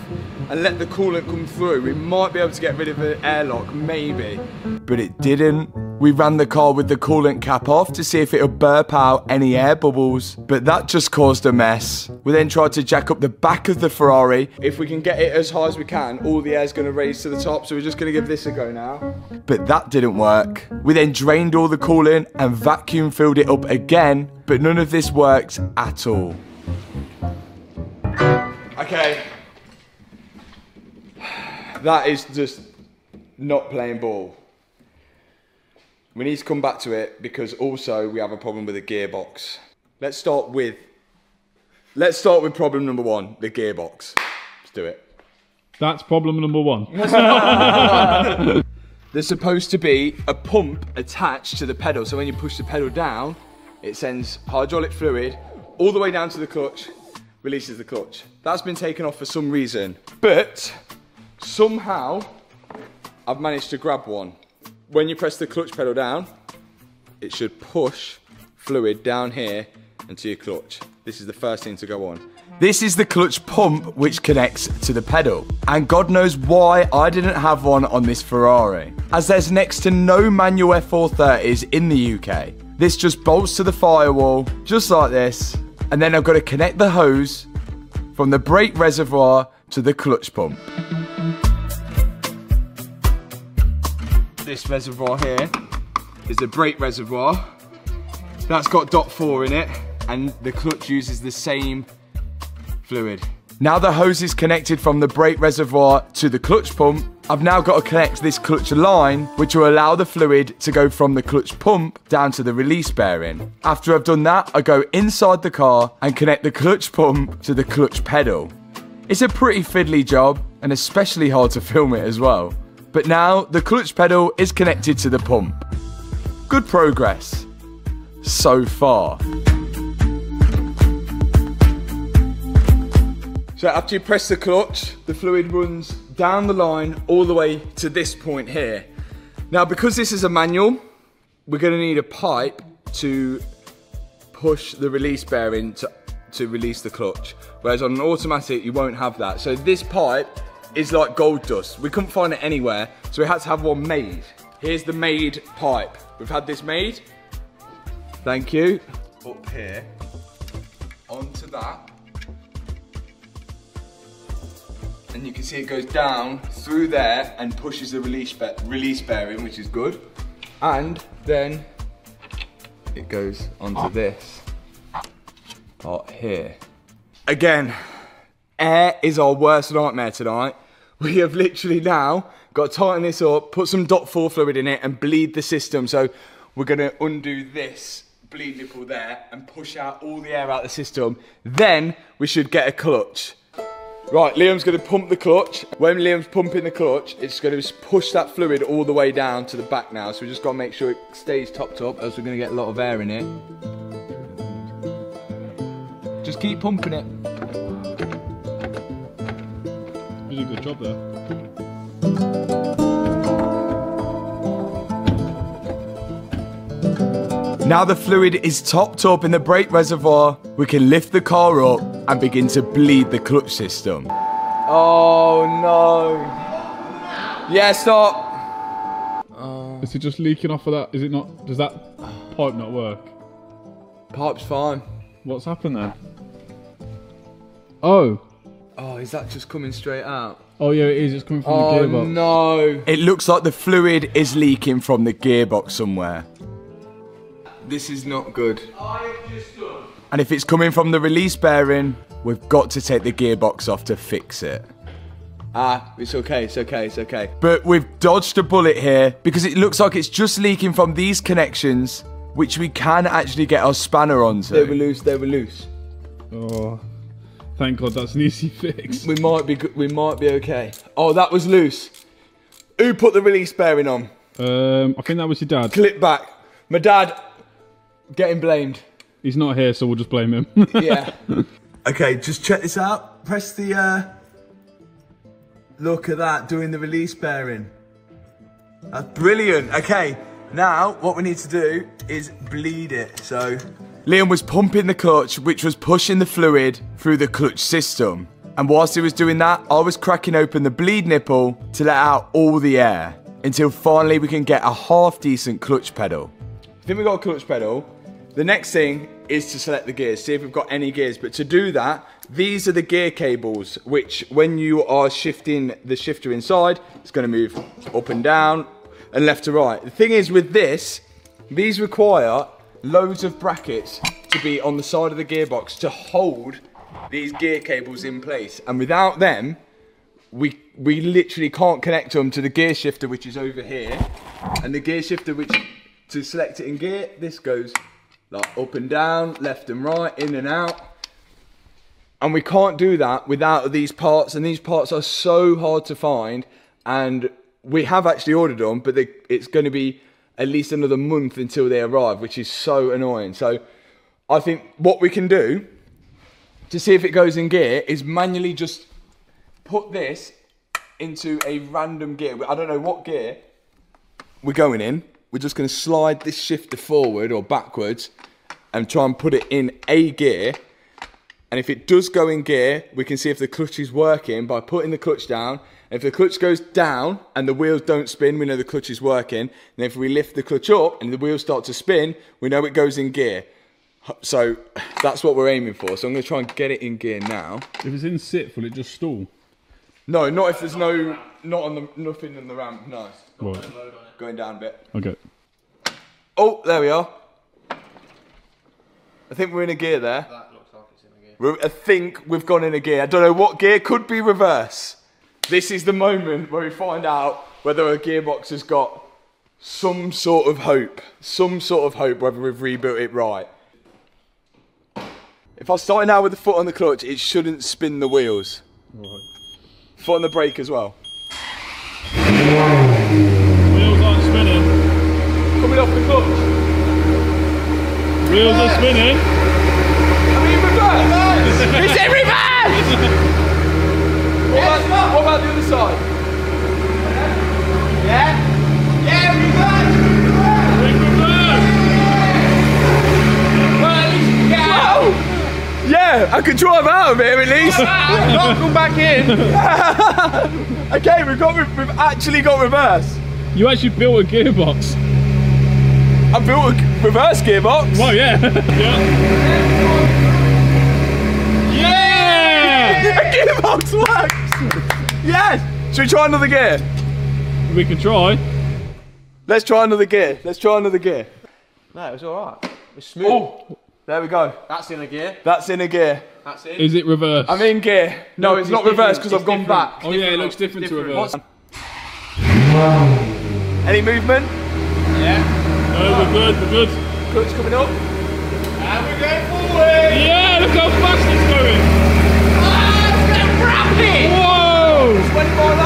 and let the coolant come through, we might be able to get rid of an airlock, maybe. But it didn't. We ran the car with the coolant cap off to see if it would burp out any air bubbles, but that just caused a mess. We then tried to jack up the back of the Ferrari. If we can get it as high as we can, all the air's gonna raise to the top, so we're just gonna give this a go now. But that didn't work. We then drained all the coolant and vacuum filled it up again, but none of this works at all. Okay. That is just not playing ball. We need to come back to it because also we have a problem with the gearbox. Let's start with, let's start with problem number one, the gearbox. Let's do it. That's problem number one. There's supposed to be a pump attached to the pedal. So when you push the pedal down, it sends hydraulic fluid all the way down to the clutch, releases the clutch. That's been taken off for some reason, but somehow I've managed to grab one. When you press the clutch pedal down, it should push fluid down here into your clutch. This is the first thing to go on. This is the clutch pump which connects to the pedal. And God knows why I didn't have one on this Ferrari, as there's next to no manual F four thirties in the U K. This just bolts to the firewall, just like this. And then I've got to connect the hose from the brake reservoir to the clutch pump. This reservoir here is the brake reservoir. That's got dot four in it, and the clutch uses the same fluid. Now the hose is connected from the brake reservoir to the clutch pump. I've now got to connect this clutch line, which will allow the fluid to go from the clutch pump down to the release bearing. After I've done that, I go inside the car and connect the clutch pump to the clutch pedal. It's a pretty fiddly job, and especially hard to film it as well. But now the clutch pedal is connected to the pump. Good progress so far. So after you press the clutch, the fluid runs down the line all the way to this point here. Now, because this is a manual, we're gonna need a pipe to push the release bearing to, to release the clutch. Whereas on an automatic, you won't have that. So this pipe is like gold dust. We couldn't find it anywhere, so we had to have one made. Here's the made pipe. We've had this made. Thank you. Up here, onto that. And you can see it goes down through there and pushes the release, be release bearing, which is good. And then it goes onto oh. this part here. Again, air is our worst nightmare tonight. we have literally now got to tighten this up, put some dot four fluid in it and bleed the system. So we're going to undo this bleed nipple there and push out all the air out the system. Then we should get a clutch. Right, Liam's going to pump the clutch. When Liam's pumping the clutch, it's going to push that fluid all the way down to the back now. So we just got to make sure it stays topped up, as we're going to get a lot of air in it. Just keep pumping it. You did a good job there. Now the fluid is topped up in the brake reservoir, we can lift the car up and begin to bleed the clutch system. Oh no. Yeah, stop. Oh. Is it just leaking off of that? Is it not? Does that pipe not work? Pipe's fine. What's happened then? Oh. Oh, is that just coming straight out? Oh yeah, it is. It's coming from oh, the gearbox. Oh no. It looks like the fluid is leaking from the gearbox somewhere. This is not good. I've just done. And if it's coming from the release bearing, we've got to take the gearbox off to fix it. Ah, it's okay, it's okay, it's okay. But we've dodged a bullet here because it looks like it's just leaking from these connections, which we can actually get our spanner onto. They were loose, they were loose. Oh, thank God that's an easy fix. We might be, we might be okay. Oh, that was loose. Who put the release bearing on? Um, I think that was your dad. Clip back. My dad. Getting blamed. He's not here, so we'll just blame him. Yeah. Okay, just check this out. Press the, uh... look at that, doing the release bearing. That's brilliant. Okay, now what we need to do is bleed it, so... Liam was pumping the clutch, which was pushing the fluid through the clutch system. And whilst he was doing that, I was cracking open the bleed nipple to let out all the air, until finally we can get a half-decent clutch pedal. I think we've got a clutch pedal. The next thing is to select the gears, see if we've got any gears. But to do that, these are the gear cables, which when you are shifting the shifter inside, it's going to move up and down and left to right. The thing is with this, these require loads of brackets to be on the side of the gearbox to hold these gear cables in place. And without them, we, we literally can't connect them to the gear shifter, which is over here. And the gear shifter, which to select it in gear, this goes like up and down, left and right, in and out. And we can't do that without these parts, and these parts are so hard to find. And we have actually ordered them, but they, it's going to be at least another month until they arrive, which is so annoying. So I think what we can do to see if it goes in gear is manually just put this into a random gear. I don't know what gear we're going in. We're just going to slide this shifter forward or backwards and try and put it in a gear. And if it does go in gear, we can see if the clutch is working by putting the clutch down. And if the clutch goes down and the wheels don't spin, we know the clutch is working. And if we lift the clutch up and the wheels start to spin, we know it goes in gear. So that's what we're aiming for. So I'm going to try and get it in gear now. If it's in sit, will it just stall? No, not if there's no, not on the, nothing in the ramp, no. Right. Going down a bit. Okay. Oh, there we are. I think we're in a gear there. That looks like it's in a gear. We're, I think we've gone in a gear. I don't know what gear, could be reverse. This is the moment where we find out whether a gearbox has got some sort of hope. Some sort of hope whether we've rebuilt it right. If I start now with the foot on the clutch, it shouldn't spin the wheels. Right. Foot on the brake as well. Wheels aren't spinning. Coming off the clutch. Wheels yeah. are spinning. Are we in reverse? It's in reverse! What, yes, about, what about the other side? Yeah? Yeah, yeah, reverse! We're in reverse! Yeah. Well, at least we can get out. Yeah, I could drive out of here at least. Not come back in. Okay, we've got we've actually got reverse. You actually built a gearbox. I built a reverse gearbox. Well, yeah. Yeah. Yeah. A gearbox works. Yes. Should we try another gear? We can try. Let's try another gear. Let's try another gear. No, it was all right. It was smooth. Oh. There we go. That's in a gear. That's in a gear. That's it. Is it reverse? I'm in gear. No, no it's, it's not reverse because I've gone different. back. Oh yeah, it looks different, different. to reverse. Any movement? Yeah. No, we're good, we're good. Clutch coming up. And we're going forward. Yeah, look how fast it's going. Ah, it's going to wrap it. Whoa. twenty-five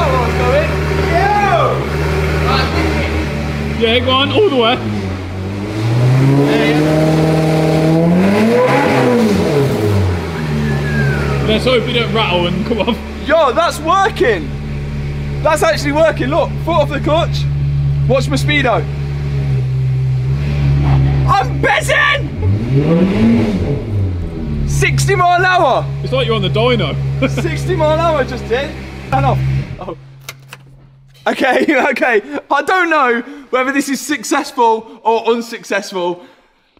that one's going. Yo. Right, it. Yeah, go on, all the way. Yeah. Let's hope it don't rattle and come off. Yo, that's working. That's actually working, look, foot off the clutch. Watch my speedo. I'm buzzing! sixty mile an hour! It's like you're on the dyno. sixty mile an hour just did. Turn off. Oh. Okay, okay. I don't know whether this is successful or unsuccessful,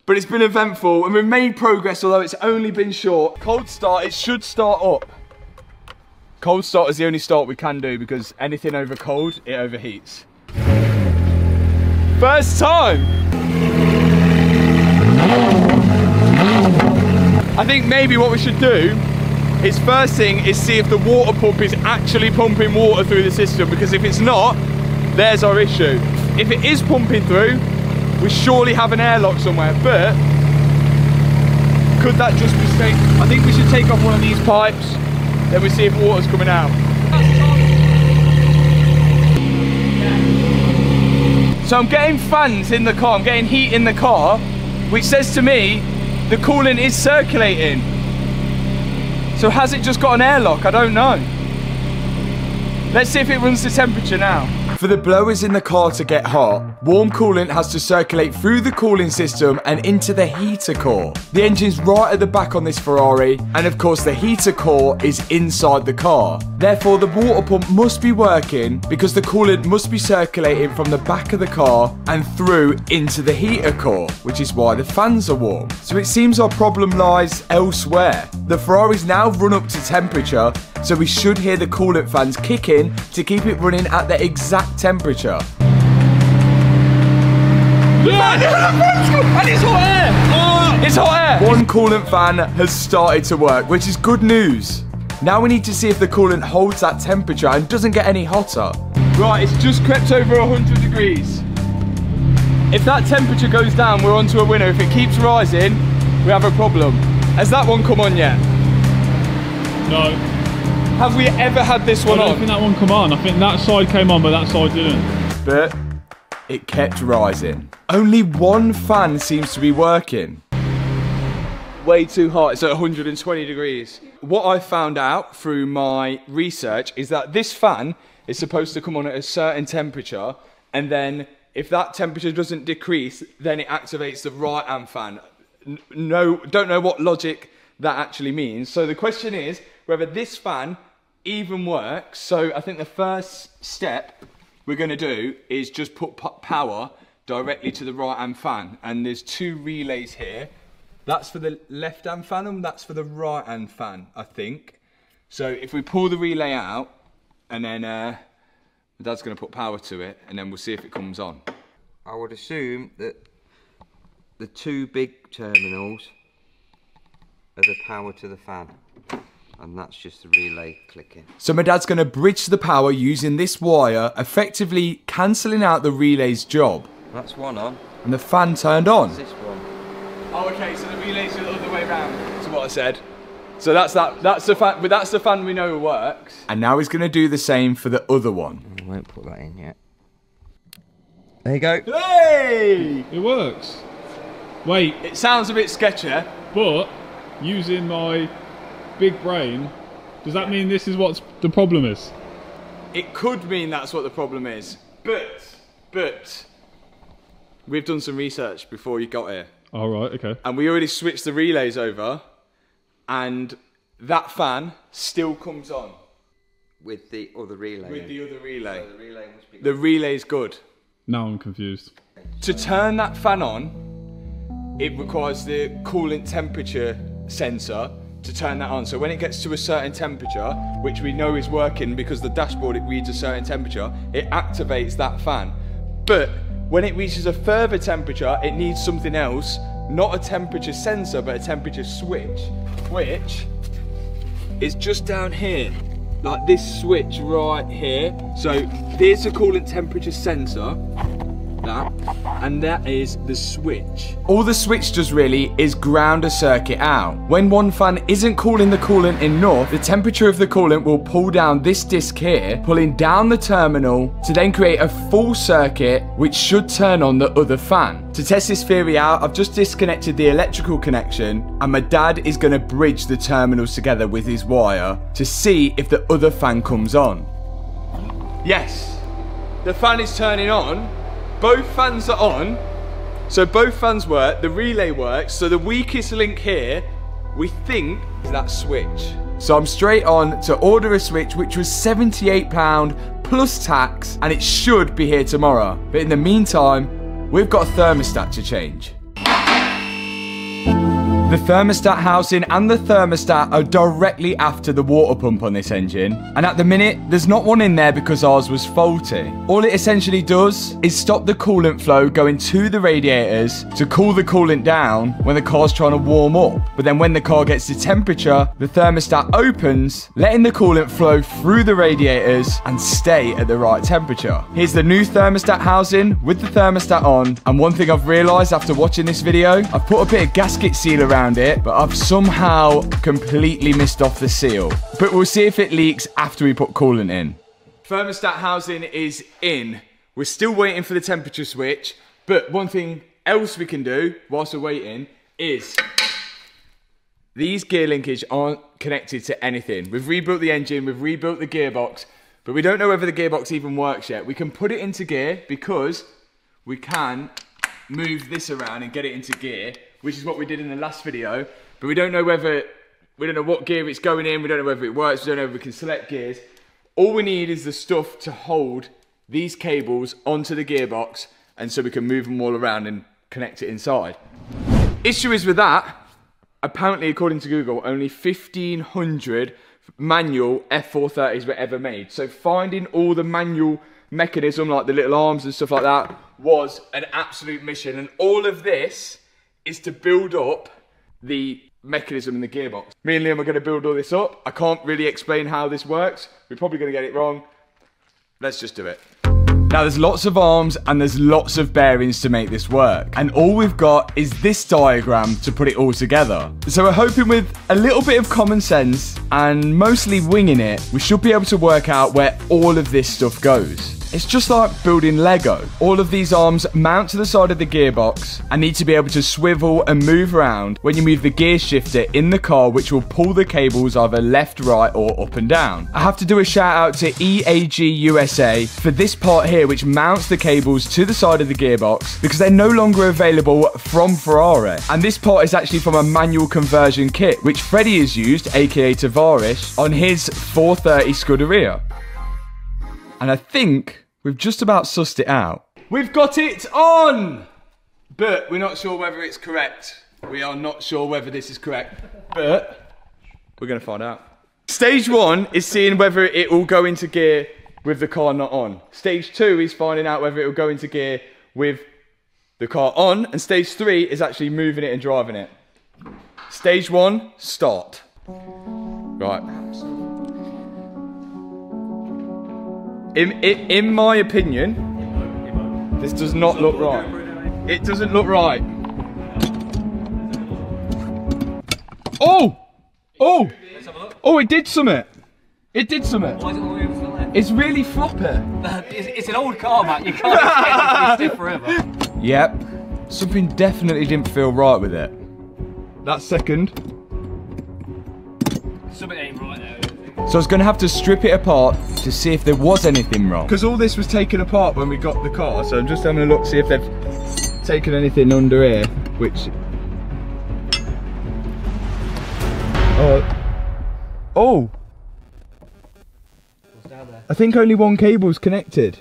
but it's been eventful and we've made progress, although it's only been short. Cold start, it should start up. Cold start is the only start we can do because anything over cold, it overheats. First time! I think maybe what we should do is first thing is see if the water pump is actually pumping water through the system, because if it's not, there's our issue. If it is pumping through, we surely have an airlock somewhere, but could that just be safe? I think we should take off one of these pipes. Then we see if water's coming out. So I'm getting fans in the car, I'm getting heat in the car, which says to me the coolant is circulating. So has it just got an airlock? I don't know. Let's see if it runs the temperature now. For the blowers in the car to get hot, warm coolant has to circulate through the cooling system and into the heater core. The engine's right at the back on this Ferrari, and of course the heater core is inside the car. Therefore the water pump must be working because the coolant must be circulating from the back of the car and through into the heater core, which is why the fans are warm. So it seems our problem lies elsewhere. The Ferrari's now run up to temperature, so we should hear the coolant fans kick in to keep it running at the exact temperature. Yeah. And it's hot air! Oh, it's hot air! One coolant fan has started to work, which is good news. Now we need to see if the coolant holds that temperature and doesn't get any hotter. Right, it's just crept over one hundred degrees. If that temperature goes down, we're onto a winner. If it keeps rising, we have a problem. Has that one come on yet? No. Have we ever had this one on? I don't think that one come on. I think that side came on, but that side didn't. But it kept rising. Only one fan seems to be working. Way too hot. It's at one hundred twenty degrees. What I found out through my research is that this fan is supposed to come on at a certain temperature, and then if that temperature doesn't decrease, then it activates the right-hand fan. No, don't know what logic that actually means. So the question is whether this fan even works. So I think the first step we're going to do is just put power directly to the right hand fan, and there's two relays here. That's for the left hand fan and that's for the right hand fan, I think. So if we pull the relay out, and then uh, Dad's going to put power to it, and then we'll see if it comes on. I would assume that the two big terminals are the power to the fan, and that's just the relay clicking. So my dad's going to bridge the power using this wire, effectively cancelling out the relay's job. That's one on. And the fan turned on. That's this one. Oh, okay, so the relays are the other way round. That's what I said. So that's that. That's the fan. But that's the fan we know works. And now he's going to do the same for the other one. I won't put that in yet. There you go. Hey! It works. Wait. It sounds a bit sketchy, but using my big brain, does that mean this is what the problem is? It could mean that's what the problem is, but, but, we've done some research before you got here. All right, okay. And we already switched the relays over, and that fan still comes on. With the other relay? With the other relay. So the relay must be good. The relay's good. Now I'm confused. To turn that fan on, it requires the coolant temperature sensor to turn that on. So when it gets to a certain temperature, which we know is working because the dashboard, it reads a certain temperature, it activates that fan. But when it reaches a further temperature, it needs something else not a temperature sensor, but a temperature switch, which is just down here, like this switch right here. So there's the coolant temperature sensor, that, and that is the switch. All the switch does really is ground a circuit out. When one fan isn't cooling the coolant enough, the temperature of the coolant will pull down this disc here, pulling down the terminal to then create a full circuit which should turn on the other fan. To test this theory out, I've just disconnected the electrical connection and my dad is going to bridge the terminals together with his wire to see if the other fan comes on. Yes, the fan is turning on. Both fans are on, so both fans work, the relay works, so the weakest link here, we think, is that switch. So I'm straight on to order a switch, which was seventy-eight pounds plus tax, and it should be here tomorrow. But in the meantime, we've got a thermostat to change. The thermostat housing and the thermostat are directly after the water pump on this engine, and at the minute there's not one in there because ours was faulty. All it essentially does is stop the coolant flow going to the radiators to cool the coolant down when the car's trying to warm up, but then when the car gets to temperature, the thermostat opens, letting the coolant flow through the radiators and stay at the right temperature. Here's the new thermostat housing with the thermostat on, and one thing I've realised after watching this video, I've put a bit of gasket seal around it, but I've somehow completely missed off the seal. But we'll see if it leaks after we put coolant in. Thermostat housing is in. We're still waiting for the temperature switch, but one thing else we can do whilst we're waiting is these gear linkage aren't connected to anything. We've rebuilt the engine, we've rebuilt the gearbox, but we don't know whether the gearbox even works yet. We can put it into gear because we can move this around and get it into gear, which is what we did in the last video, but we don't know whether, we don't know what gear it's going in, we don't know whether it works, we don't know if we can select gears. All we need is the stuff to hold these cables onto the gearbox, and so we can move them all around and connect it inside. Issue is with that, apparently according to Google, only fifteen hundred manual F four thirties were ever made. So finding all the manual mechanism, like the little arms and stuff like that, was an absolute mission, and all of this is to build up the mechanism in the gearbox. Me and Liam are going to build all this up. I can't really explain how this works. We're probably going to get it wrong. Let's just do it. Now there's lots of arms and there's lots of bearings to make this work, and all we've got is this diagram to put it all together. So we're hoping with a little bit of common sense and mostly winging it, we should be able to work out where all of this stuff goes. It's just like building Lego. All of these arms mount to the side of the gearbox and need to be able to swivel and move around when you move the gear shifter in the car, which will pull the cables either left, right, or up and down. I have to do a shout out to E A G U S A for this part here, which mounts the cables to the side of the gearbox, because they're no longer available from Ferrari. And this part is actually from a manual conversion kit, which Freddie has used, aka Tavarish, on his four thirty Scuderia. And I think we've just about sussed it out. We've got it on! But we're not sure whether it's correct. We are not sure whether this is correct, but we're gonna find out. Stage one is seeing whether it will go into gear with the car not on. Stage two is finding out whether it will go into gear with the car on. And stage three is actually moving it and driving it. Stage one, start. Right. In, in, in my opinion, this does not look right. It doesn't look right. Oh! Oh! Oh, it did summit. It did summit. It's really floppy. It's an old car, mate. You can't expect it to be stiff forever. Yep. Something definitely didn't feel right with it. That second. Something ain't right there. So I was going to have to strip it apart to see if there was anything wrong. Because all this was taken apart when we got the car, so I'm just having a look, see if they've taken anything under here, which... Uh... Oh! What's down there? I think only one cable's connected.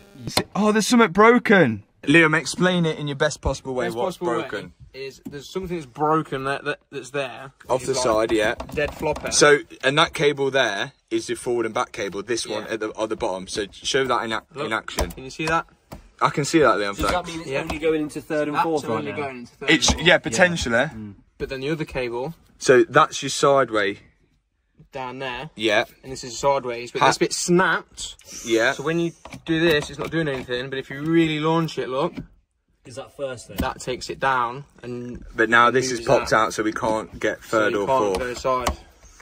Oh, there's something broken! Liam, explain it in your best possible way. Best what's possible broken. Way. Is there's something that's broken that, that that's there off the side, yeah. Dead flopper. So and that cable there is the forward and back cable. This yeah. one at the, at the bottom. So show that in, ac Look, in action. Can you see that? I can see that, Liam. Does that mean it's yeah. only going into third and that's fourth only right now? Going into third it's, and yeah, potentially. Yeah. Mm. But then the other cable... So that's your sideway. Down there. Yeah. And this is sideways, but ha this bit snapped. Yeah. So when you do this, it's not doing anything, but if you really launch it, look... Is that first thing? That takes it down and... But now this is popped out, out so we can't get third so or fourth. Go side.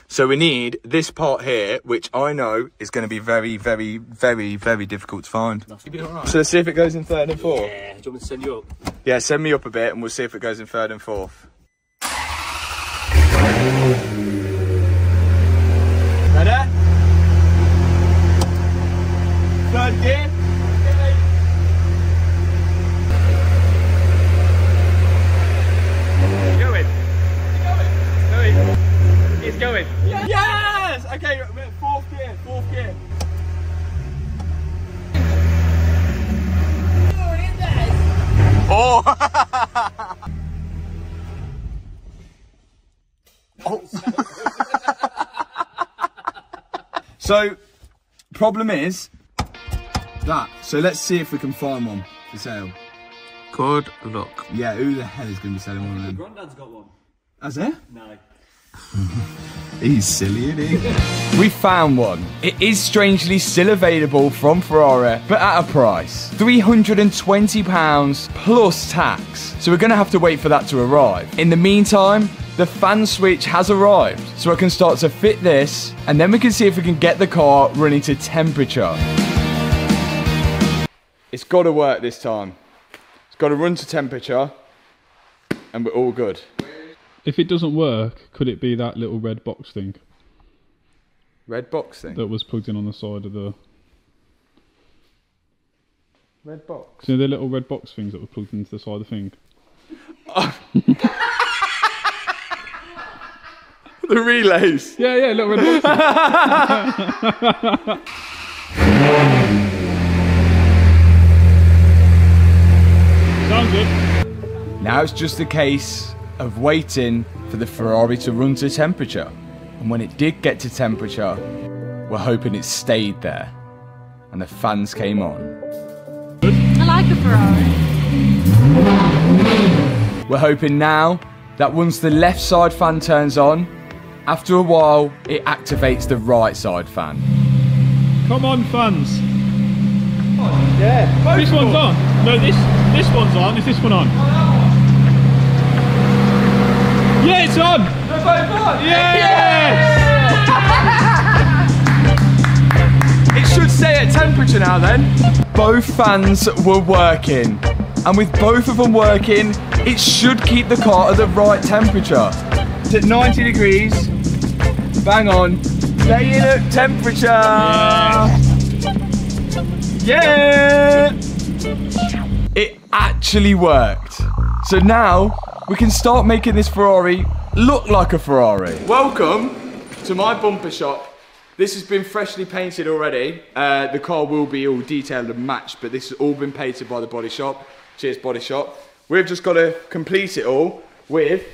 So we need this part here, which I know is going to be very, very, very, very difficult to find. That's gonna be all right. So let's see if it goes in third and fourth. Yeah, do you want me to send you up? Yeah, send me up a bit and we'll see if it goes in third and fourth. Ready? Third gear. Going. Yes! Yes! Okay, fourth gear, fourth gear. Oh! Oh. So, problem is that. So let's see if we can find one for sale. Good luck. Yeah, who the hell is going to be selling one of them? Your granddad's got one. Has he? No. He's silly, isn't he? We found one. It is strangely still available from Ferrari, but at a price. three hundred and twenty pounds plus tax. So we're going to have to wait for that to arrive. In the meantime, the fan switch has arrived. So I can start to fit this, and then we can see if we can get the car running to temperature. It's got to work this time. It's got to run to temperature, and we're all good. If it doesn't work, could it be that little red box thing? Red box thing? That was plugged in on the side of the... Red box? You know the little red box things that were plugged into the side of the thing? Oh. The relays? Yeah, yeah, little red box thing. Sounds good. Now it's just a case of waiting for the Ferrari to run to temperature. And when it did get to temperature, we're hoping it stayed there. And the fans came on. I like the Ferrari. We're hoping now that once the left side fan turns on, after a while, it activates the right side fan. Come on, fans. Come on, yeah. This one's on. No, this, this one's on. Is this one on? Yeah, it's on! They're both on! Yes! It should stay at temperature now then. Both fans were working. And with both of them working, it should keep the car at the right temperature. It's at ninety degrees. Bang on. Stay in at temperature! Yeah! Yeah! It actually worked. So now, we can start making this Ferrari look like a Ferrari. Welcome to my bumper shop. This has been freshly painted already. Uh, the car will be all detailed and matched, but this has all been painted by the body shop. Cheers, body shop. We've just got to complete it all with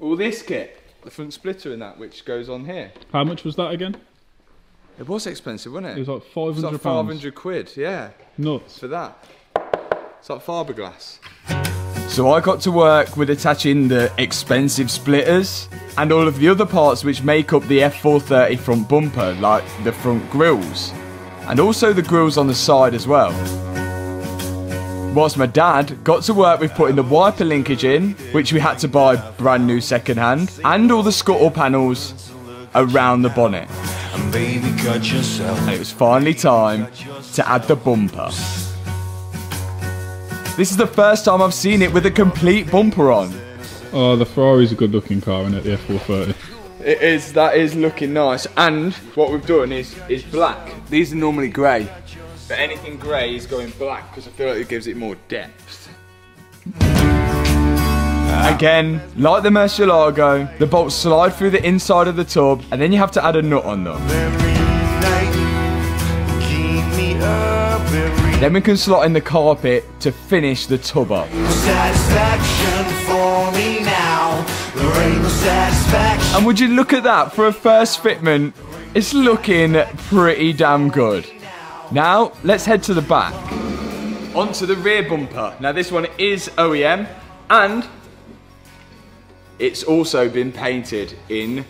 all this kit. The front splitter and that, which goes on here. How much was that again? It was expensive, wasn't it? It was like five hundred pounds. It was like five hundred quid, yeah. Nuts. For that. It's like fiberglass. So I got to work with attaching the expensive splitters and all of the other parts which make up the F four thirty front bumper, like the front grills, and also the grills on the side as well. Whilst my dad got to work with putting the wiper linkage in, which we had to buy brand new second hand, and all the scuttle panels around the bonnet. And baby, cut yourself. And it was finally time to add the bumper. This is the first time I've seen it with a complete bumper on. Oh, the Ferrari's a good looking car, isn't it, the F four thirty? It is, that is looking nice. And what we've done is, is black. These are normally grey, but anything grey is going black because I feel like it gives it more depth. Again, like the Murciélago, the bolts slide through the inside of the tub and then you have to add a nut on them. Then we can slot in the carpet to finish the tub up. And would you look at that, for a first fitment, it's looking pretty damn good. Now, let's head to the back. Onto the rear bumper. Now this one is O E M and it's also been painted in, I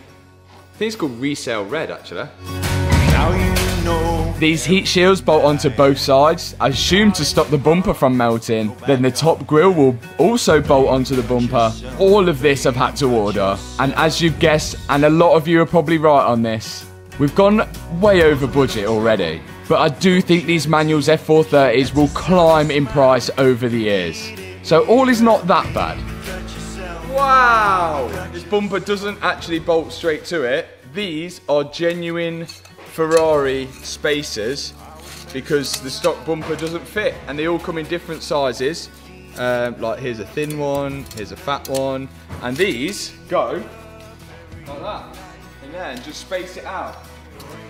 think it's called resale red actually. Now you know. These heat shields bolt onto both sides, I assume to stop the bumper from melting. Then the top grille will also bolt onto the bumper. All of this I've had to order. And as you've guessed, and a lot of you are probably right on this, we've gone way over budget already. But I do think these manuals F four thirties will climb in price over the years. So all is not that bad. Wow! This bumper doesn't actually bolt straight to it. These are genuine Ferrari spacers because the stock bumper doesn't fit and they all come in different sizes. Um, like here's a thin one, here's a fat one. And these go like that in there and just space it out.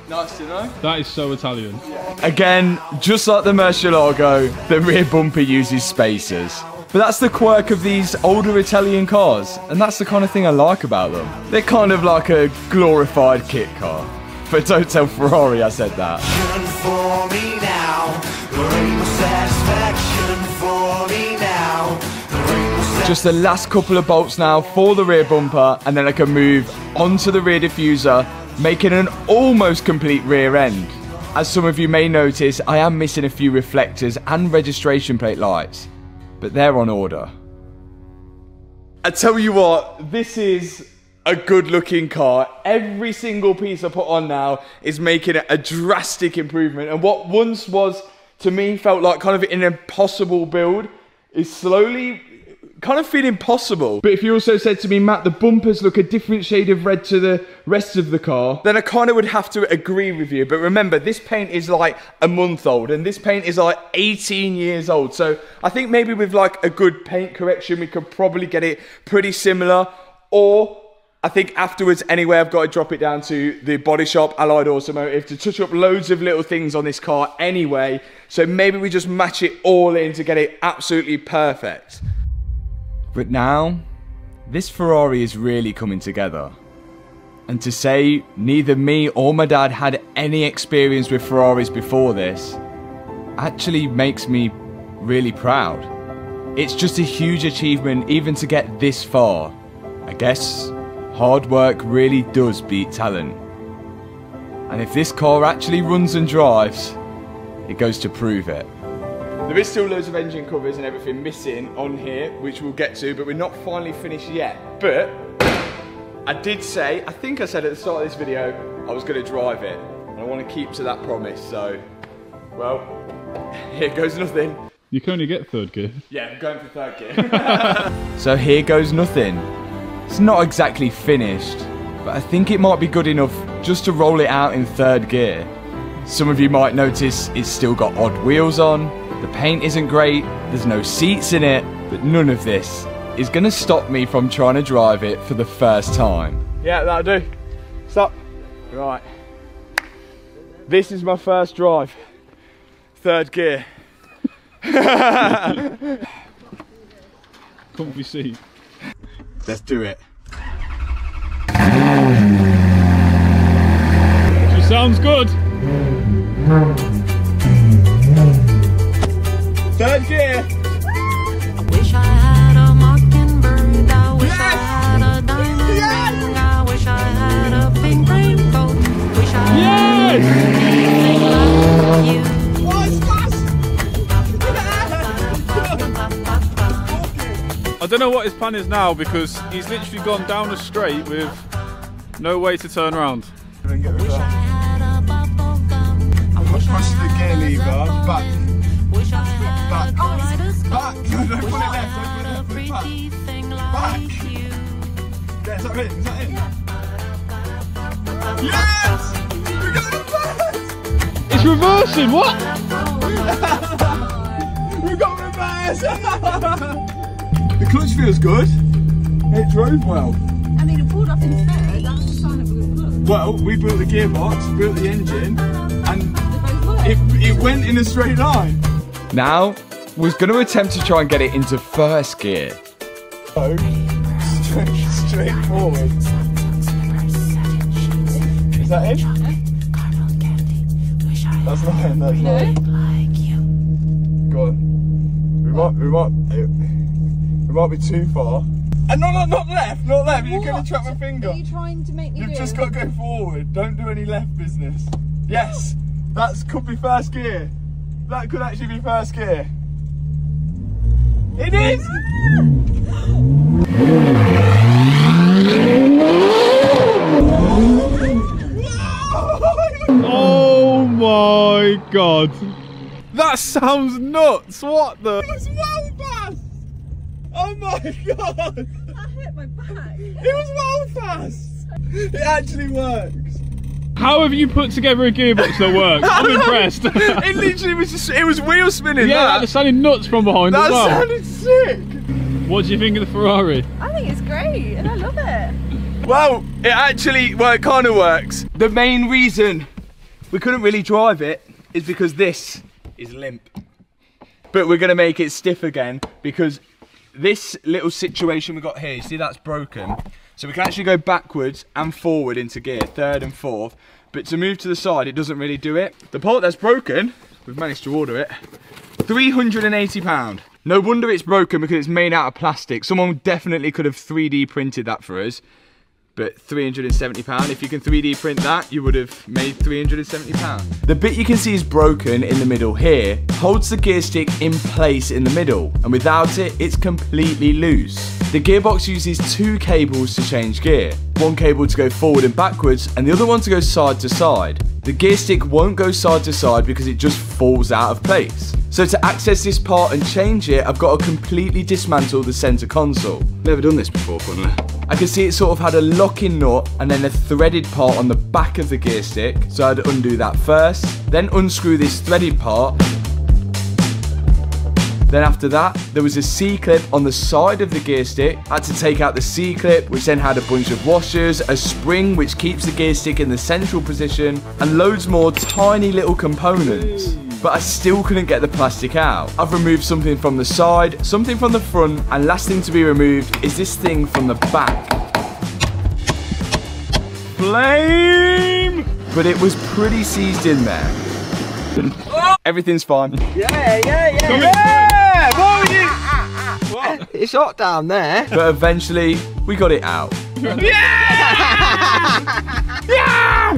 Nice to know. That is so Italian. Again, just like the Murciélago, the rear bumper uses spacers. But that's the quirk of these older Italian cars, and that's the kind of thing I like about them. They're kind of like a glorified kit car. But don't tell Ferrari I said that. Just the last couple of bolts now for the rear bumper, and then I can move onto the rear diffuser, making an almost complete rear end. As some of you may notice, I am missing a few reflectors and registration plate lights, but they're on order. I tell you what, this is a good looking car. Every single piece I put on now is making a drastic improvement, and what once was, to me, felt like kind of an impossible build is slowly kind of feeling possible. But if you also said to me, Matt, the bumpers look a different shade of red to the rest of the car, then I kind of would have to agree with you. But remember, this paint is like a month old and this paint is like eighteen years old. So I think maybe with like a good paint correction, we could probably get it pretty similar. Or I think afterwards anyway, I've got to drop it down to the body shop, Allied Automotive, to touch up loads of little things on this car anyway. So maybe we just match it all in to get it absolutely perfect. But now, this Ferrari is really coming together. And to say neither me or my dad had any experience with Ferraris before this, actually makes me really proud. It's just a huge achievement even to get this far. I guess hard work really does beat talent. And if this car actually runs and drives, it goes to prove it. There is still loads of engine covers and everything missing on here, which we'll get to, but we're not finally finished yet. But I did say, I think I said at the start of this video, I was going to drive it, and I want to keep to that promise. So, well, here goes nothing. You can only get third gear. Yeah, I'm going for third gear. So here goes nothing. It's not exactly finished, but I think it might be good enough just to roll it out in third gear. Some of you might notice it's still got odd wheels on. The paint isn't great, there's no seats in it, but none of this is going to stop me from trying to drive it for the first time. Yeah, that'll do. Stop. Right. This is my first drive. Third gear. Comfy seat. Let's do it. She sounds good. Third gear! I wish I had a mockingbird, I wish yes! I had a diamond yes! ring, I wish I had a pink rainbow, wish I yes! had a pink like you. I don't know what his plan is now because he's literally gone down a straight with no way to turn around. I wish I had a bubble gum, I wish I had a bubble gum. Back. Back. No, don't put it left. Don't put it left. Put it back. Back. Yeah, is that it? Is that it? Yes! We're going to reverse! It's reversing, what? We've got reverse! The clutch feels good. It drove well. I mean, it pulled off in third. That's a sign of a good clutch. Well, we built the gearbox, built the engine, and it, it went in a straight line. Now, was going to attempt to try and get it into first gear. So, straight, straight forward. Is that it? That's not it, that's not it. Go on. might, we might, it, it might be too far. And no, no, not left, not left. What? You're going to trap my finger. Are you trying to make me? You've do just got to go forward. Don't do any left business. Yes, that could be first gear. That could actually be first gear. It is. Oh my God. That sounds nuts. What the? It's well fast. Oh my God. That hit my back. It was well fast. It actually works. How have you put together a gearbox that works? I'm impressed. It literally was just, it was wheel spinning. Yeah, that, that sounded nuts from behind as well. That sounded sick. What do you think of the Ferrari? I think it's great and I love it. Well, it actually, well, it kind of works. The main reason we couldn't really drive it is because this is limp. But we're going to make it stiff again because this little situation we got here, you see that's broken. So we can actually go backwards and forward into gear, third and fourth, but to move to the side, it doesn't really do it. The part that's broken, we've managed to order it, three hundred and eighty pounds. No wonder it's broken because it's made out of plastic. Someone definitely could have three D printed that for us, but three hundred and seventy pounds. If you can three D print that, you would have made three hundred and seventy pounds. The bit you can see is broken in the middle here, holds the gear stick in place in the middle, and without it, it's completely loose. The gearbox uses two cables to change gear, one cable to go forward and backwards and the other one to go side to side. The gear stick won't go side to side because it just falls out of place. So to access this part and change it, I've got to completely dismantle the centre console. Never done this before, funnily. I can see it sort of had a locking nut and then a threaded part on the back of the gear stick, so I had to undo that first, then unscrew this threaded part. Then after that, there was a C-clip on the side of the gear stick. I had to take out the C-clip, which then had a bunch of washers, a spring which keeps the gear stick in the central position, and loads more tiny little components. But I still couldn't get the plastic out. I've removed something from the side, something from the front, and last thing to be removed is this thing from the back. Flame! But it was pretty seized in there. Everything's fine. Yeah, yeah, yeah, yeah! What? It's hot down there. But eventually, we got it out. Yeah! Yeah!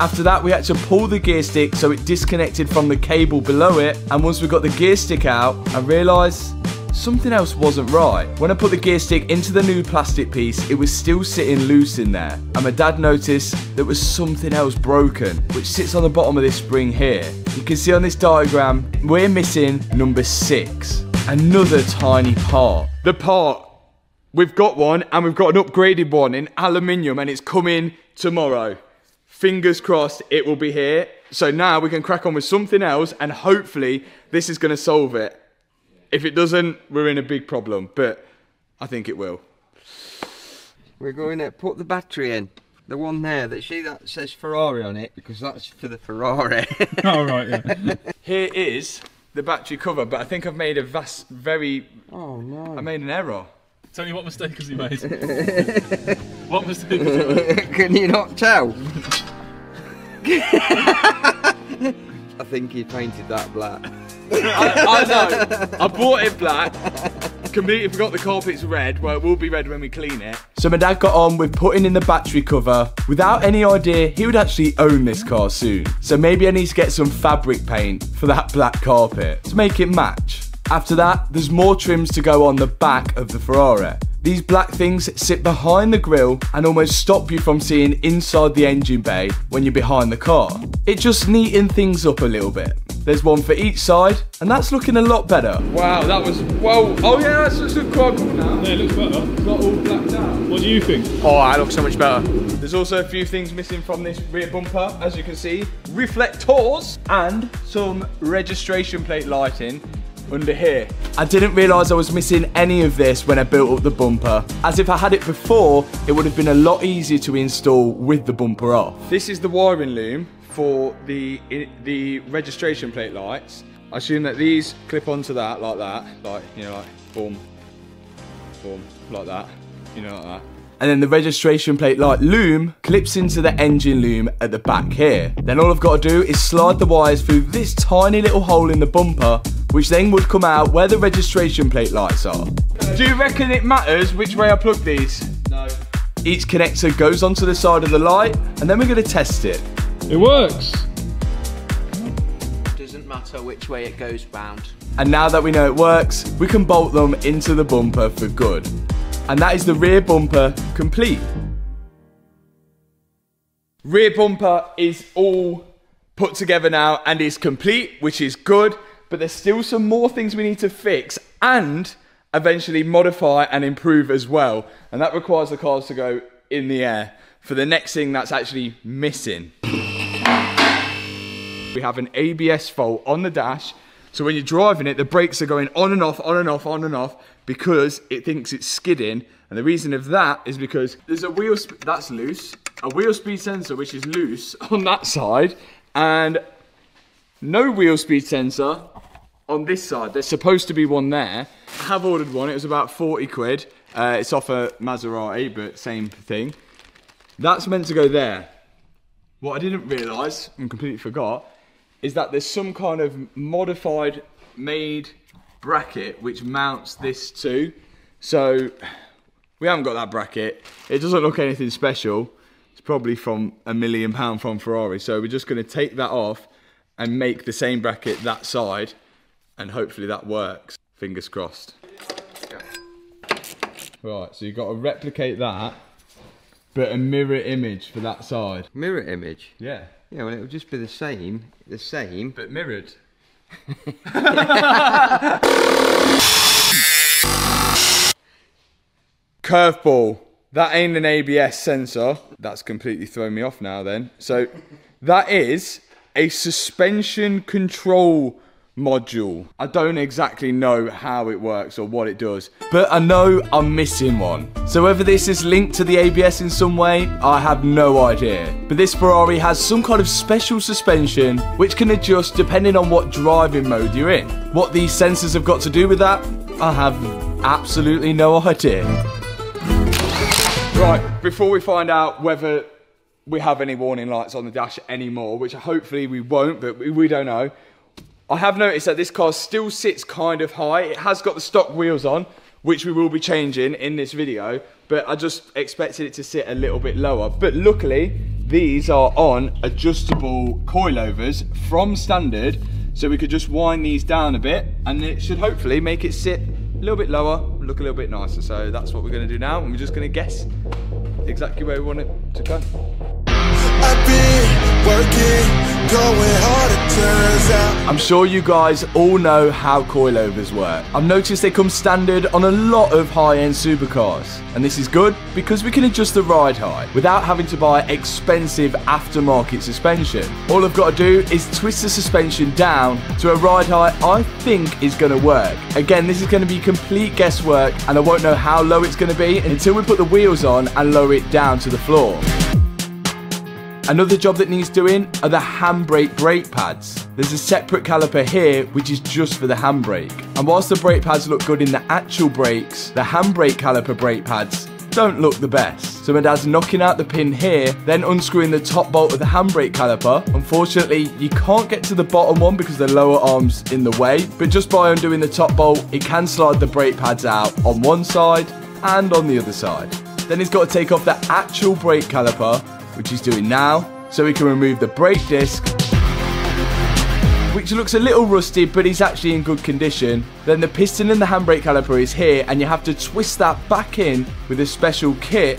After that, we had to pull the gear stick so it disconnected from the cable below it. And once we got the gear stick out, I realised something else wasn't right. When I put the gear stick into the new plastic piece, it was still sitting loose in there. And my dad noticed there was something else broken, which sits on the bottom of this spring here. You can see on this diagram, we're missing number six. Another tiny part. The part, we've got one and we've got an upgraded one in aluminium and it's coming tomorrow. Fingers crossed it will be here. So now we can crack on with something else and hopefully this is going to solve it. If it doesn't, we're in a big problem, but I think it will. We're going to put the battery in. The one there, that see that says Ferrari on it, because that's for the Ferrari. Oh, right, yeah. Here is the battery cover, but I think I've made a vast, very... Oh, no. I made an error. Tell me what mistake has he made? What mistake has he made? Can you not tell? I think he painted that black. I, I know. I bought it black. Completely forgot the carpet's red. Well, it will be red when we clean it. So my dad got on with putting in the battery cover without any idea he would actually own this car soon. So maybe I need to get some fabric paint for that black carpet to make it match. After that, there's more trims to go on the back of the Ferrari. These black things sit behind the grille and almost stop you from seeing inside the engine bay when you're behind the car. It just neatens things up a little bit. There's one for each side, and that's looking a lot better. Wow, that was, whoa, oh yeah, that's looks quite cool now. Yeah, it looks better. It's not all blacked out. What do you think? Oh, that looks so much better. There's also a few things missing from this rear bumper, as you can see. Reflectors and some registration plate lighting under here. I didn't realise I was missing any of this when I built up the bumper, as if I had it before, it would have been a lot easier to install with the bumper off. This is the wiring loom for the the registration plate lights. I assume that these clip onto that like that, like, you know, like boom, boom, like that, you know, like that. And then the registration plate light loom clips into the engine loom at the back here. Then all I've got to do is slide the wires through this tiny little hole in the bumper which then would come out where the registration plate lights are. Do you reckon it matters which way I plug these? No. Each connector goes onto the side of the light, and then we're going to test it. It works. Doesn't matter which way it goes round. And now that we know it works, we can bolt them into the bumper for good. And that is the rear bumper complete. Rear bumper is all put together now and is complete, which is good, but there's still some more things we need to fix and eventually modify and improve as well. And that requires the cars to go in the air for the next thing that's actually missing. We have an A B S fault on the dash, so when you're driving it, the brakes are going on and off, on and off, on and off, because it thinks it's skidding. And the reason of that is because there's a wheel sp- that's loose, a wheel speed sensor which is loose on that side, and no wheel speed sensor on this side. There's supposed to be one there. I have ordered one, it was about forty quid. Uh, it's off a Maserati, but same thing. That's meant to go there. What I didn't realise, and completely forgot, is that there's some kind of modified made bracket which mounts this to. So we haven't got that bracket. It doesn't look anything special. It's probably from a million pound from Ferrari. So we're just going to take that off and make the same bracket that side, and hopefully that works. Fingers crossed. Right, so you've got to replicate that, but a mirror image for that side. Mirror image? Yeah. Yeah, well, it would just be the same, the same, but mirrored. Curveball. That ain't an A B S sensor. That's completely thrown me off now then. So that is a suspension control module. I don't exactly know how it works or what it does, but I know I'm missing one. So whether this is linked to the A B S in some way, I have no idea. But this Ferrari has some kind of special suspension which can adjust depending on what driving mode you're in. What these sensors have got to do with that, I have absolutely no idea. Right, before we find out whether we have any warning lights on the dash anymore, which hopefully we won't, but we don't know, I have noticed that this car still sits kind of high. It has got the stock wheels on, which we will be changing in this video, but I just expected it to sit a little bit lower. But luckily, these are on adjustable coilovers from standard, so we could just wind these down a bit, and it should hopefully make it sit a little bit lower, look a little bit nicer. So that's what we're gonna do now, and we're just gonna guess exactly where we want it to go. I've been working, going hard, it turns out. I'm sure you guys all know how coilovers work. I've noticed they come standard on a lot of high-end supercars, and this is good because we can adjust the ride height without having to buy expensive aftermarket suspension. All I've got to do is twist the suspension down to a ride height I think is going to work. Again, this is going to be complete guesswork, and I won't know how low it's going to be until we put the wheels on and lower it down to the floor. Another job that needs doing are the handbrake brake pads. There's a separate caliper here which is just for the handbrake. And whilst the brake pads look good in the actual brakes, the handbrake caliper brake pads don't look the best. So my dad's knocking out the pin here, then unscrewing the top bolt of the handbrake caliper. Unfortunately, you can't get to the bottom one because the lower arm's in the way, but just by undoing the top bolt, it can slide the brake pads out on one side and on the other side. Then he's got to take off the actual brake caliper, which he's doing now, so we can remove the brake disc, which looks a little rusty, but it's actually in good condition. Then the piston and the handbrake caliper is here, and you have to twist that back in with a special kit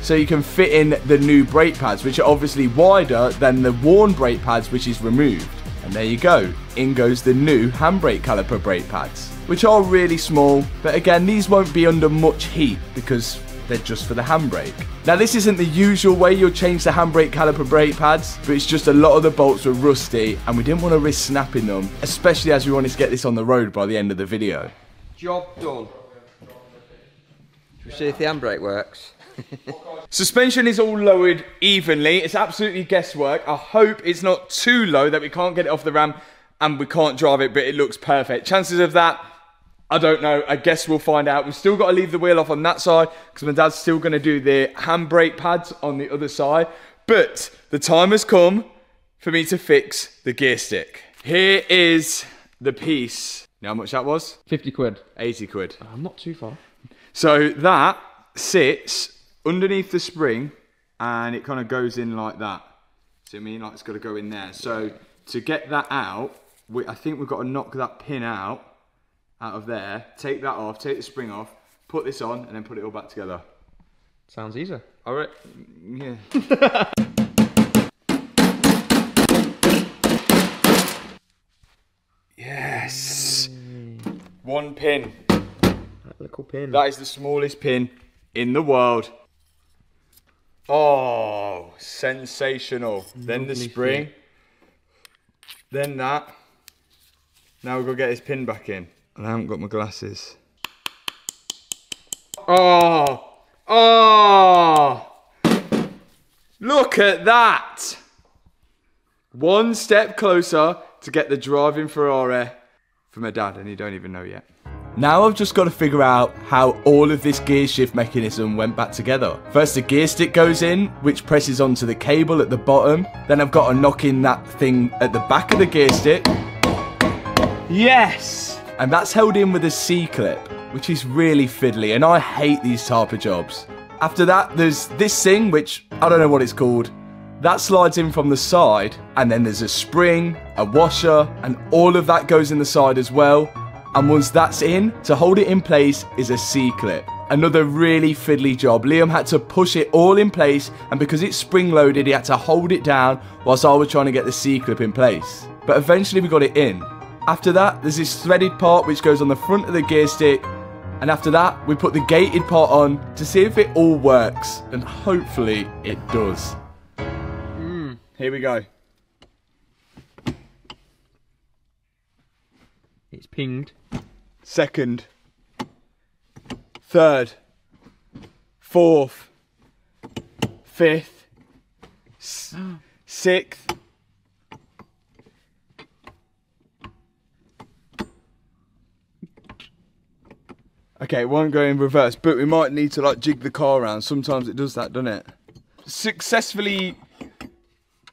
so you can fit in the new brake pads, which are obviously wider than the worn brake pads, which is removed. And there you go, in goes the new handbrake caliper brake pads, which are really small, but again, these won't be under much heat because they're just for the handbrake. Now this isn't the usual way you'll change the handbrake caliper brake pads, but it's just a lot of the bolts were rusty and we didn't want to risk snapping them, especially as we wanted to get this on the road by the end of the video. Job done. Should we see if the handbrake works? Suspension is all lowered evenly. It's absolutely guesswork. I hope it's not too low that we can't get it off the ramp and we can't drive it, but it looks perfect. Chances of that, I don't know, I guess we'll find out. We've still got to leave the wheel off on that side because my dad's still going to do the handbrake pads on the other side. But the time has come for me to fix the gear stick. Here is the piece. You know how much that was? fifty quid. eighty quid. I'm not too far. So that sits underneath the spring and it kind of goes in like that. See what I mean? Like it's got to go in there. So to get that out, we, I think we've got to knock that pin out, out of there, take that off, take the spring off, put this on, and then put it all back together. Sounds easy. All right. Yeah. Yes. One pin. That little pin. That is the smallest pin in the world. Oh, sensational. Lovely. Then the spring. Thing. Then that. Now we've got to get his pin back in. And I haven't got my glasses. Oh. Oh, look at that. One step closer to get the driving Ferrari for my dad, and he don't even know yet. Now I've just got to figure out how all of this gear shift mechanism went back together. First the gear stick goes in, which presses onto the cable at the bottom. Then I've got to knock in that thing at the back of the gear stick. Yes! And that's held in with a C-clip, which is really fiddly, and I hate these type of jobs. After that, there's this thing, which I don't know what it's called. That slides in from the side, and then there's a spring, a washer, and all of that goes in the side as well. And once that's in, to hold it in place is a C-clip. Another really fiddly job. Liam had to push it all in place, and because it's spring-loaded, he had to hold it down whilst I was trying to get the C-clip in place. But eventually we got it in. After that, there's this threaded part which goes on the front of the gear stick. And after that, we put the gated part on to see if it all works, and hopefully it does. Mm. Here we go. It's pinged. Second. Third. Fourth. Fifth. S sixth. Okay, it won't go in reverse, but we might need to like jig the car around. Sometimes it does that, doesn't it? Successfully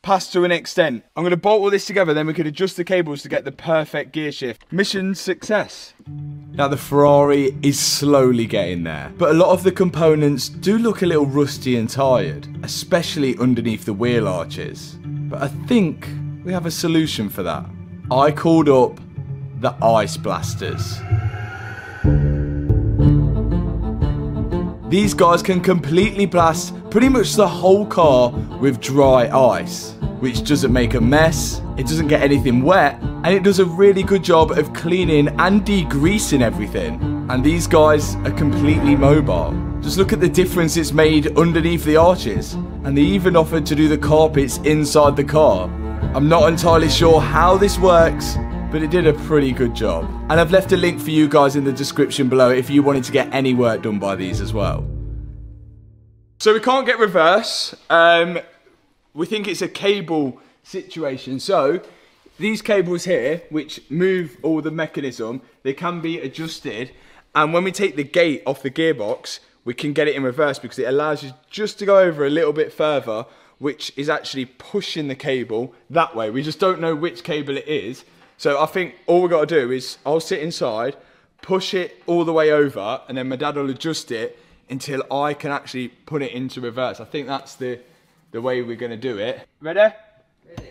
passed to an extent. I'm gonna bolt all this together, then we could adjust the cables to get the perfect gear shift. Mission success. Now the Ferrari is slowly getting there, but a lot of the components do look a little rusty and tired, especially underneath the wheel arches. But I think we have a solution for that. I called up the ice blasters. These guys can completely blast pretty much the whole car with dry ice, which doesn't make a mess, it doesn't get anything wet, and it does a really good job of cleaning and degreasing everything. And these guys are completely mobile. Just look at the difference it's made underneath the arches, and they even offered to do the carpets inside the car. I'm not entirely sure how this works, but it did a pretty good job. And I've left a link for you guys in the description below if you wanted to get any work done by these as well. So we can't get reverse. Um, we think it's a cable situation. So these cables here, which move all the mechanism, they can be adjusted. And when we take the gate off the gearbox, we can get it in reverse because it allows you just to go over a little bit further, which is actually pushing the cable that way. We just don't know which cable it is. So I think all we've got to do is, I'll sit inside, push it all the way over, and then my dad will adjust it until I can actually put it into reverse. I think that's the, the way we're going to do it. Ready? Ready.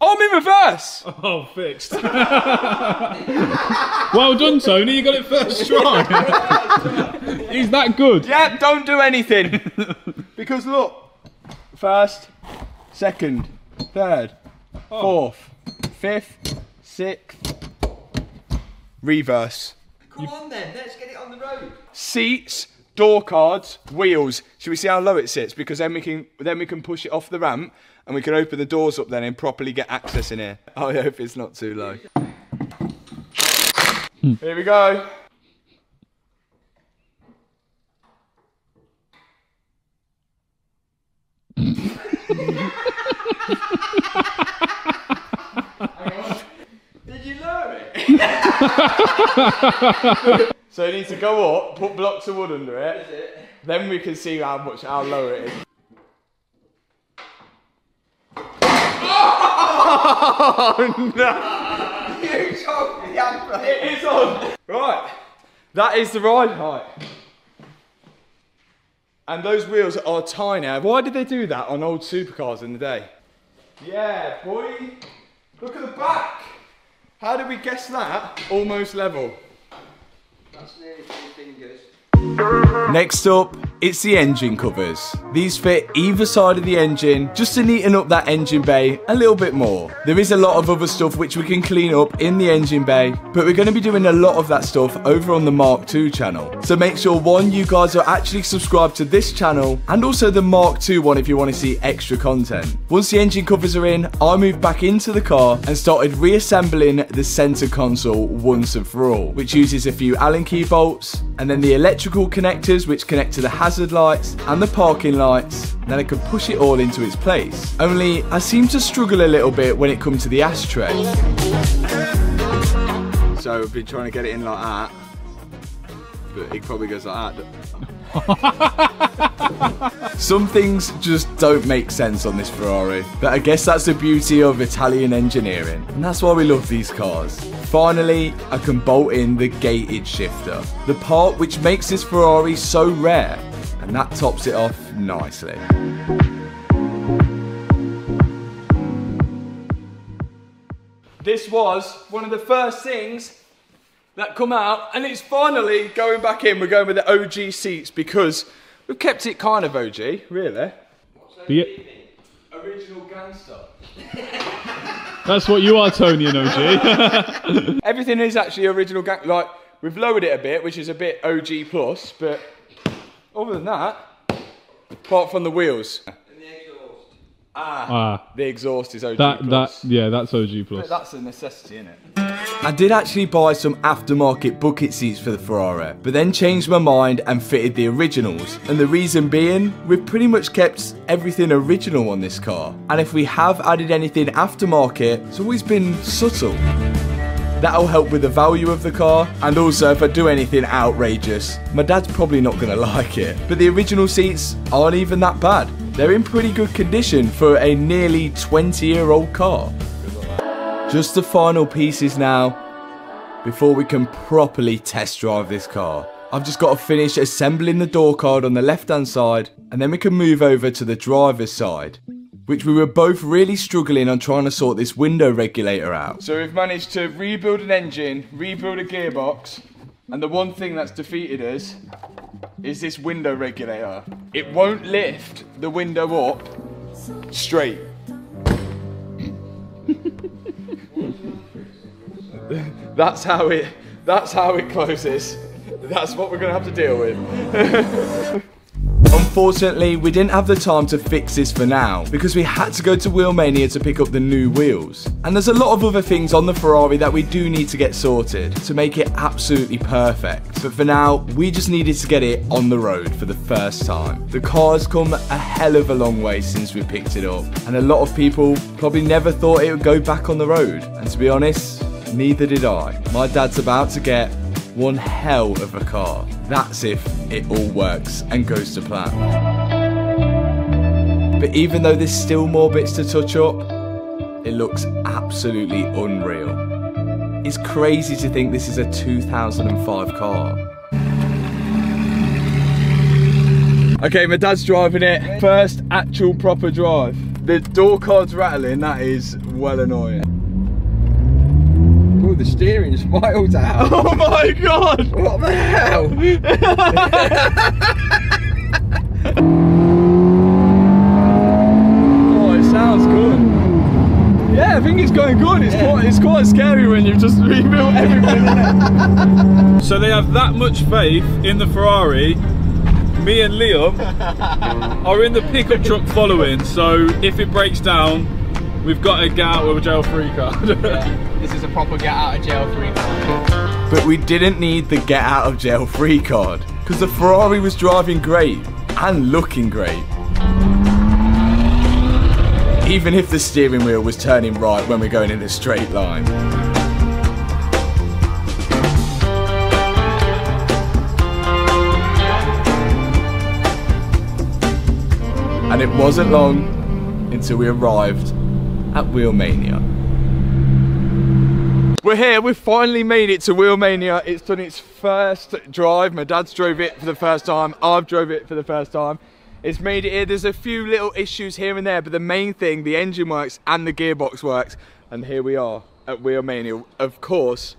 Oh, I'm in reverse! Oh, fixed. Well done, Tony, you got it first try. He's that good. Yeah, don't do anything. Because look, first, second, third, oh. fourth. Fifth, sixth, reverse. Come on then, let's get it on the road. Seats, door cards, wheels. Should we see how low it sits? Because then we can then we can push it off the ramp and we can open the doors up then and properly get access in here. I hope it's not too low. Here we go. So it needs to go up, put blocks of wood under it, is it? Then we can see how much, how low it is. Oh no! It's on. It is on. Right, that is the ride height. And those wheels are tiny. Why did they do that on old supercars in the day? Yeah, boy. Look at the back. How did we guess that? Almost level. That's nearly three fingers. Next up, it's the engine covers. These fit either side of the engine, just to neaten up that engine bay a little bit more. There is a lot of other stuff which we can clean up in the engine bay, but we're going to be doing a lot of that stuff over on the Mark two channel. So make sure, one, you guys are actually subscribed to this channel, and also the Mark two one if you want to see extra content. Once the engine covers are in, I moved back into the car and started reassembling the center console once and for all, which uses a few Allen key bolts, and then the electrical connectors which connect to the hazard lights and the parking lights, then I could push it all into its place. Only I seem to struggle a little bit when it comes to the ashtray. So I've been trying to get it in like that, but it probably goes like that. Some things just don't make sense on this Ferrari, but I guess that's the beauty of Italian engineering, and that's why we love these cars. Finally, I can bolt in the gated shifter, the part which makes this Ferrari so rare, and that tops it off nicely. This was one of the first things that come out, and it's finally going back in. We're going with the O G seats because we've kept it kind of O G, really. What's O G mean? Original gangster. That's what you are, Tony and O G. Everything is actually original gang. Like, we've lowered it a bit, which is a bit O G plus, but other than that, apart from the wheels. And the exhaust. Ah, ah. The exhaust is O G that, plus. That, yeah, that's O G plus. But that's a necessity, isn't it? I did actually buy some aftermarket bucket seats for the Ferrari, but then changed my mind and fitted the originals. And the reason being, we've pretty much kept everything original on this car. And if we have added anything aftermarket, it's always been subtle. That'll help with the value of the car, and also if I do anything outrageous, my dad's probably not going to like it. But the original seats aren't even that bad. They're in pretty good condition for a nearly twenty year old car. Just the final pieces now, before we can properly test drive this car. I've just got to finish assembling the door card on the left hand side, and then we can move over to the driver's side, which we were both really struggling on trying to sort this window regulator out. So we've managed to rebuild an engine, rebuild a gearbox, and the one thing that's defeated us is this window regulator. It won't lift the window up straight. That's how it, that's how it closes. That's what we're gonna have to deal with. Unfortunately, we didn't have the time to fix this for now, because we had to go to Wheelmania to pick up the new wheels. And there's a lot of other things on the Ferrari that we do need to get sorted to make it absolutely perfect. But for now, we just needed to get it on the road for the first time. The car's come a hell of a long way since we picked it up, and a lot of people probably never thought it would go back on the road. And to be honest, neither did I. My dad's about to get one hell of a car. That's if it all works and goes to plan. But even though there's still more bits to touch up, it looks absolutely unreal. It's crazy to think this is a two thousand five car. Okay, my dad's driving it. First actual proper drive. The door card's rattling, that is well annoying. The steering's wild out. Oh my god! What the hell? Oh, it sounds good. Yeah, I think it's going good. It's, yeah. quite, it's quite scary when you've just rebuilt everything. Isn't it? So they have that much faith in the Ferrari. Me and Liam are in the pickup truck following, so if it breaks down, we've got a get out of jail free card. Yeah, this is a proper get out of jail free card. But we didn't need the get out of jail free card, because the Ferrari was driving great and looking great. Even if the steering wheel was turning right when we're going in a straight line. And it wasn't long until we arrived at Wheelmania. We're here, we've finally made it to Wheelmania. It's done its first drive. My dad's drove it for the first time. I've drove it for the first time. It's made it here. There's a few little issues here and there, but the main thing, the engine works and the gearbox works. And here we are at Wheelmania, of course,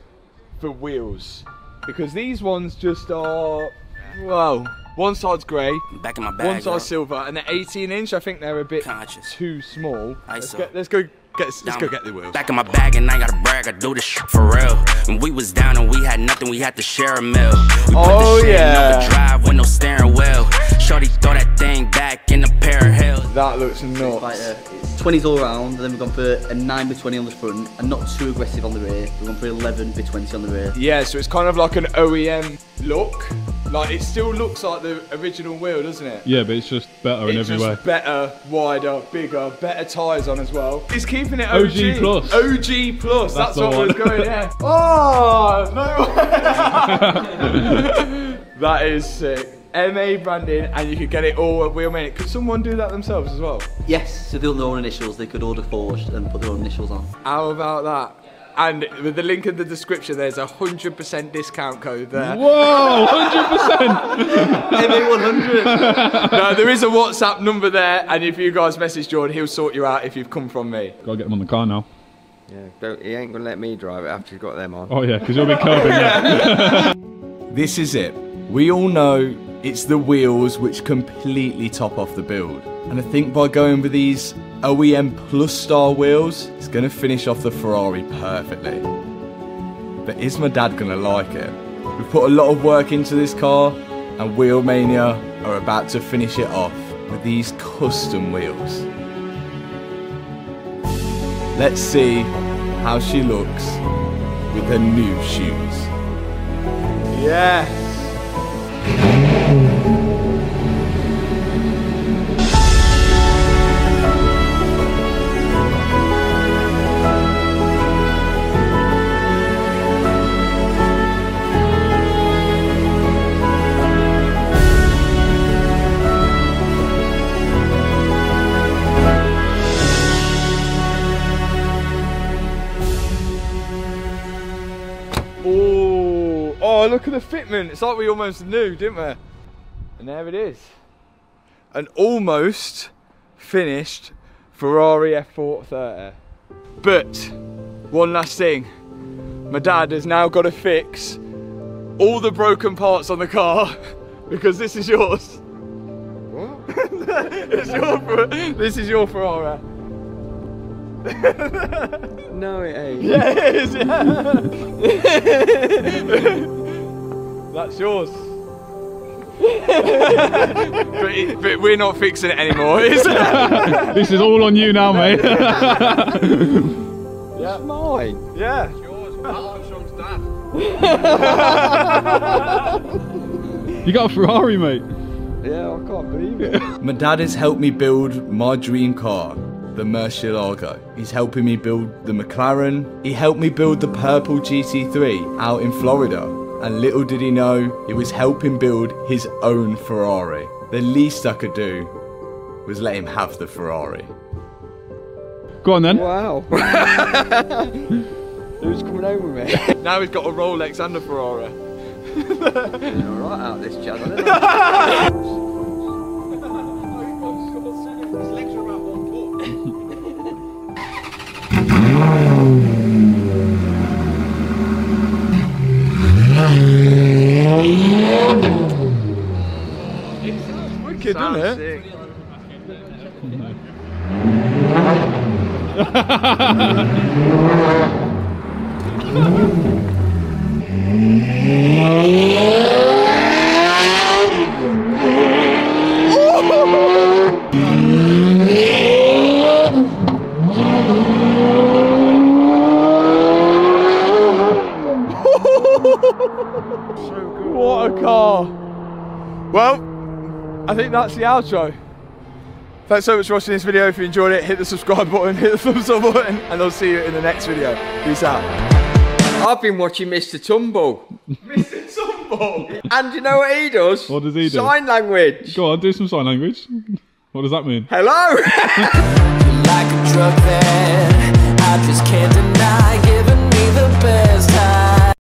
for wheels. Because these ones just are, whoa. One side's grey, back in my bag, one side's girl. silver, and they're eighteen inch. I think they're a bit Conscious. too small. Let's go, let's go. Let's, let's go get the wheels. Back in my bag and I gotta brag, I do this shit for real. And we was down and we had nothing, we had to share a meal. We oh put the yeah. The drive with no steering wheel. Shorty throw that thing back in a pair of heels. That looks nuts. Like, uh, twenties all around, and then we've gone for a nine by twenty on the front, and not too aggressive on the rear. We've gone for eleven by twenty on the rear. Yeah, so it's kind of like an O E M look. Like, it still looks like the original wheel, doesn't it? Yeah, but it's just better in every way. It's just better, wider, bigger, better tyres on as well. It's keeping it O G. O G plus. O G plus, that's, that's what we're going, yeah. Oh, no way. That is sick. M A branding, and you could get it all at Wheelmania. Could someone do that themselves as well? Yes, so they'll know their own initials. They could order forged and put their own initials on. How about that? And with the link in the description, there's a one hundred percent discount code there. Whoa, one hundred percent! M A one hundred! No, there is a WhatsApp number there, and if you guys message Jordan, he'll sort you out if you've come from me. Gotta get him on the car now. Yeah, don't, he ain't gonna let me drive it after he's got them on. Oh yeah, because you'll be curbing that. This is it. We all know it's the wheels which completely top off the build. And I think by going with these O E M plus star wheels, it's going to finish off the Ferrari perfectly. But is my dad going to like it? We've put a lot of work into this car, and Wheelmania are about to finish it off with these custom wheels. Let's see how she looks with her new shoes. Yes! Oh, look at the fitment. It's like we almost knew, didn't we? And there it is. An almost finished Ferrari F four thirty. But one last thing. My dad has now got to fix all the broken parts on the car because this is yours. What? It's your, this is your Ferrari. No, it ain't. Yeah, it is. Yeah. That's yours. but, it, but we're not fixing it anymore. This is all on you now, mate. Yeah, mine. Yeah. It's yours. Mat Armstrong's dad. You got a Ferrari, mate. Yeah, I can't believe it. My dad has helped me build my dream car, the Murciélago. He's helping me build the McLaren. He helped me build the purple G T three out in Florida. And little did he know, he was helping build his own Ferrari. The least I could do was let him have the Ferrari. Go on then. Wow. Who's coming home with me? Now he's got a Rolex and a Ferrari. You're alright out this channel, isn't it? His legs are about one foot. It sounds wicked, sounds doesn't it? Sick. Well, I think that's the outro. Thanks so much for watching this video. If you enjoyed it, hit the subscribe button, hit the thumbs up button, and I'll see you in the next video. Peace out. I've been watching Mister Tumble. Mister Tumble? And you know what he does? What does he do? Sign language. Go on, do some sign language. What does that mean? Hello! Like a drug man, I just can't deny.